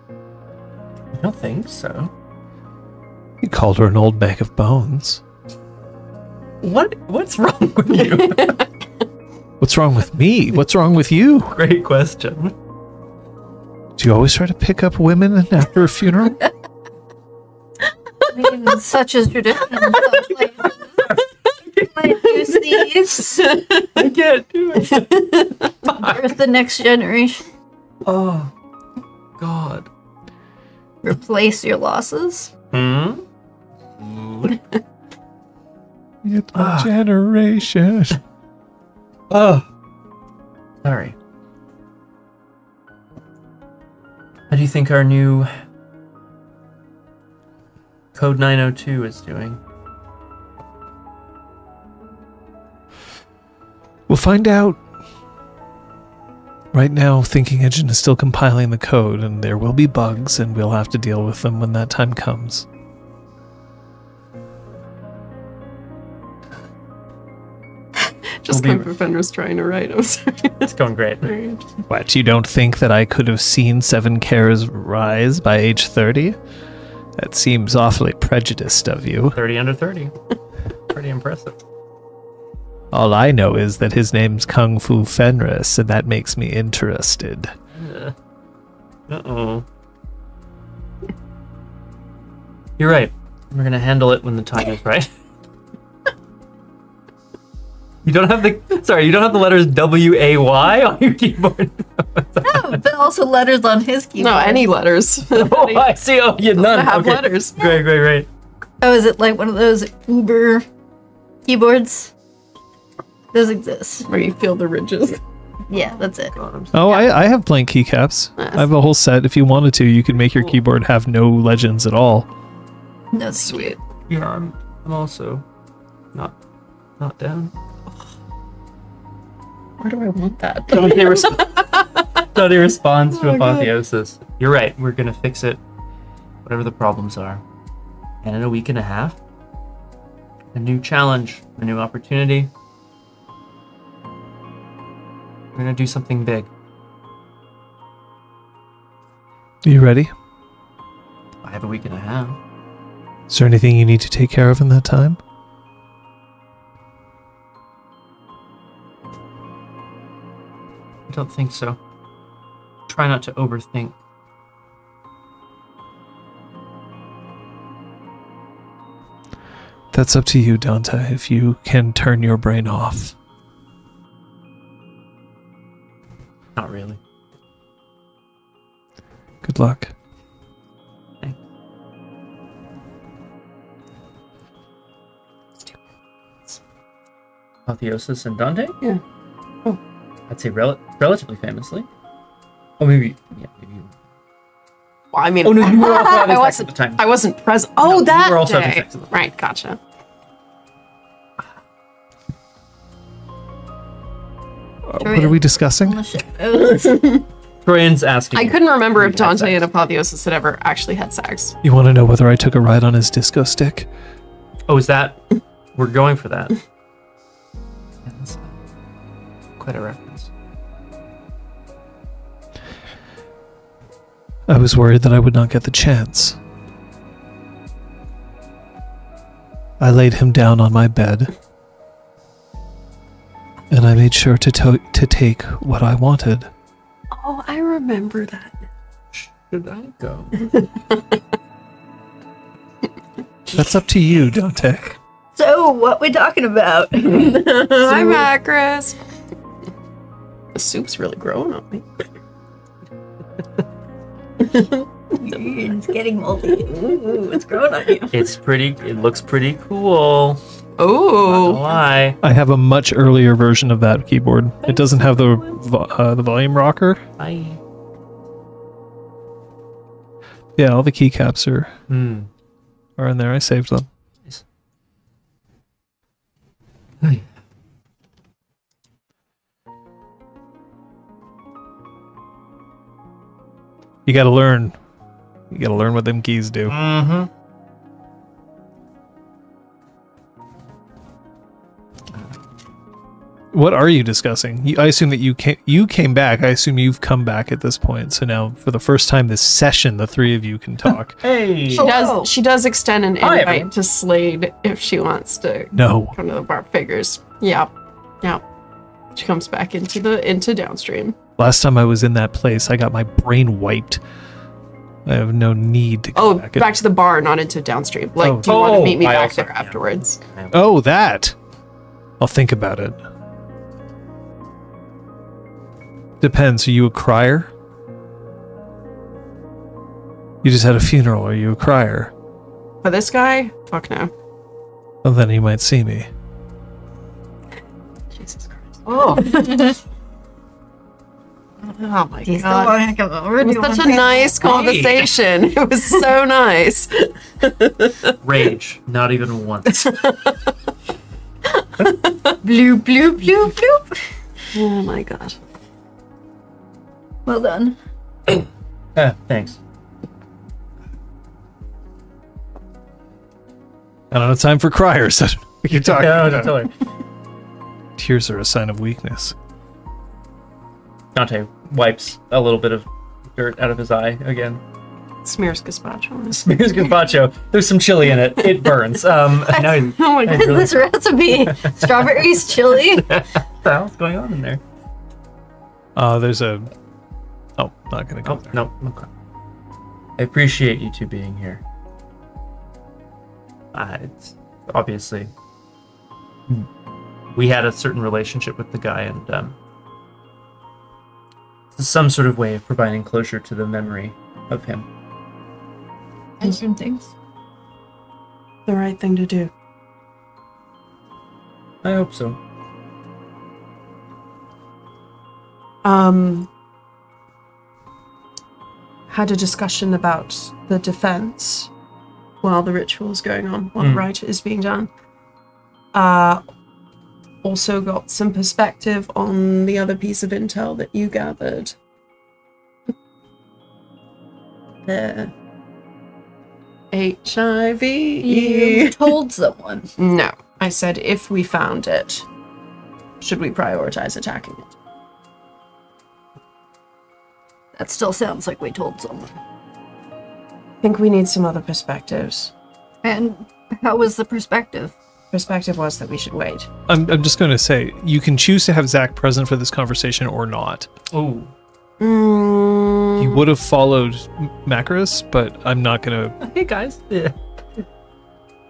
I don't think so. You called her an old bag of bones. What's wrong with you? What's wrong with me? What's wrong with you? Great question. Do you always try to pick up women after a funeral? I mean, such as tradition. I can't do it. Birth the next generation. Oh, God. Replace your losses? Hmm? It's my generation. Oh. Sorry. How do you think our new Code 902 is doing? We'll find out. Right now, Thinking Engine is still compiling the code, and there will be bugs, and we'll have to deal with them when that time comes. Just my was trying to write. I'm sorry. It's going great. What? You don't think that I could have seen Seven Cares rise by age 30? That seems awfully prejudiced of you. 30 under 30. Pretty impressive. All I know is that his name's Kung Fu Fenris, and that makes me interested. Uh-oh. You're right. We're gonna handle it when the time is right. You don't have the, sorry, you don't have the letters W-A-Y on your keyboard? No, but also letters on his keyboard. No, any letters. Oh, I see. Oh, yeah, none. Have okay. letters. Yeah. Great, great, great. Oh, is it like one of those Uber keyboards? Those exist. Where you feel the ridges. Yeah, that's it. Oh, I have blank keycaps. Nice. I have a whole set. If you wanted to, you could make your keyboard have no legends at all. No, sweet. Yeah, I'm also not down. Where do I want that? Dante responds to Apotheosis. God. You're right. We're going to fix it. Whatever the problems are. And in a week and a half, a new challenge, a new opportunity. We're going to do something big. Are you ready? I have a week and a half. Is there anything you need to take care of in that time? I don't think so. Try not to overthink. That's up to you, Dante, if you can turn your brain off. Not really. Good luck. Thanks. Apotheosis and Dante? Yeah. Oh. I'd say relatively famously. Oh, maybe. Yeah, maybe. Well, I mean, oh no, you were also having sex at the time. I wasn't present. Oh, no, that you were also day. Having sex at the time. Right, gotcha. What are we discussing? Troian's asking. I couldn't remember if Dante and Apotheosis had ever actually had sex. You want to know whether I took a ride on his disco stick? Oh, is that? We're going for that. Yeah, that's quite a reference. I was worried that I would not get the chance. I laid him down on my bed. And I made sure to take what I wanted. Oh, I remember that. Should I go? That's up to you, Dante. So, what we talking about? Hi, Macris. The soup's really growing on me. It's getting moldy. Ooh, it's growing on you. It's pretty. It looks pretty cool. Oh, why? I have a much earlier version of that keyboard. It doesn't have the volume rocker. Bye. Yeah, all the keycaps are in there. I saved them. Nice. Hey. You gotta learn. You gotta learn what them keys do. Mm-hmm. What are you discussing? I assume that you came back. I assume you've come back at this point. So now, for the first time this session, the three of you can talk. Hey, she does extend an invite to Slade if she wants to. No, come to the bar. Figures. Yeah, yeah. She comes back into Downstream. Last time I was in that place, I got my brain wiped. I have no need to. Go back to the bar, not into Downstream. Like, do you want to meet me back there afterwards? Yeah. Oh, that. I'll think about it. Depends. Are you a crier? You just had a funeral. Are you a crier? For this guy? Fuck no. Well, then he might see me. Jesus Christ. Oh. Oh my God. It was such a nice conversation. It was so nice. Rage. Not even once. Bloop, bloop, bloop, bloop. Oh my God. Well done. Thanks. I don't know, it's time for criers. So you're talking. No, totally. Tears are a sign of weakness. Dante wipes a little bit of dirt out of his eye again. Smears gazpacho. Smears gazpacho. There's some chili in it. It burns. Now oh my God, really... this recipe. Strawberries, chili. What the hell's going on in there? There's a... Oh, not gonna go there. No, okay. I appreciate you two being here. It's obviously we had a certain relationship with the guy, and some sort of way of providing closure to the memory of him. And some things. The right thing to do. I hope so. Had a discussion about the defense while the ritual is going on, while the rite is being done. Also got some perspective on the other piece of intel that you gathered. The HIV. You told someone. No. I said if we found it, should we prioritize attacking it? That still sounds like we told someone. I think we need some other perspectives. And how was the perspective? Perspective was that we should wait. I'm just going to say, you can choose to have Zach present for this conversation or not. Oh. He would have followed Macris, but I'm not going to... Hey, guys. Yeah.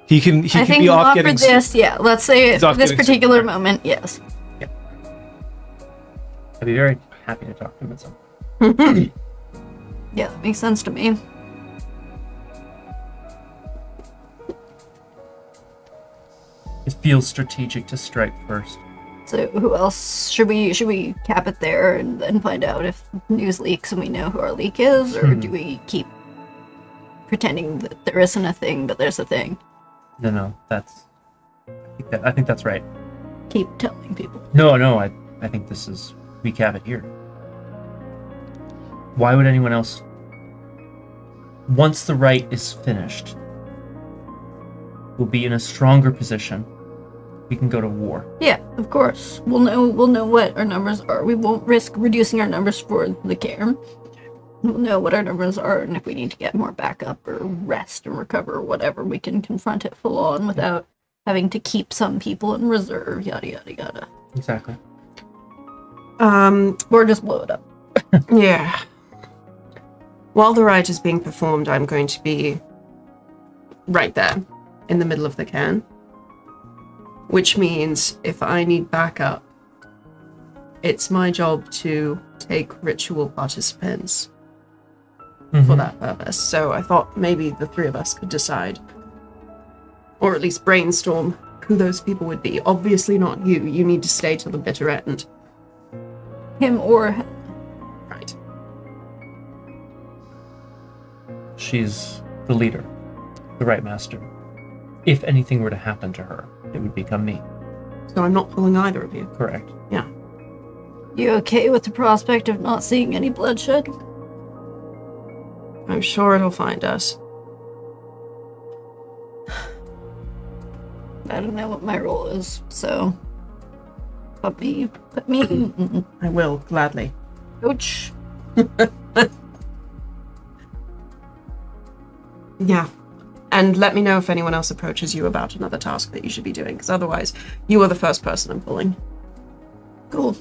He can be off getting... I think this, yeah. Let's say for this particular moment, yes. Yeah. I'd be very happy to talk to him at some point. Yeah, that makes sense to me. It feels strategic to strike first. So who else? Should we cap it there and then find out if news leaks and we know who our leak is? Or do we keep pretending that there isn't a thing, but there's a thing? No, that's... I think that's right. Keep telling people. No, I think this is... We cap it here. Why would anyone else... Once the rite is finished... We'll be in a stronger position. We can go to war. Yeah, of course. We'll know what our numbers are. We won't risk reducing our numbers for the Cairn. We'll know what our numbers are, and if we need to get more backup or rest and recover or whatever, we can confront it full on without having to keep some people in reserve, yada yada yada. Exactly. Or just blow it up. Yeah. While the rite is being performed, I'm going to be right there. In the middle of the Cairn, which means if I need backup, it's my job to take ritual participants for that purpose. So I thought maybe the three of us could decide, or at least brainstorm, who those people would be. Obviously not you. You need to stay till the bitter end. Him or her. Right. She's the leader, the Rite Master. If anything were to happen to her, it would become me. So I'm not pulling either of you. Correct. Yeah. You okay with the prospect of not seeing any bloodshed? I'm sure it'll find us. I don't know what my role is, so... Put me... I will, gladly. Ouch. Yeah. And let me know if anyone else approaches you about another task that you should be doing, because otherwise you are the first person I'm pulling. Cool.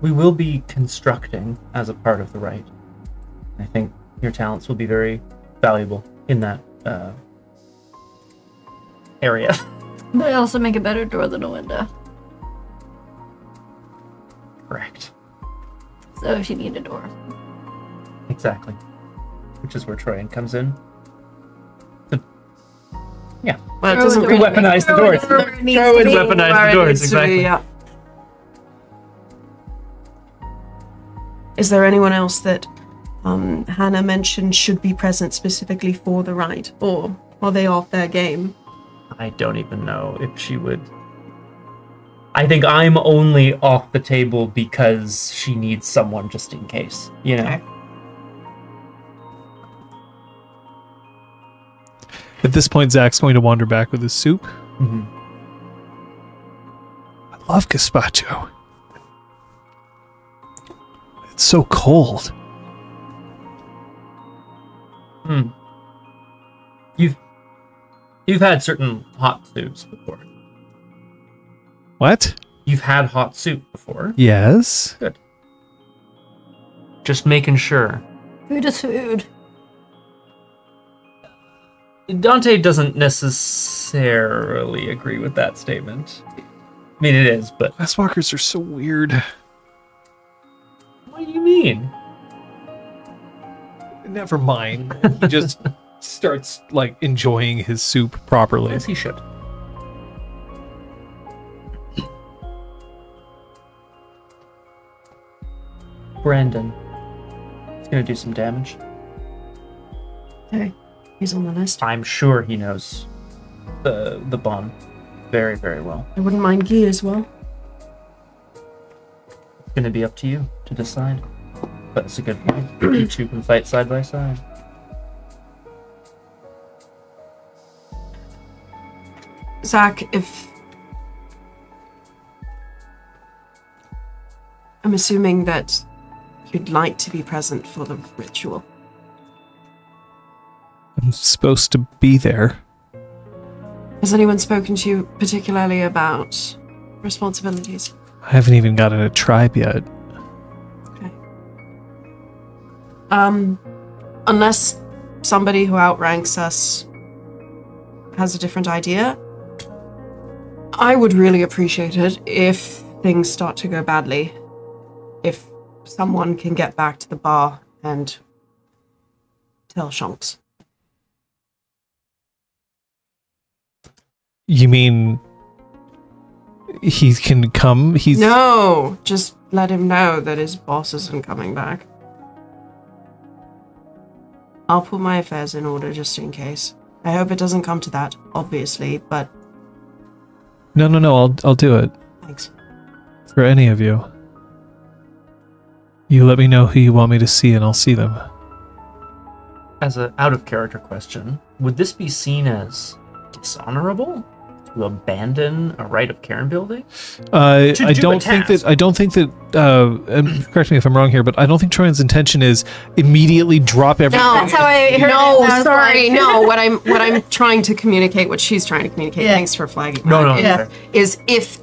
We will be constructing as a part of the rite. I think your talents will be very valuable in that area. But I also make a better door than a window. Correct. So if you need a door. Exactly. Which is where Troian comes in. Yeah. Well, it doesn't really weaponize the doors. Troian weaponized the doors, exactly. Yeah. Is there anyone else that Hannah mentioned should be present specifically for the rite, or are they off their game? I don't even know if she would. I think I'm only off the table because she needs someone just in case, you know? Okay. At this point, Zach's going to wander back with his soup. I love gazpacho. It's so cold. You've had certain hot soups before. What? You've had hot soup before? Yes. Good. Just making sure. Food is food. Dante doesn't necessarily agree with that statement. I mean, it is, but... Glasswalkers are so weird. What do you mean? Never mind. He just starts, like, enjoying his soup properly. As he should. Brandon. He's gonna do some damage. Hey, he's on the list. I'm sure he knows the bomb very, very well. I wouldn't mind Guy as well. It's gonna be up to you to decide. But it's a good point. You two can fight side by side. Zach, if... I'm assuming that you'd like to be present for the ritual. I'm supposed to be there. Has anyone spoken to you particularly about responsibilities? I haven't even gotten a tribe yet. Okay. Unless somebody who outranks us has a different idea, I would really appreciate it if things start to go badly. If someone can get back to the bar and tell Shonks. You mean he can come? He's... No, just let him know that his boss isn't coming back. I'll put my affairs in order just in case. I hope it doesn't come to that, obviously, but... No, I'll do it. Thanks. For any of you. You let me know who you want me to see and I'll see them. As an out-of-character question, would this be seen as dishonorable to abandon a Rite of Cairn building? I don't think that. And correct me if I'm wrong here, but I don't think Troian's intention is immediately drop everything. No, that's how I heard. No, sorry, no. What I'm trying to communicate, what she's trying to communicate. Yeah. Thanks for flagging. No. Is if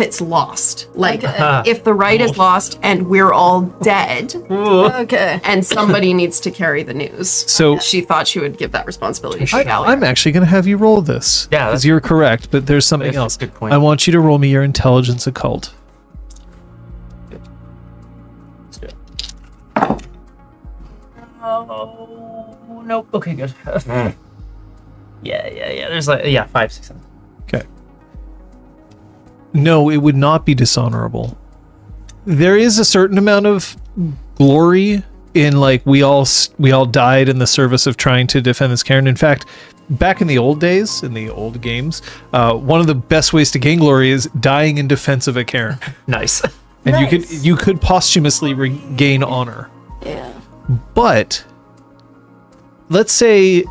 it's lost, like if the rite is lost and we're all dead, okay, and somebody needs to carry the news. So she thought she would give that responsibility. I'm actually going to have you roll this. Yeah, because you're correct, but there's something else. Good point. I want you to roll me your intelligence occult. Oh, nope. Okay, good. Yeah. There's like, 5, 6, 7. Okay. No, it would not be dishonorable. There is a certain amount of glory in, like, we all died in the service of trying to defend this cairn. In fact, back in the old days, in the old games, one of the best ways to gain glory is dying in defense of a cairn. Nice. And nice. You could posthumously regain honor. Yeah. But let's say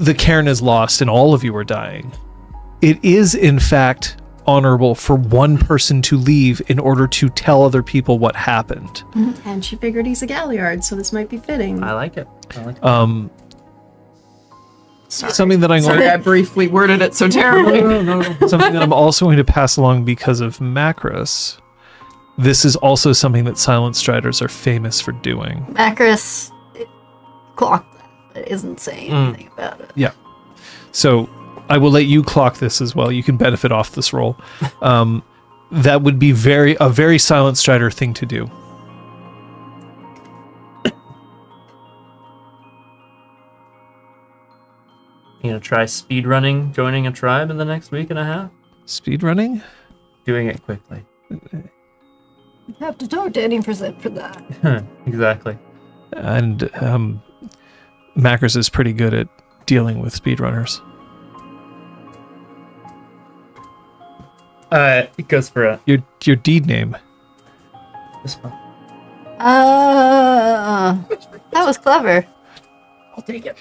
the cairn is lost and all of you are dying. It is, in fact, honorable for one person to leave in order to tell other people what happened. And she figured he's a Galliard, so this might be fitting. I like it. Something that I'm going to... I briefly worded it so terribly. No. Something that I'm also going to pass along because of Macris. This is also something that Silent Striders are famous for doing. Macris clocked that, but isn't saying anything about it. Yeah. So I will let you clock this as well. You can benefit off this roll. That would be a very Silent Strider thing to do. You gonna try speedrunning, joining a tribe in the next week and a half? Speedrunning? Doing it quickly. You have to talk to Any Percent for that. Exactly. And Macris is pretty good at dealing with speedrunners. It goes for a... Your deed name. This one. That was clever. I'll take it.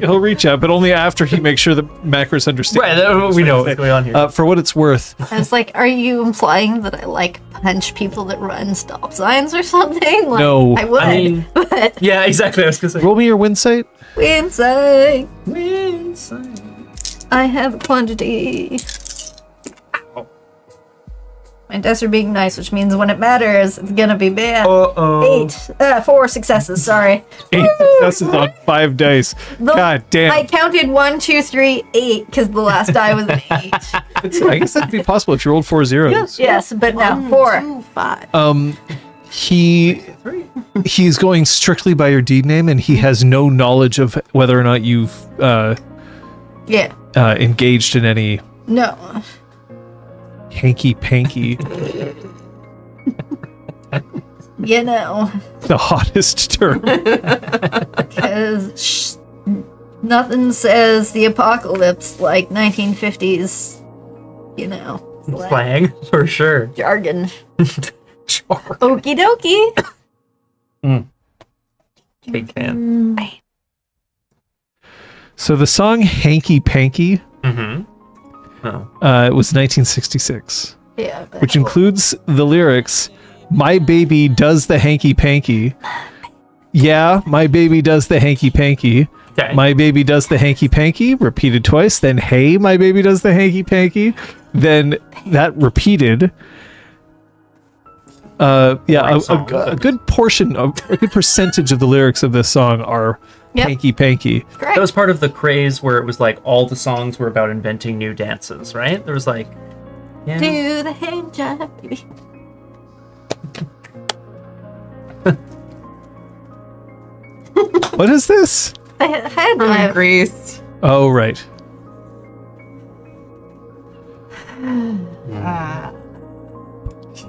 He'll reach out, but only after he makes sure that Macris understands. Right, we know what's going on here. For what it's worth. I was like, are you implying that I like punch people that run stop signs or something? Like, no. I would. I mean, but yeah, exactly. I was gonna say. Roll me your Winsight. Winsight. I have a quantity. Ow. My dice are being nice, which means when it matters, it's gonna be bad. Uh-oh. Four successes, sorry. Eight successes on five dice. God damn. I counted 1, 2, 3, 8, because the last die was an 8. I guess that'd be possible if you rolled 4 zeros. Yes, but now 4, 2, 5. He's going strictly by your deed name, and he has no knowledge of whether or not you've engaged in any hanky panky. You know, the hottest term. Because nothing says the apocalypse like 1950s, you know, slang for sure. Jargon. Okie dokie. Big fan. So the song "Hanky Panky," it was 1966, which includes the lyrics, "My baby does the hanky panky." Yeah, my baby does the hanky panky. Okay. My baby does the hanky panky. Repeated twice. Then, hey, my baby does the hanky panky. Then that repeated. A good portion of a good percentage of the lyrics of this song are hanky panky. Correct. That was part of the craze where it was like all the songs were about inventing new dances, right? There was like do the hand job, baby. What is this? The head from Greece. Oh right.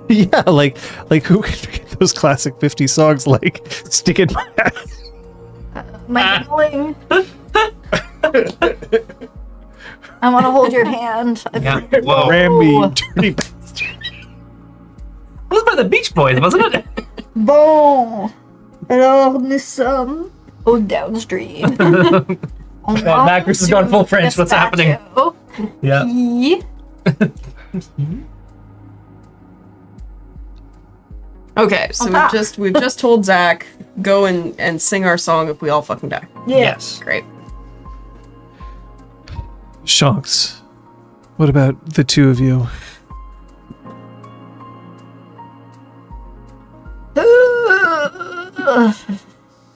Yeah, like who can forget those classic 50 songs like "Stick It My Ass"? My darling, I want to hold your hand. Ram me, dirty bastard. It was by the Beach Boys, wasn't it? Bon, alors nous sommes au downstream. Macris has gone full French. What's happening? Yeah. Okay, so we've just told Zach, go and sing our song if we all fucking die. Yes. Great. Shonks, what about the two of you?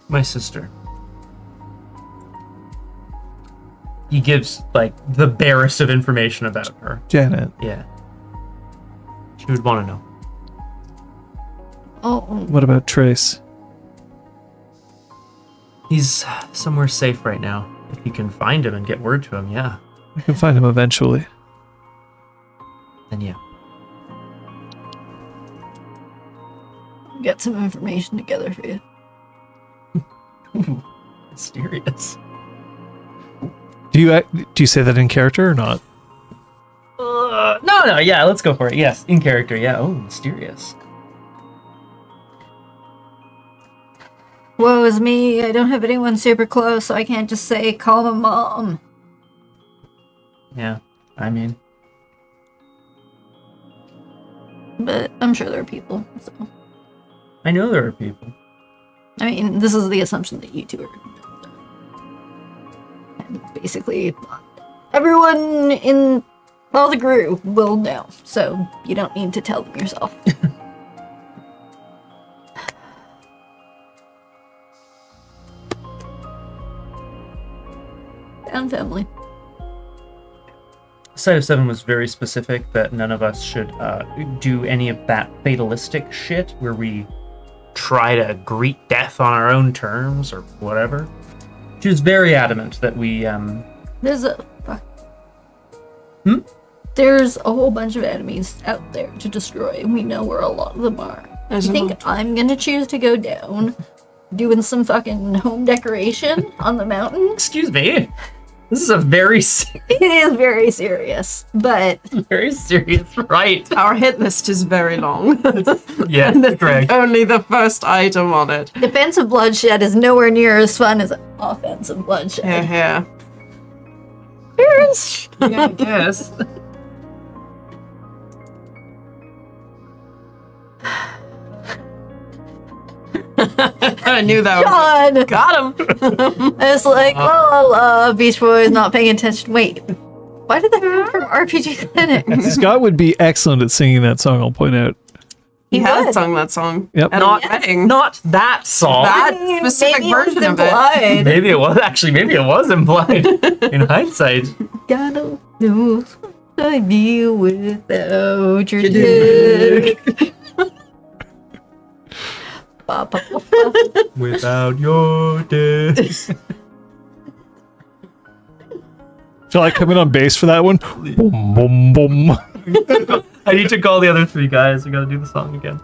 My sister. He gives, like, the barest of information about her. Janet. Yeah. She would want to know. What about Trace? He's somewhere safe right now. If you can find him and get word to him, yeah. We can find him eventually. Then yeah. Get some information together for you. Mysterious. Do you say that in character or not? No, yeah, let's go for it. Yes, in character, yeah. Oh, mysterious. Woe is me, I don't have anyone super close, so I can't just say, call my mom. Yeah, I mean. But I'm sure there are people, so. I know there are people. I mean, this is the assumption that you two are. And basically, everyone in all the group will know, so you don't need to tell them yourself. And family. Sight of Seven was very specific that none of us should do any of that fatalistic shit where we try to greet death on our own terms or whatever. She was very adamant that we there's a whole bunch of enemies out there to destroy. We know where a lot of them are. I think I'm gonna choose to go down doing some fucking home decoration on the mountain. Excuse me. This is a very serious... It is very serious, but... Very serious, right. Our hit list is very long. Yeah, correct. Only the first item on it. Defensive bloodshed is nowhere near as fun as offensive bloodshed. Yeah, Parents! Yeah, I guess. I knew that one. Got him. It's like, la la la, Beach Boy's not paying attention. Wait, Why did that come from RPG Clinic? Scott would be excellent at singing that song, I'll point out. He has sung that song. Yep. Not that song. That specific version of it. Maybe it was. Actually, maybe it was implied. In hindsight. God knows what I'd be without your dick. Without your dick. Shall I come in on bass for that one? Boom, boom, boom. I need to call the other three guys. We gotta do the song again.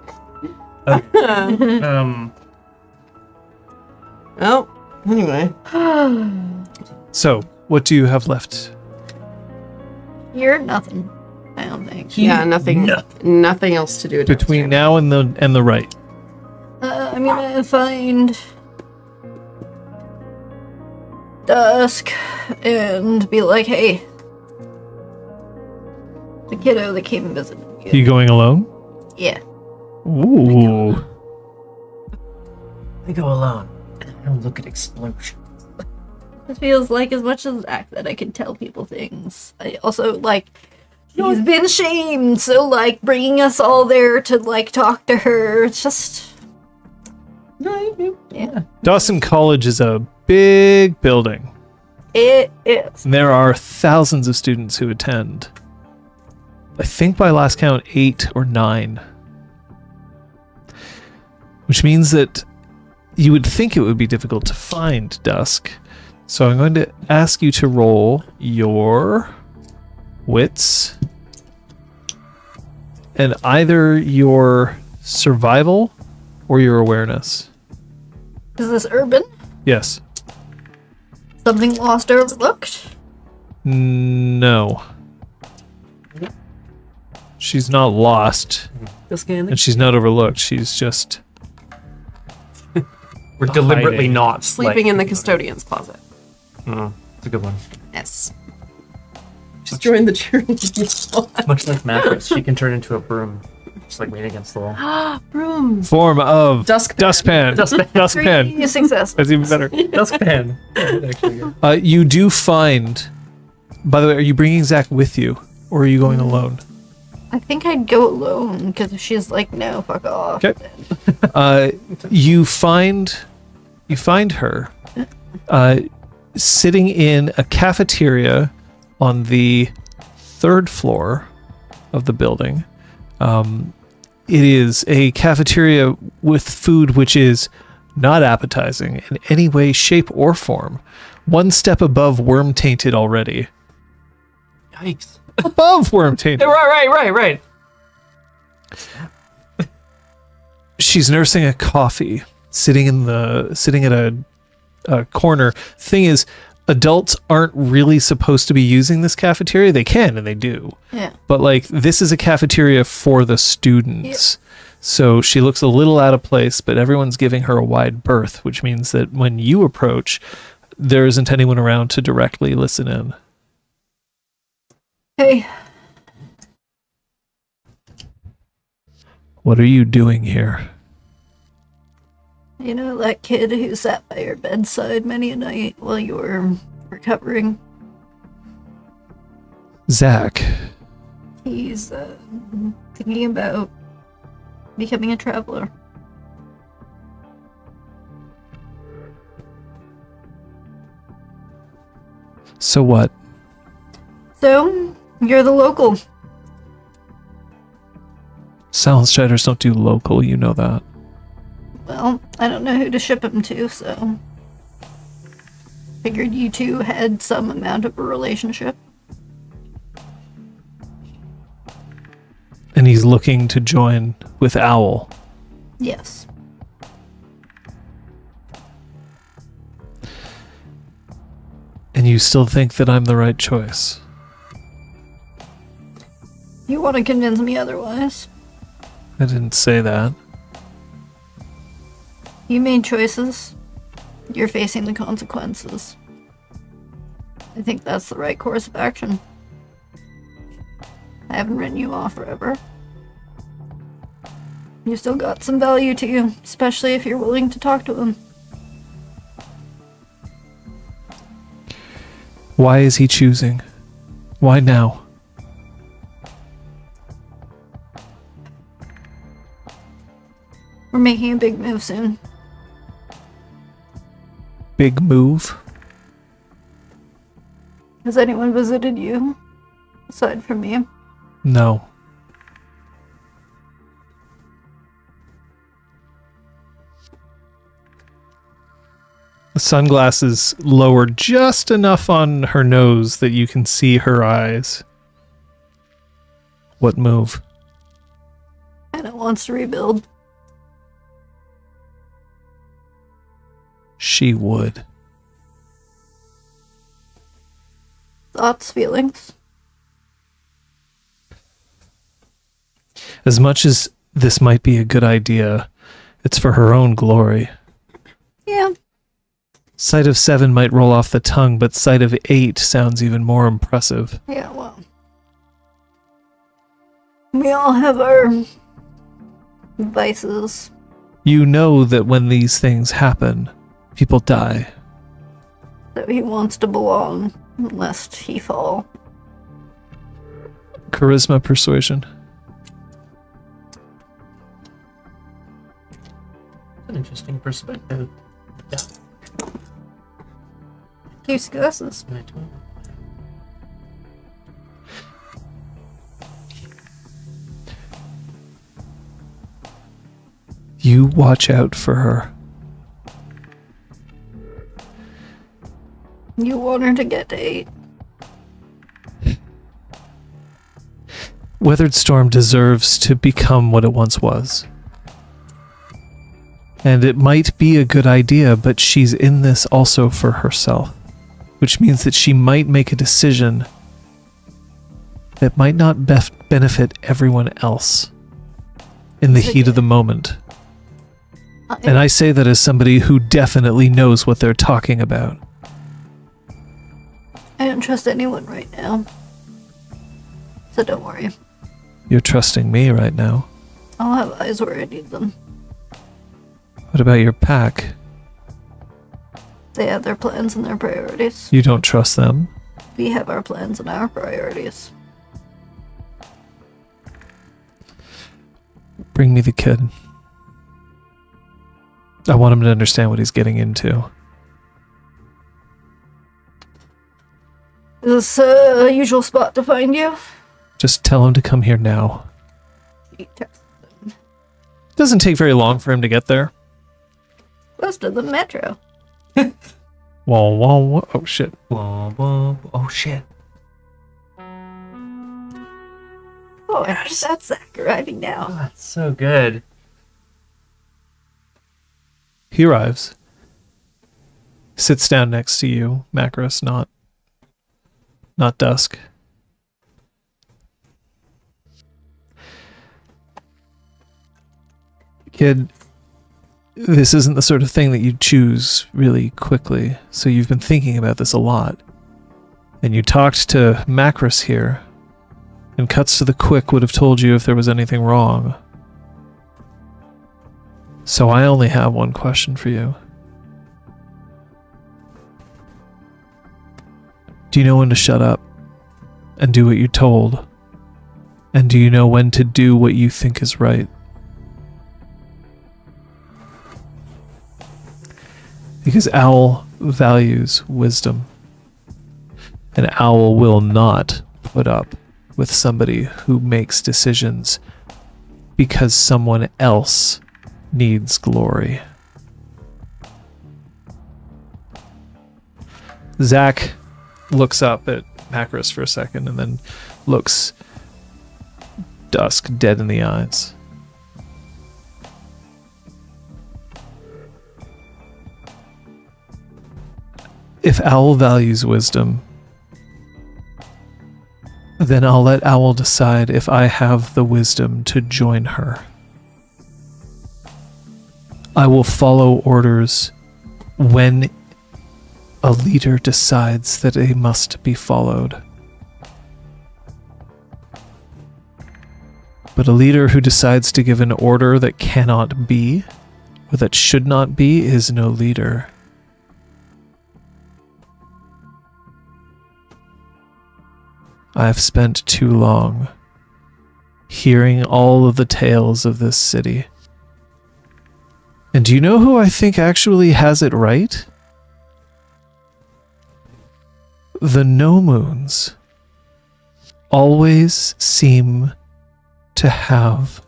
Okay. Oh, anyway. So, what do you have left? You're nothing. I don't think. Yeah, nothing else to do. Between now and the right. I'm gonna find Dusk and be like, hey. The kiddo that came and visited you. You going alone? Yeah. Ooh. I go alone. I don't look at explosions. It feels like, as much as Zach, that I can tell people things. I also, like, she's been shamed, so, like, bringing us all there to, like, talk to her, it's just... Yeah. Dawson College is a big building. It is. And there are thousands of students who attend. I think by last count, 8 or 9. Which means that you would think it would be difficult to find Dusk. So I'm going to ask you to roll your wits. And either your survival or your awareness. Is this urban? Yes. Something lost or overlooked? No. She's not lost, and she's not overlooked. She's just... We're deliberately not sleeping in the custodian's closet. Oh, that's a good one. Yes. She's joined the children's closet. Much like Macris, she can turn into a broom. Just like lean against the wall. Ah, broom. Form of dustpan. Dustpan. Three success. That's even better. Dustpan. You do find. By the way, are you bringing Zach with you, or are you going alone? I think I'd go alone, because she's like, no, fuck off. Okay. You find her sitting in a cafeteria on the 3rd floor of the building. It is a cafeteria with food which is not appetizing in any way, shape, or form. One step above worm-tainted already. Yikes. Above worm tainted. Right. She's nursing a coffee, sitting at a corner. Thing is, adults aren't really supposed to be using this cafeteria. They can, and they do. Yeah. But like, this is a cafeteria for the students. Yeah. So she looks a little out of place, but everyone's giving her a wide berth, which means that when you approach, there isn't anyone around to directly listen in. Hey. What are you doing here? You know that kid who sat by your bedside many a night while you were recovering? Zach. He's thinking about becoming a traveler. So what? So... you're the local. Soundstriders don't do local, you know that. Well, I don't know who to ship him to, so... figured you two had some amount of a relationship. And he's looking to join with Owl. Yes. And you still think that I'm the right choice? You want to convince me otherwise. I didn't say that. You made choices. You're facing the consequences. I think that's the right course of action. I haven't written you off forever. You still got some value to you, especially if you're willing to talk to him. Why is he choosing? Why now? We're making a big move soon. Big move? Has anyone visited you? Aside from me? No. The sunglasses lowered just enough on her nose that you can see her eyes. What move? And it wants to rebuild. She would. Thoughts, feelings? As much as this might be a good idea, it's for her own glory. Yeah. Sight of 7 might roll off the tongue, but Sight of 8 sounds even more impressive. Yeah, well. We all have our vices. You know that when these things happen, people die. So he wants to belong, lest he fall. Charisma, persuasion. That's an interesting perspective. Yeah. Two successes. You watch out for her. You want her to get to 8. Weathered Storm deserves to become what it once was. And it might be a good idea, but she's in this also for herself. Which means that she might make a decision that might not benefit everyone else in the heat of the moment. And I say that as somebody who definitely knows what they're talking about. I don't trust anyone right now. So don't worry. You're trusting me right now. I'll have eyes where I need them. What about your pack? They have their plans and their priorities. You don't trust them? We have our plans and our priorities. Bring me the kid. I want him to understand what he's getting into. Is this a usual spot to find you? Just tell him to come here now. It doesn't take very long for him to get there. Close to the metro. Whoa, whoa, whoa. Oh, shit. Whoa, whoa. Oh, shit. Oh, that's Zach arriving now. Oh, that's so good. He arrives. Sits down next to you, Macris, not Dusk. Kid, this isn't the sort of thing that you choose really quickly, so you've been thinking about this a lot. And you talked to Macris here, and cuts to the quick would have told you if there was anything wrong. So I only have one question for you. Do you know when to shut up and do what you're told? And do you know when to do what you think is right? Because Owl values wisdom. And Owl will not put up with somebody who makes decisions because someone else needs glory. Zach looks up at Macris for a second and then looks Dusk dead in the eyes. If Owl values wisdom, then I'll let Owl decide if I have the wisdom to join her. I will follow orders when a leader decides that they must be followed. But a leader who decides to give an order that cannot be, or that should not be, is no leader. I have spent too long hearing all of the tales of this city. And do you know who I think actually has it right? The no moons always seem to have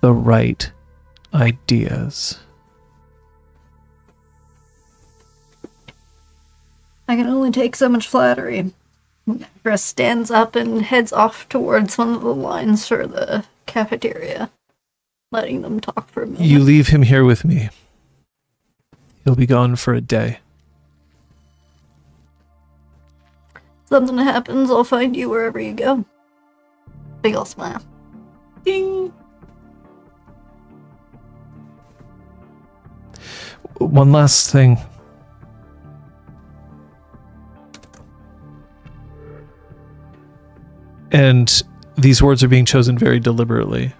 the right ideas. I can only take so much flattery. Macris stands up and heads off towards one of the lines for the cafeteria, letting them talk for a minute. You leave him here with me. He'll be gone for a day. Something happens, I'll find you wherever you go. Big ol' smile. Ding! One last thing. And these words are being chosen very deliberately.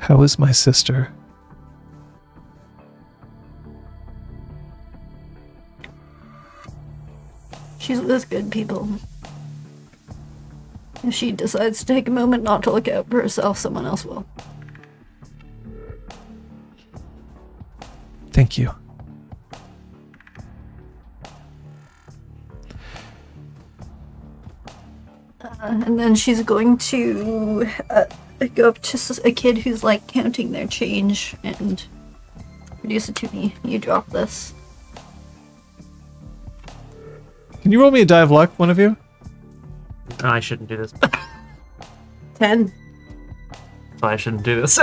How is my sister? She's with good people. If she decides to take a moment not to look out for herself, someone else will. Thank you. And then she's going to go up to a kid who's like counting their change and produce it to me. You drop this. Can you roll me a die of luck, one of you? Oh, I shouldn't do this. 10. Oh, I shouldn't do this.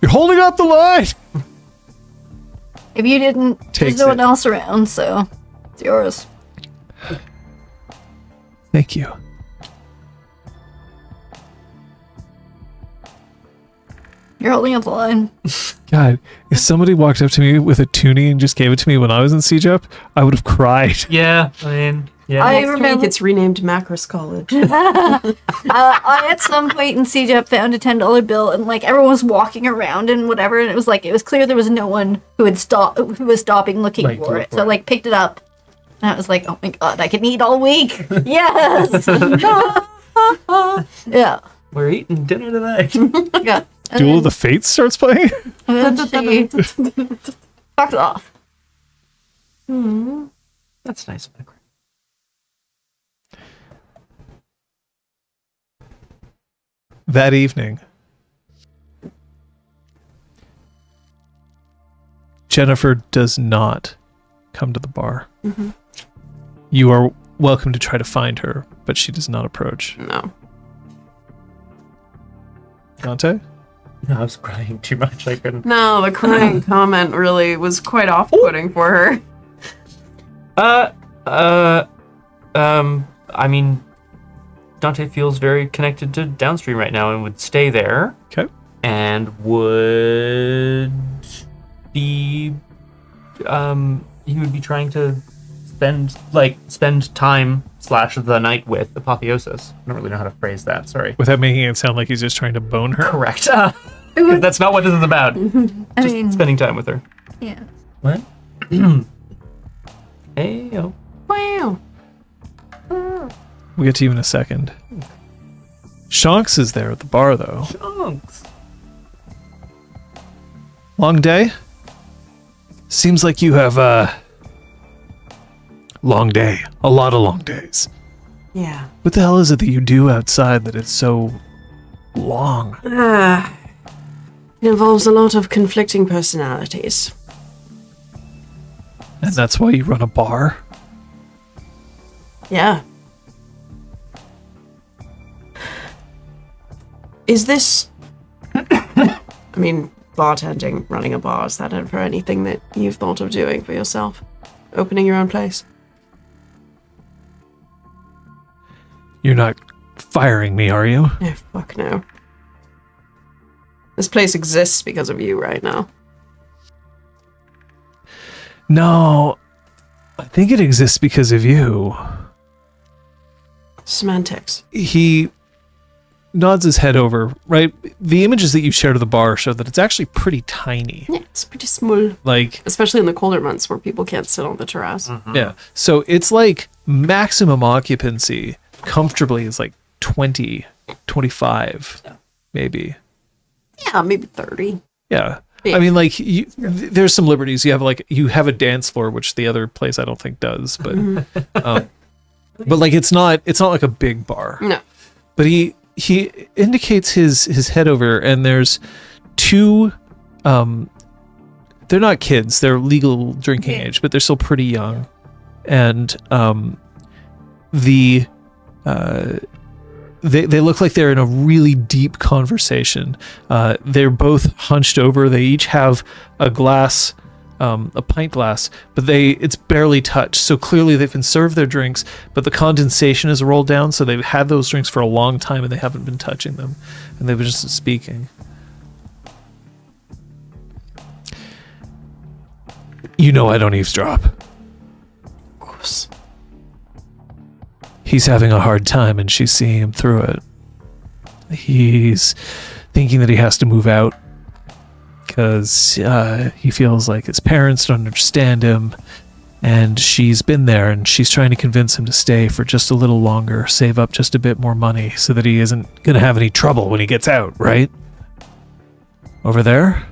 You're holding up the line! If you didn't, there's no one else around, so it's yours. Thank you. You're holding up the line. God, if somebody walked up to me with a toonie and just gave it to me when I was in CJEP, I would have cried. Yeah, I mean... Yeah, I remember it's renamed Macris College. I at some point in CJEP found a $10 bill, and like everyone was walking around and whatever, and it was clear there was no one who had stopping looking for it. So I like picked it up, and I was like, oh my god, I can eat all week. Yes. Yeah. We're eating dinner tonight. Yeah. Duel of the Fates starts playing. Fucked off. Hmm. That's nice, Macris. That evening, Jennifer does not come to the bar. Mm-hmm. You are welcome to try to find her, but she does not approach. No. Dante? No, I was crying too much. I couldn't. No, the crying comment really was quite off-putting for her. I mean... Dante feels very connected to Downstream right now and would stay there. Okay. And would be, he would be trying to spend time / the night with Apotheosis. I don't really know how to phrase that, sorry. Without making it sound like he's just trying to bone her? Correct. That's not what this is about. I mean, spending time with her. Yeah. What? Hey-o. Wow. We'll get to you in a second. Shonks is there at the bar, though. Shonks! Long day? Seems like you have, long day. A lot of long days. Yeah. What the hell is it that you do outside that it's so long? It involves a lot of conflicting personalities. And that's why you run a bar? Yeah. Is this, I mean, bartending, running a bar, is that ever anything that you've thought of doing for yourself? Opening your own place? You're not firing me, are you? No, fuck no. This place exists because of you right now. No, I think it exists because of you. Semantics. He nods his head over, right? The images that you shared of the bar show that it's actually pretty tiny. Yeah, it's pretty small. Like, especially in the colder months where people can't sit on the terrace. Mm-hmm. Yeah. So it's like maximum occupancy comfortably is like 20, 25, yeah. Maybe. Yeah, maybe 30. Yeah. Yeah. I mean, like, you, there's some liberties. You have like, you have a dance floor, which the other place I don't think does, but, but like, it's not like a big bar. No. But he indicates his head over, and there's two, they're not kids, they're legal drinking age, but they're still pretty young. And, they look like they're in a really deep conversation. They're both hunched over. They each have a glass, a pint glass, but it's barely touched. So clearly they've been served their drinks, but the condensation has rolled down. So they've had those drinks for a long time and they haven't been touching them, and they've been just speaking. You know, I don't eavesdrop. Of course. He's having a hard time and she's seeing him through it. He's thinking that he has to move out because he feels like his parents don't understand him, and she's been there and she's trying to convince him to stay for just a little longer, save up just a bit more money so that he isn't going to have any trouble when he gets out, right? Over there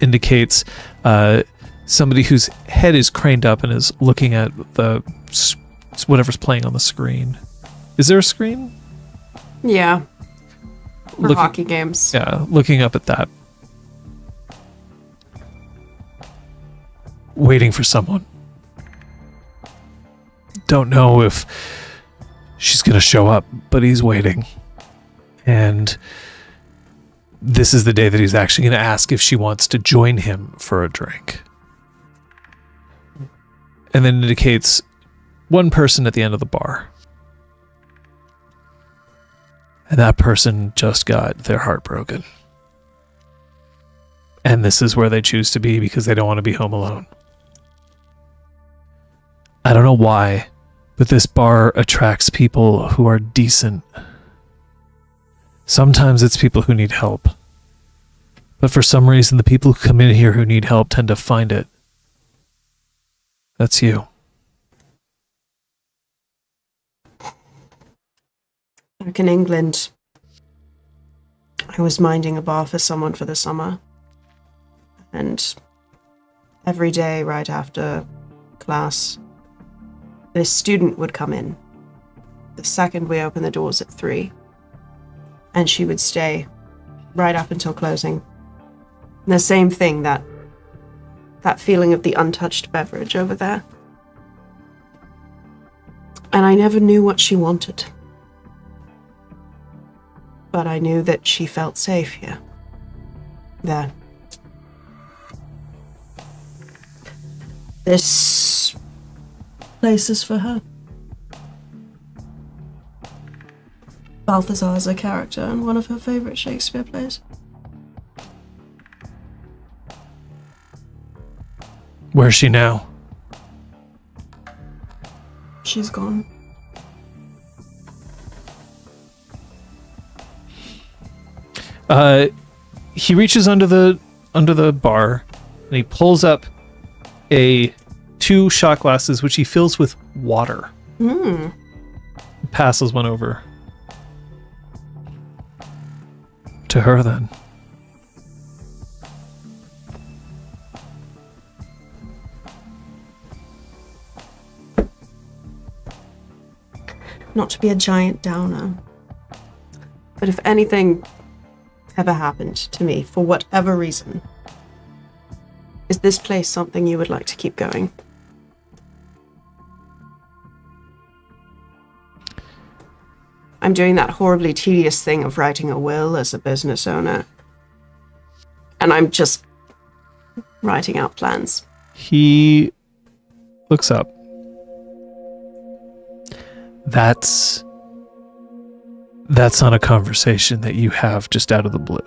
indicates somebody whose head is craned up and is looking at the whatever's playing on the screen. Is there a screen? Yeah. For hockey games. Yeah, looking up at that. Waiting for someone. Don't know if she's going to show up, but he's waiting. And this is the day that he's actually going to ask if she wants to join him for a drink. And then indicates one person at the end of the bar. And that person just got their heart broken. And this is where they choose to be because they don't want to be home alone. I don't know why, but this bar attracts people who are decent. Sometimes it's people who need help. But for some reason, the people who come in here who need help tend to find it. That's you. Back in England, I was minding a bar for someone for the summer, and every day right after class, this student would come in. The second we opened the doors at 3, and she would stay right up until closing. And the same thing, that feeling of the untouched beverage over there. And I never knew what she wanted. But I knew that she felt safe here. There. This place is for her. Balthazar's a character in one of her favorite Shakespeare plays. Where's she now? She's gone. He reaches under the bar, and he pulls up two shot glasses, which he fills with water. Mm. Passes one over to her. Then not to be a giant downer, but if anything ever happened to me, for whatever reason, is this place something you would like to keep going? I'm doing that horribly tedious thing of writing a will as a business owner, and I'm just writing out plans. He looks up. That's not a conversation that you have just out of the blue.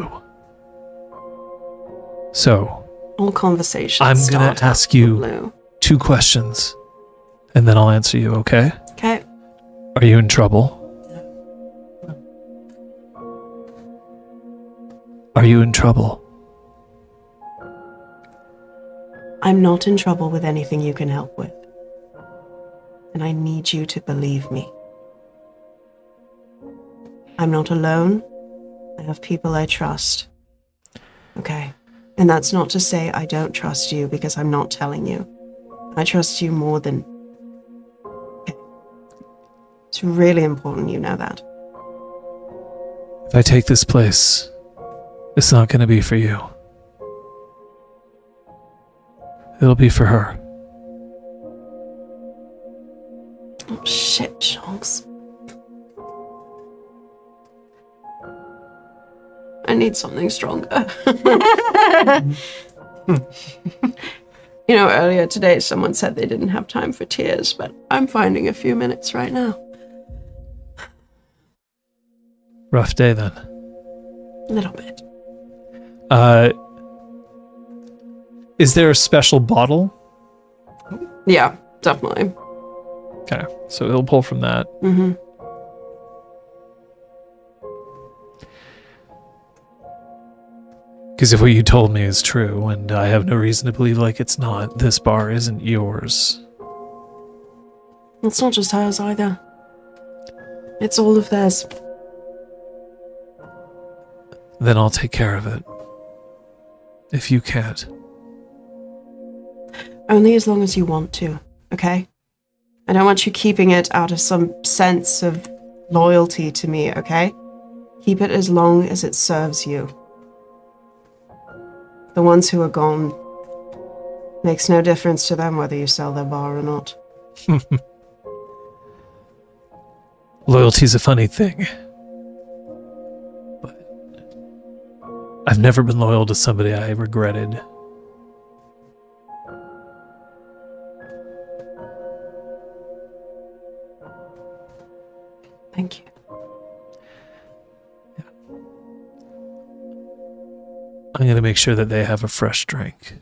So, all conversations I'm going to ask you two questions, and then I'll answer you, okay? Okay. Are you in trouble? No. Are you in trouble? I'm not in trouble with anything you can help with. And I need you to believe me. I'm not alone. I have people I trust. Okay. And that's not to say I don't trust you, because I'm not telling you. I trust you more than... Okay. It's really important you know that. If I take this place, it's not going to be for you. It'll be for her. Oh shit, Shonks. I need something stronger. You know, earlier today someone said they didn't have time for tears, but I'm finding a few minutes right now. Rough day then. A little bit. Is there a special bottle? Yeah, definitely. Okay, so he'll pull from that. Mm-hmm. Because if what you told me is true, and I have no reason to believe like it's not, this bar isn't yours. It's not just ours either. It's all of theirs. Then I'll take care of it. If you can't. Only as long as you want to, okay? I don't want you keeping it out of some sense of loyalty to me, okay? Keep it as long as it serves you. The ones who are gone, makes no difference to them whether you sell their bar or not. Loyalty's a funny thing. But I've never been loyal to somebody I regretted. Thank you. I'm going to make sure that they have a fresh drink.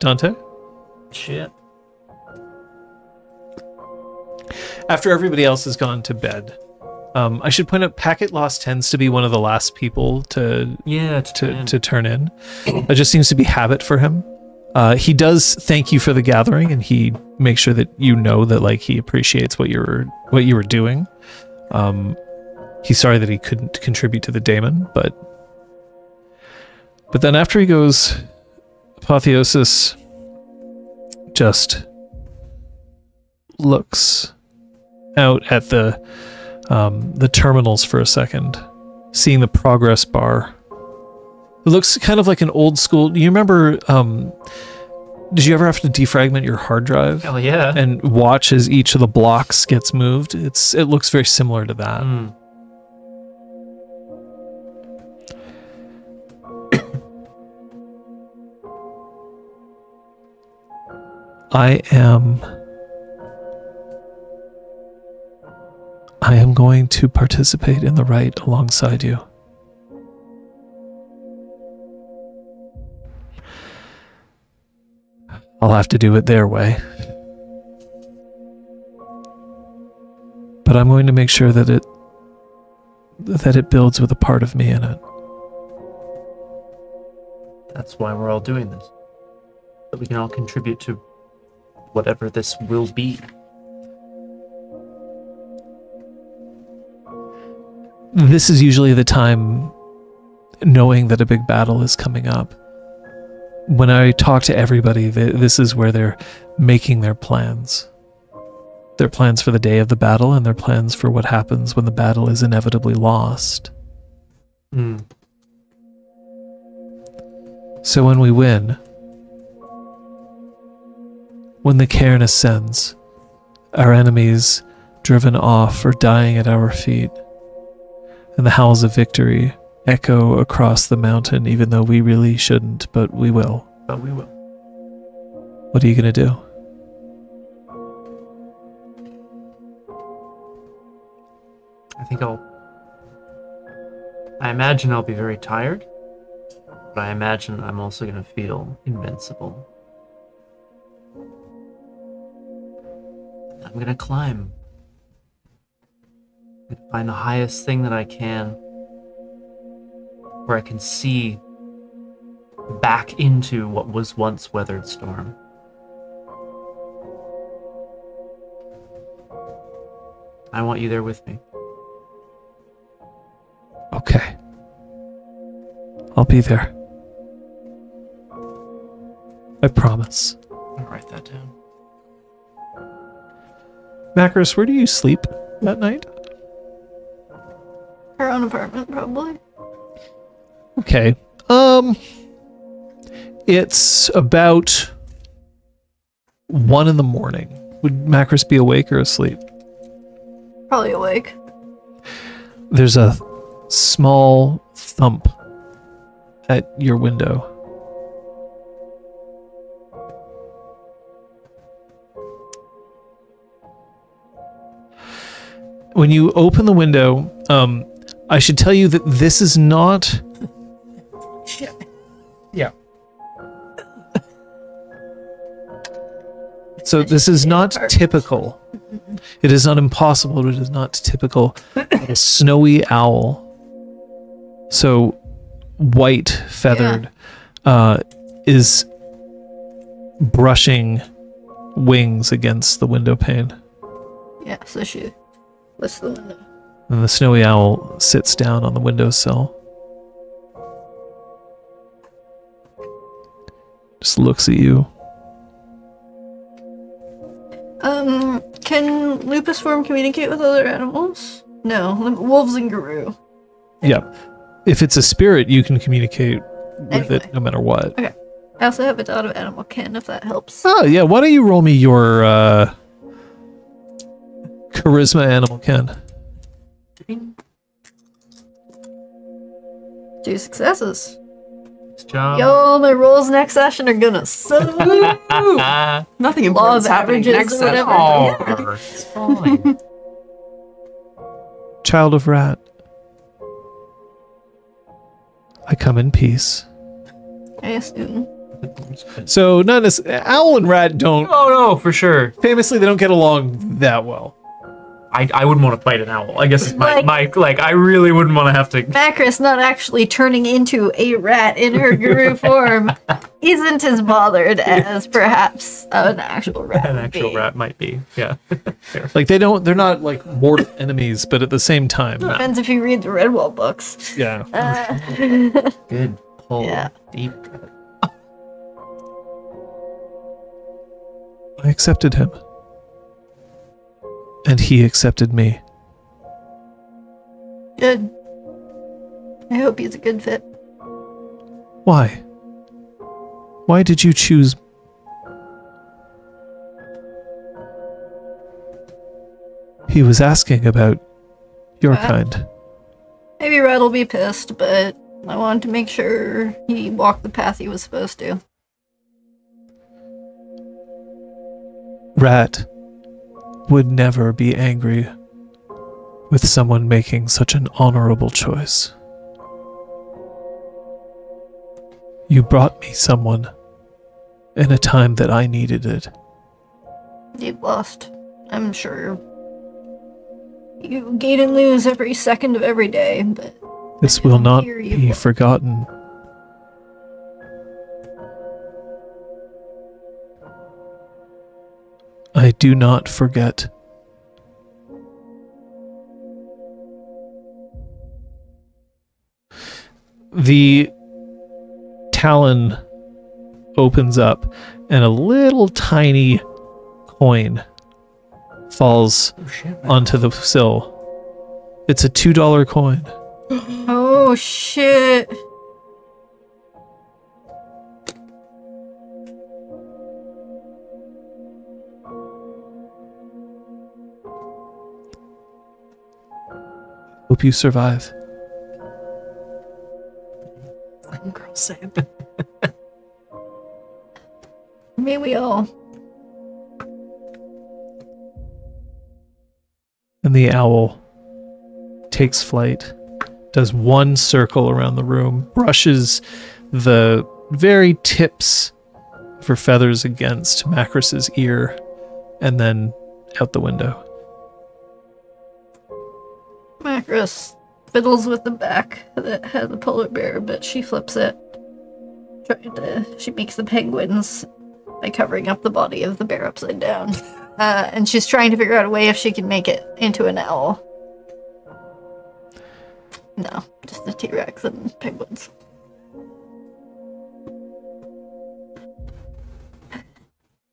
Dante? Shit. After everybody else has gone to bed, I should point out Packet Loss tends to be one of the last people to turn in. It just seems to be habit for him. He does thank you for the gathering, and he makes sure that you know that like he appreciates what you were doing. He's sorry that he couldn't contribute to the daemon, but then after he goes, Apotheosis just looks out at the terminals for a second, seeing the progress bar. It looks kind of like an old school... Do you remember, did you ever have to defragment your hard drive? Oh, yeah. And watch as each of the blocks gets moved? It looks very similar to that. Mm. I am going to participate in the rite alongside you. I'll have to do it their way. But I'm going to make sure that it builds with a part of me in it. That's why we're all doing this. That we can all contribute to whatever this will be. This is usually the time, knowing that a big battle is coming up. When I talk to everybody, this is where they're making their plans for the day of the battle and their plans for what happens when the battle is inevitably lost. Mm. So when we win, when the cairn ascends, our enemies driven off or dying at our feet, and the howls of victory echo across the mountain, even though we really shouldn't, but we will. But we will. What are you going to do? I imagine I'll be very tired, but I imagine I'm also going to feel invincible. I'm going to climb. could find the highest thing that I can, where I can see back into what was once Weathered Storm. I want you there with me. Okay. I'll be there. I promise. I'll write that down. Macris, where do you sleep that night? Her own apartment, probably. Okay. It's about 1 in the morning. Would Macris be awake or asleep? Probably awake. There's a small thump at your window. When you open the window, I should tell you that this is not... Yeah. So this is not typical. It is not impossible, but it is not typical. A snowy owl. So white feathered, yeah. Is brushing wings against the window pane. Yeah, so she... What's the window? And the snowy owl sits down on the windowsill. Just looks at you. Can Lupus form communicate with other animals? No, wolves and Guru. Yeah. If it's a spirit, you can communicate with it no matter what. Okay. I also have a dot of animal kin, if that helps. Oh, yeah. Why don't you roll me your, charisma animal kin. 2 successes. Nice job. Yo, my rolls next session are gonna suck. Nothing important's happening next session. Oh, it's fine. Child of Rat, I come in peace. I assume. So, not as owl and rat don't. Oh no, for sure. Famously, they don't get along that well. I wouldn't want to fight an owl. I guess it's like I really wouldn't want to have to. Macris not actually turning into a rat in her guru form isn't as bothered as perhaps an actual rat. An actual rat might be, yeah. Like they're not like mortal enemies, but at the same time. No. Depends if you read the Redwall books. Yeah. Good pull. Yeah. Deep. I accepted him. And he accepted me. Good. I hope he's a good fit. Why? Why did you choose? He was asking about your kind. Maybe Red will be pissed, but I wanted to make sure he walked the path he was supposed to. Rat would never be angry with someone making such an honorable choice. You brought me someone in a time that I needed it. Deep lost, I'm sure. You gain and lose every second of every day, but this will not be forgotten. I do not forget. The talon opens up and a little tiny coin falls onto the sill. It's a $2 coin. Oh shit. Hope you survive. Some girl saved. May we all. And the owl takes flight, does one circle around the room, brushes the very tips of her feathers against Macris's ear, and then out the window. Macris fiddles with the back that had the polar bear, but she flips it. She makes the penguins by covering up the body of the bear upside down. And she's trying to figure out a way if she can make it into an owl. No, just the T-Rex and penguins.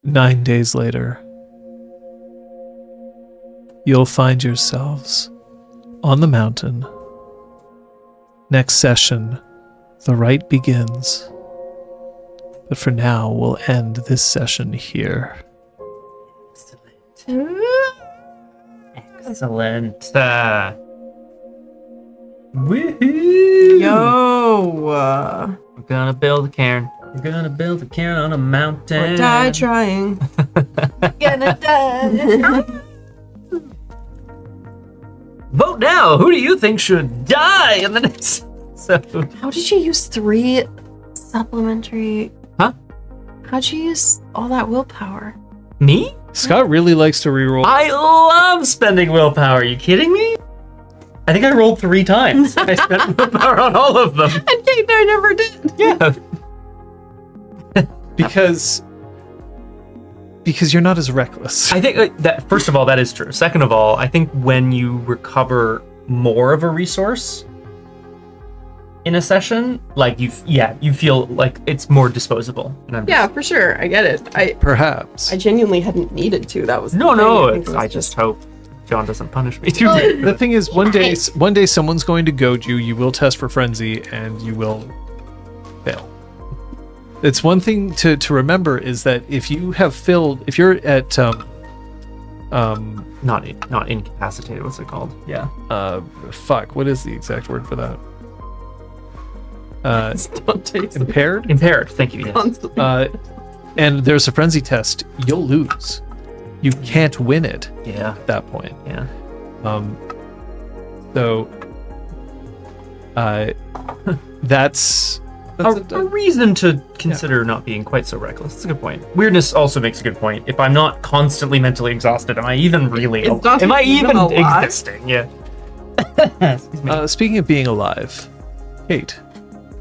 Nine days later, you'll find yourselves on the mountain. Next session, the rite begins. But for now, we'll end this session here. Excellent. Excellent. Woohoo! Yo! We're gonna build a cairn. We're gonna build a cairn on a mountain. Or die trying. Gonna die. Vote now! Who do you think should die in the next episode? How did you use 3 supplementary... Huh? How'd you use all that willpower? Me? Scott really likes to reroll. I love spending willpower. Are you kidding me? I think I rolled 3 times. I spent willpower on all of them. And Kate, I never did. Yeah. Because you're not as reckless. I think that, first of all, that is true. Second of all, I think when you recover more of a resource in a session, like you feel like it's more disposable. And I'm yeah, for sure. I get it. Perhaps. I genuinely hadn't needed to. That was I just hope John doesn't punish me too. The thing is, one day someone's going to goad you. You will test for frenzy and you will fail. It's one thing to remember is that if you have filled, if you're at not incapacitated, what's it called? Yeah. Fuck. What is the exact word for that? Impaired. Impaired. Thank you. Yes. And there's a frenzy test. You'll lose. You can't win it. Yeah. At that point. Yeah. That's. A reason to consider not being quite so reckless. That's a good point. Weirdness also makes a good point. If I'm not constantly mentally exhausted, am I even really? Am I even existing? Yeah. Excuse me. Speaking of being alive, Kate,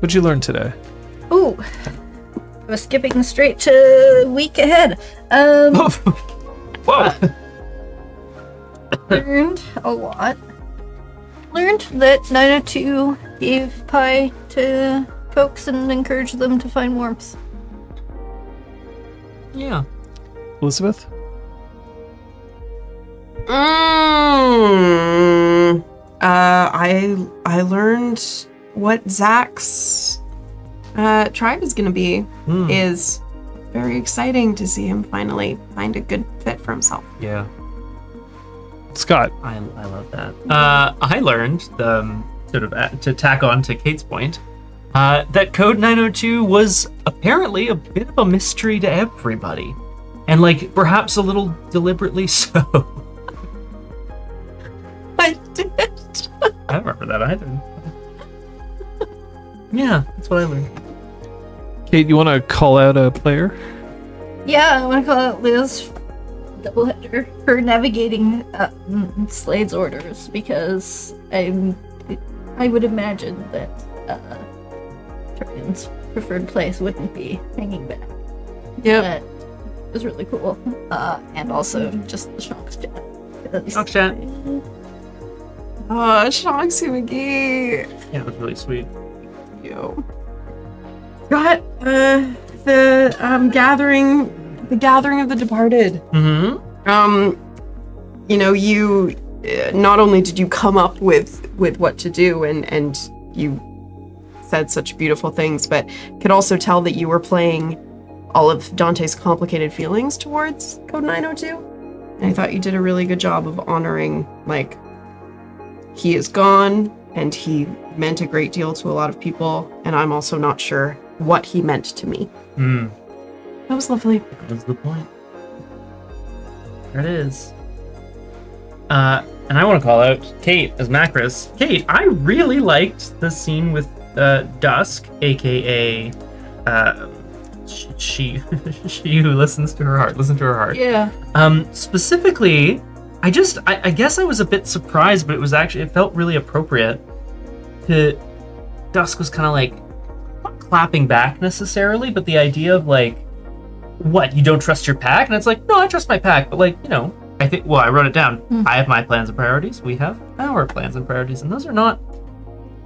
what'd you learn today? Ooh, I was skipping straight to week ahead. Whoa. Learned a lot. Learned that 902 gave pie to folks and encourage them to find warmth. Yeah. Elizabeth? I learned what Zach's tribe is gonna be. Is very exciting to see him finally find a good fit for himself. Yeah. Scott? I love that. I learned, sort of to tack on to Kate's point, that Code 902 was apparently a bit of a mystery to everybody. And, like, perhaps a little deliberately so. I did. I don't remember that either. Yeah, that's what I learned. Kate, you want to call out a player? Yeah, I want to call out Liz Doubleheader for navigating Slade's orders, because I would imagine that... Troian's preferred place wouldn't be hanging back. Yeah, it was really cool. And also just the Shonks chat. Shonks chat. Oh, Shonks McGee. Yeah, it was really sweet. Yo. Got the gathering of the departed. Mm-hmm. You know, you not only did you come up with what to do, and you said such beautiful things, but could also tell that you were playing all of Dante's complicated feelings towards Code 902. And I thought you did a really good job of honoring, like, he is gone and he meant a great deal to a lot of people, and I'm also not sure what he meant to me. Mm. That was lovely. That was the point. There it is. And I want to call out Kate as Macris. Kate, I really liked the scene with Dusk, aka she who listens to her heart. Yeah. Specifically, I guess I was a bit surprised, but it was actually, it felt really appropriate. Dusk was kind of like, not clapping back necessarily, but the idea of like, what, you don't trust your pack? And it's like, no, I trust my pack, but like, you know, I think, well, I wrote it down. I have my plans and priorities. We have our plans and priorities, and those are not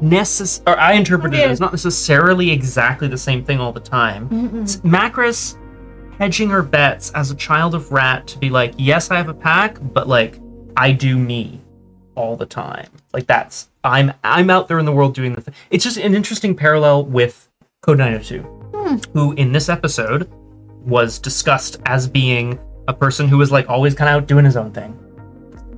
necessarily, or I interpreted it as not necessarily exactly the same thing all the time. It's Macris hedging her bets as a child of Rat to be like, yes, I have a pack, but like, I do me all the time. Like that's, I'm out there in the world doing the thing. It's just an interesting parallel with Code 902, who in this episode was discussed as being a person who was like always kind of out doing his own thing.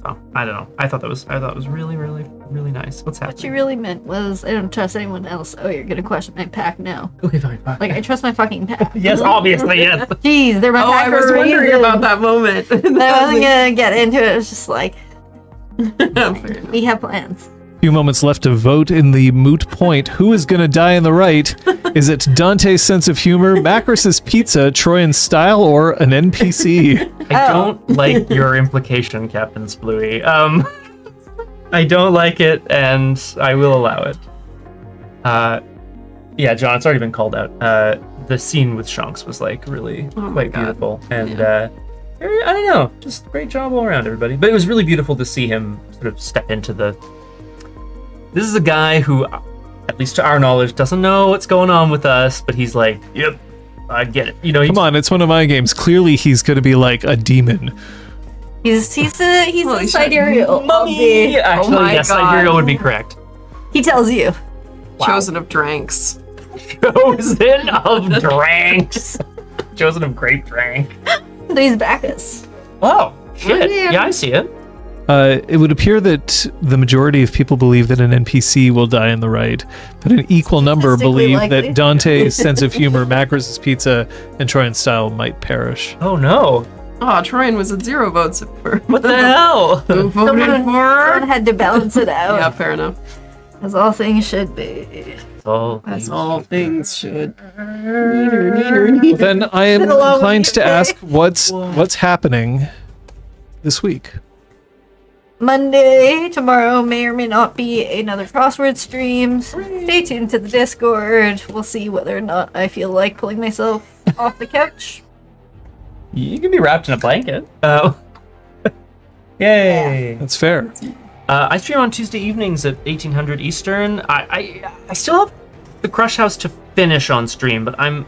Oh, I don't know. I thought it was really, really, really nice. What's happening? What you really meant was, I don't trust anyone else. Oh, you're gonna question my pack now. Okay, fine, fine. Like I trust my fucking pack. Yes, obviously, yes. Jeez, they're my pack. Oh, I was wondering about that moment. I wasn't gonna get into it. It was just like, we have plans. Few moments left to vote in the moot point. Who is gonna die in the right? Is it Dante's sense of humor, Macris's pizza, Troian's style, or an NPC? I don't like your implication, Captain Splooey. I don't like it, and I will allow it. Yeah, John, it's already been called out. The scene with Shonks was like really quite beautiful, and I don't know, just great job all around, everybody. But it was really beautiful to see him sort of step into the. This is a guy who, at least to our knowledge, doesn't know what's going on with us, but he's like, yep, I get it. You know, come on, it's one of my games. Clearly he's going to be like a demon. He's a sidereal. Mummy! Actually, oh yes, sidereal would be correct. He tells you. Wow. Chosen of drinks. Chosen of drinks. Chosen of grape drink. So he's Bacchus. Oh, shit. Yeah, I see it. It would appear that the majority of people believe that an NPC will die in the right, but an equal number believe that Dante's sense of humor, Macris's pizza, and Troian's style might perish. Oh no! Oh, Troian was at 0 votes. What the hell? Someone had to balance it out. Yeah, fair enough. As all things should be. As all things should. Well, then I am inclined to ask, what's happening this week? Monday, tomorrow may or may not be another crossword stream. Stay tuned to the Discord. We'll see whether or not I feel like pulling myself off the couch. You can be wrapped in a blanket. Oh. Yay. Yeah. That's fair. I stream on Tuesday evenings at 1800 Eastern. I still have the Crush House to finish on stream, but I'm,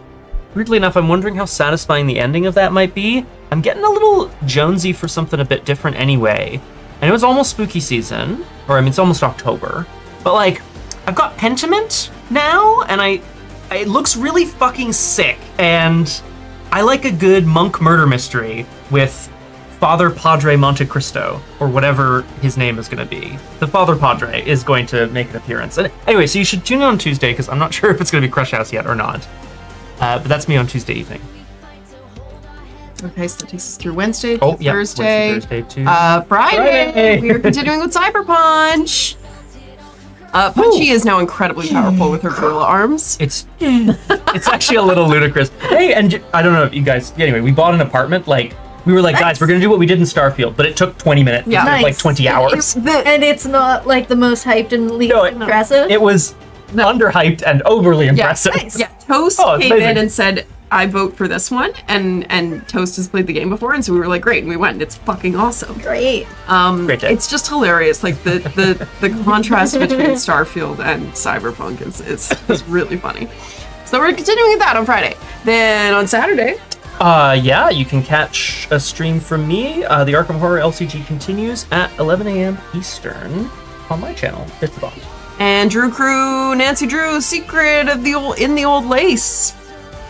weirdly enough, I'm wondering how satisfying the ending of that might be. I'm getting a little jonesy for something a bit different anyway. I know it's almost spooky season, or I mean, it's almost October, but like, I've got Pentiment now, and it looks really fucking sick, and I like a good monk murder mystery with Father Padre Monte Cristo, or whatever his name is gonna be. The Father Padre is going to make an appearance. And anyway, so you should tune in on Tuesday, because I'm not sure if it's gonna be Crush House yet or not. But that's me on Tuesday evening. Okay, so that takes us through Wednesday, Thursday, Wednesday, Thursday, Friday. We are continuing with Cyber Punch. Punchy is now incredibly powerful with her gorilla arms. It's actually a little ludicrous. Hey, and I don't know if you guys. Anyway, we bought an apartment. Like we were like, nice. Guys, we're gonna do what we did in Starfield, but it took 20 minutes. Yeah, nice. Like 20 hours. And it's not like the most hyped and least impressive. It was underhyped and overly impressive. Nice. Yeah, Toast came in and said, I vote for this one, and Toast has played the game before, and so we were like, great, and we went, and it's fucking awesome. Great. Great day. It's just hilarious, like the contrast between Starfield and Cyberpunk is really funny. So we're continuing with that on Friday. Then on Saturday, yeah, you can catch a stream from me. The Arkham Horror LCG continues at 11 AM Eastern on my channel. It's the boss. And Drew Crew, Nancy Drew, Secret of the Old in the Old Lace.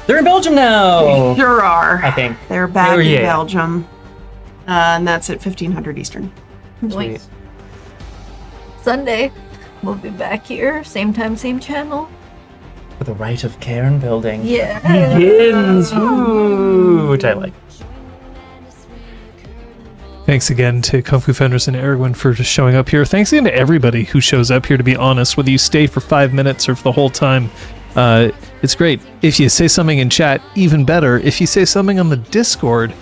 They're in Belgium now. They sure are. I think they're back in Belgium, and that's at 1500 Eastern. Nice. Sunday, we'll be back here, same time, same channel. For the Rite of Cairn building. Yeah. Begins. Ooh, which I like. Thanks again to Kung Fu Fenders and Erwin for just showing up here. Thanks again to everybody who shows up here. To be honest, whether you stay for 5 minutes or for the whole time. It's great. If you say something in chat, even better. If you say something on the Discord,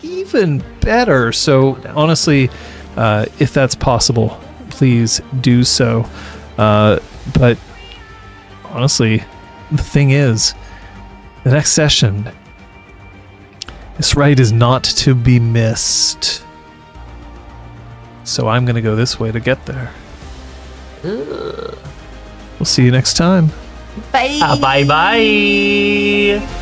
even better. So honestly, if that's possible, please do so. But honestly, the thing is, the next session, this rite is not to be missed. So I'm going to go this way to get there. Ugh. We'll see you next time. Bye. Bye-bye.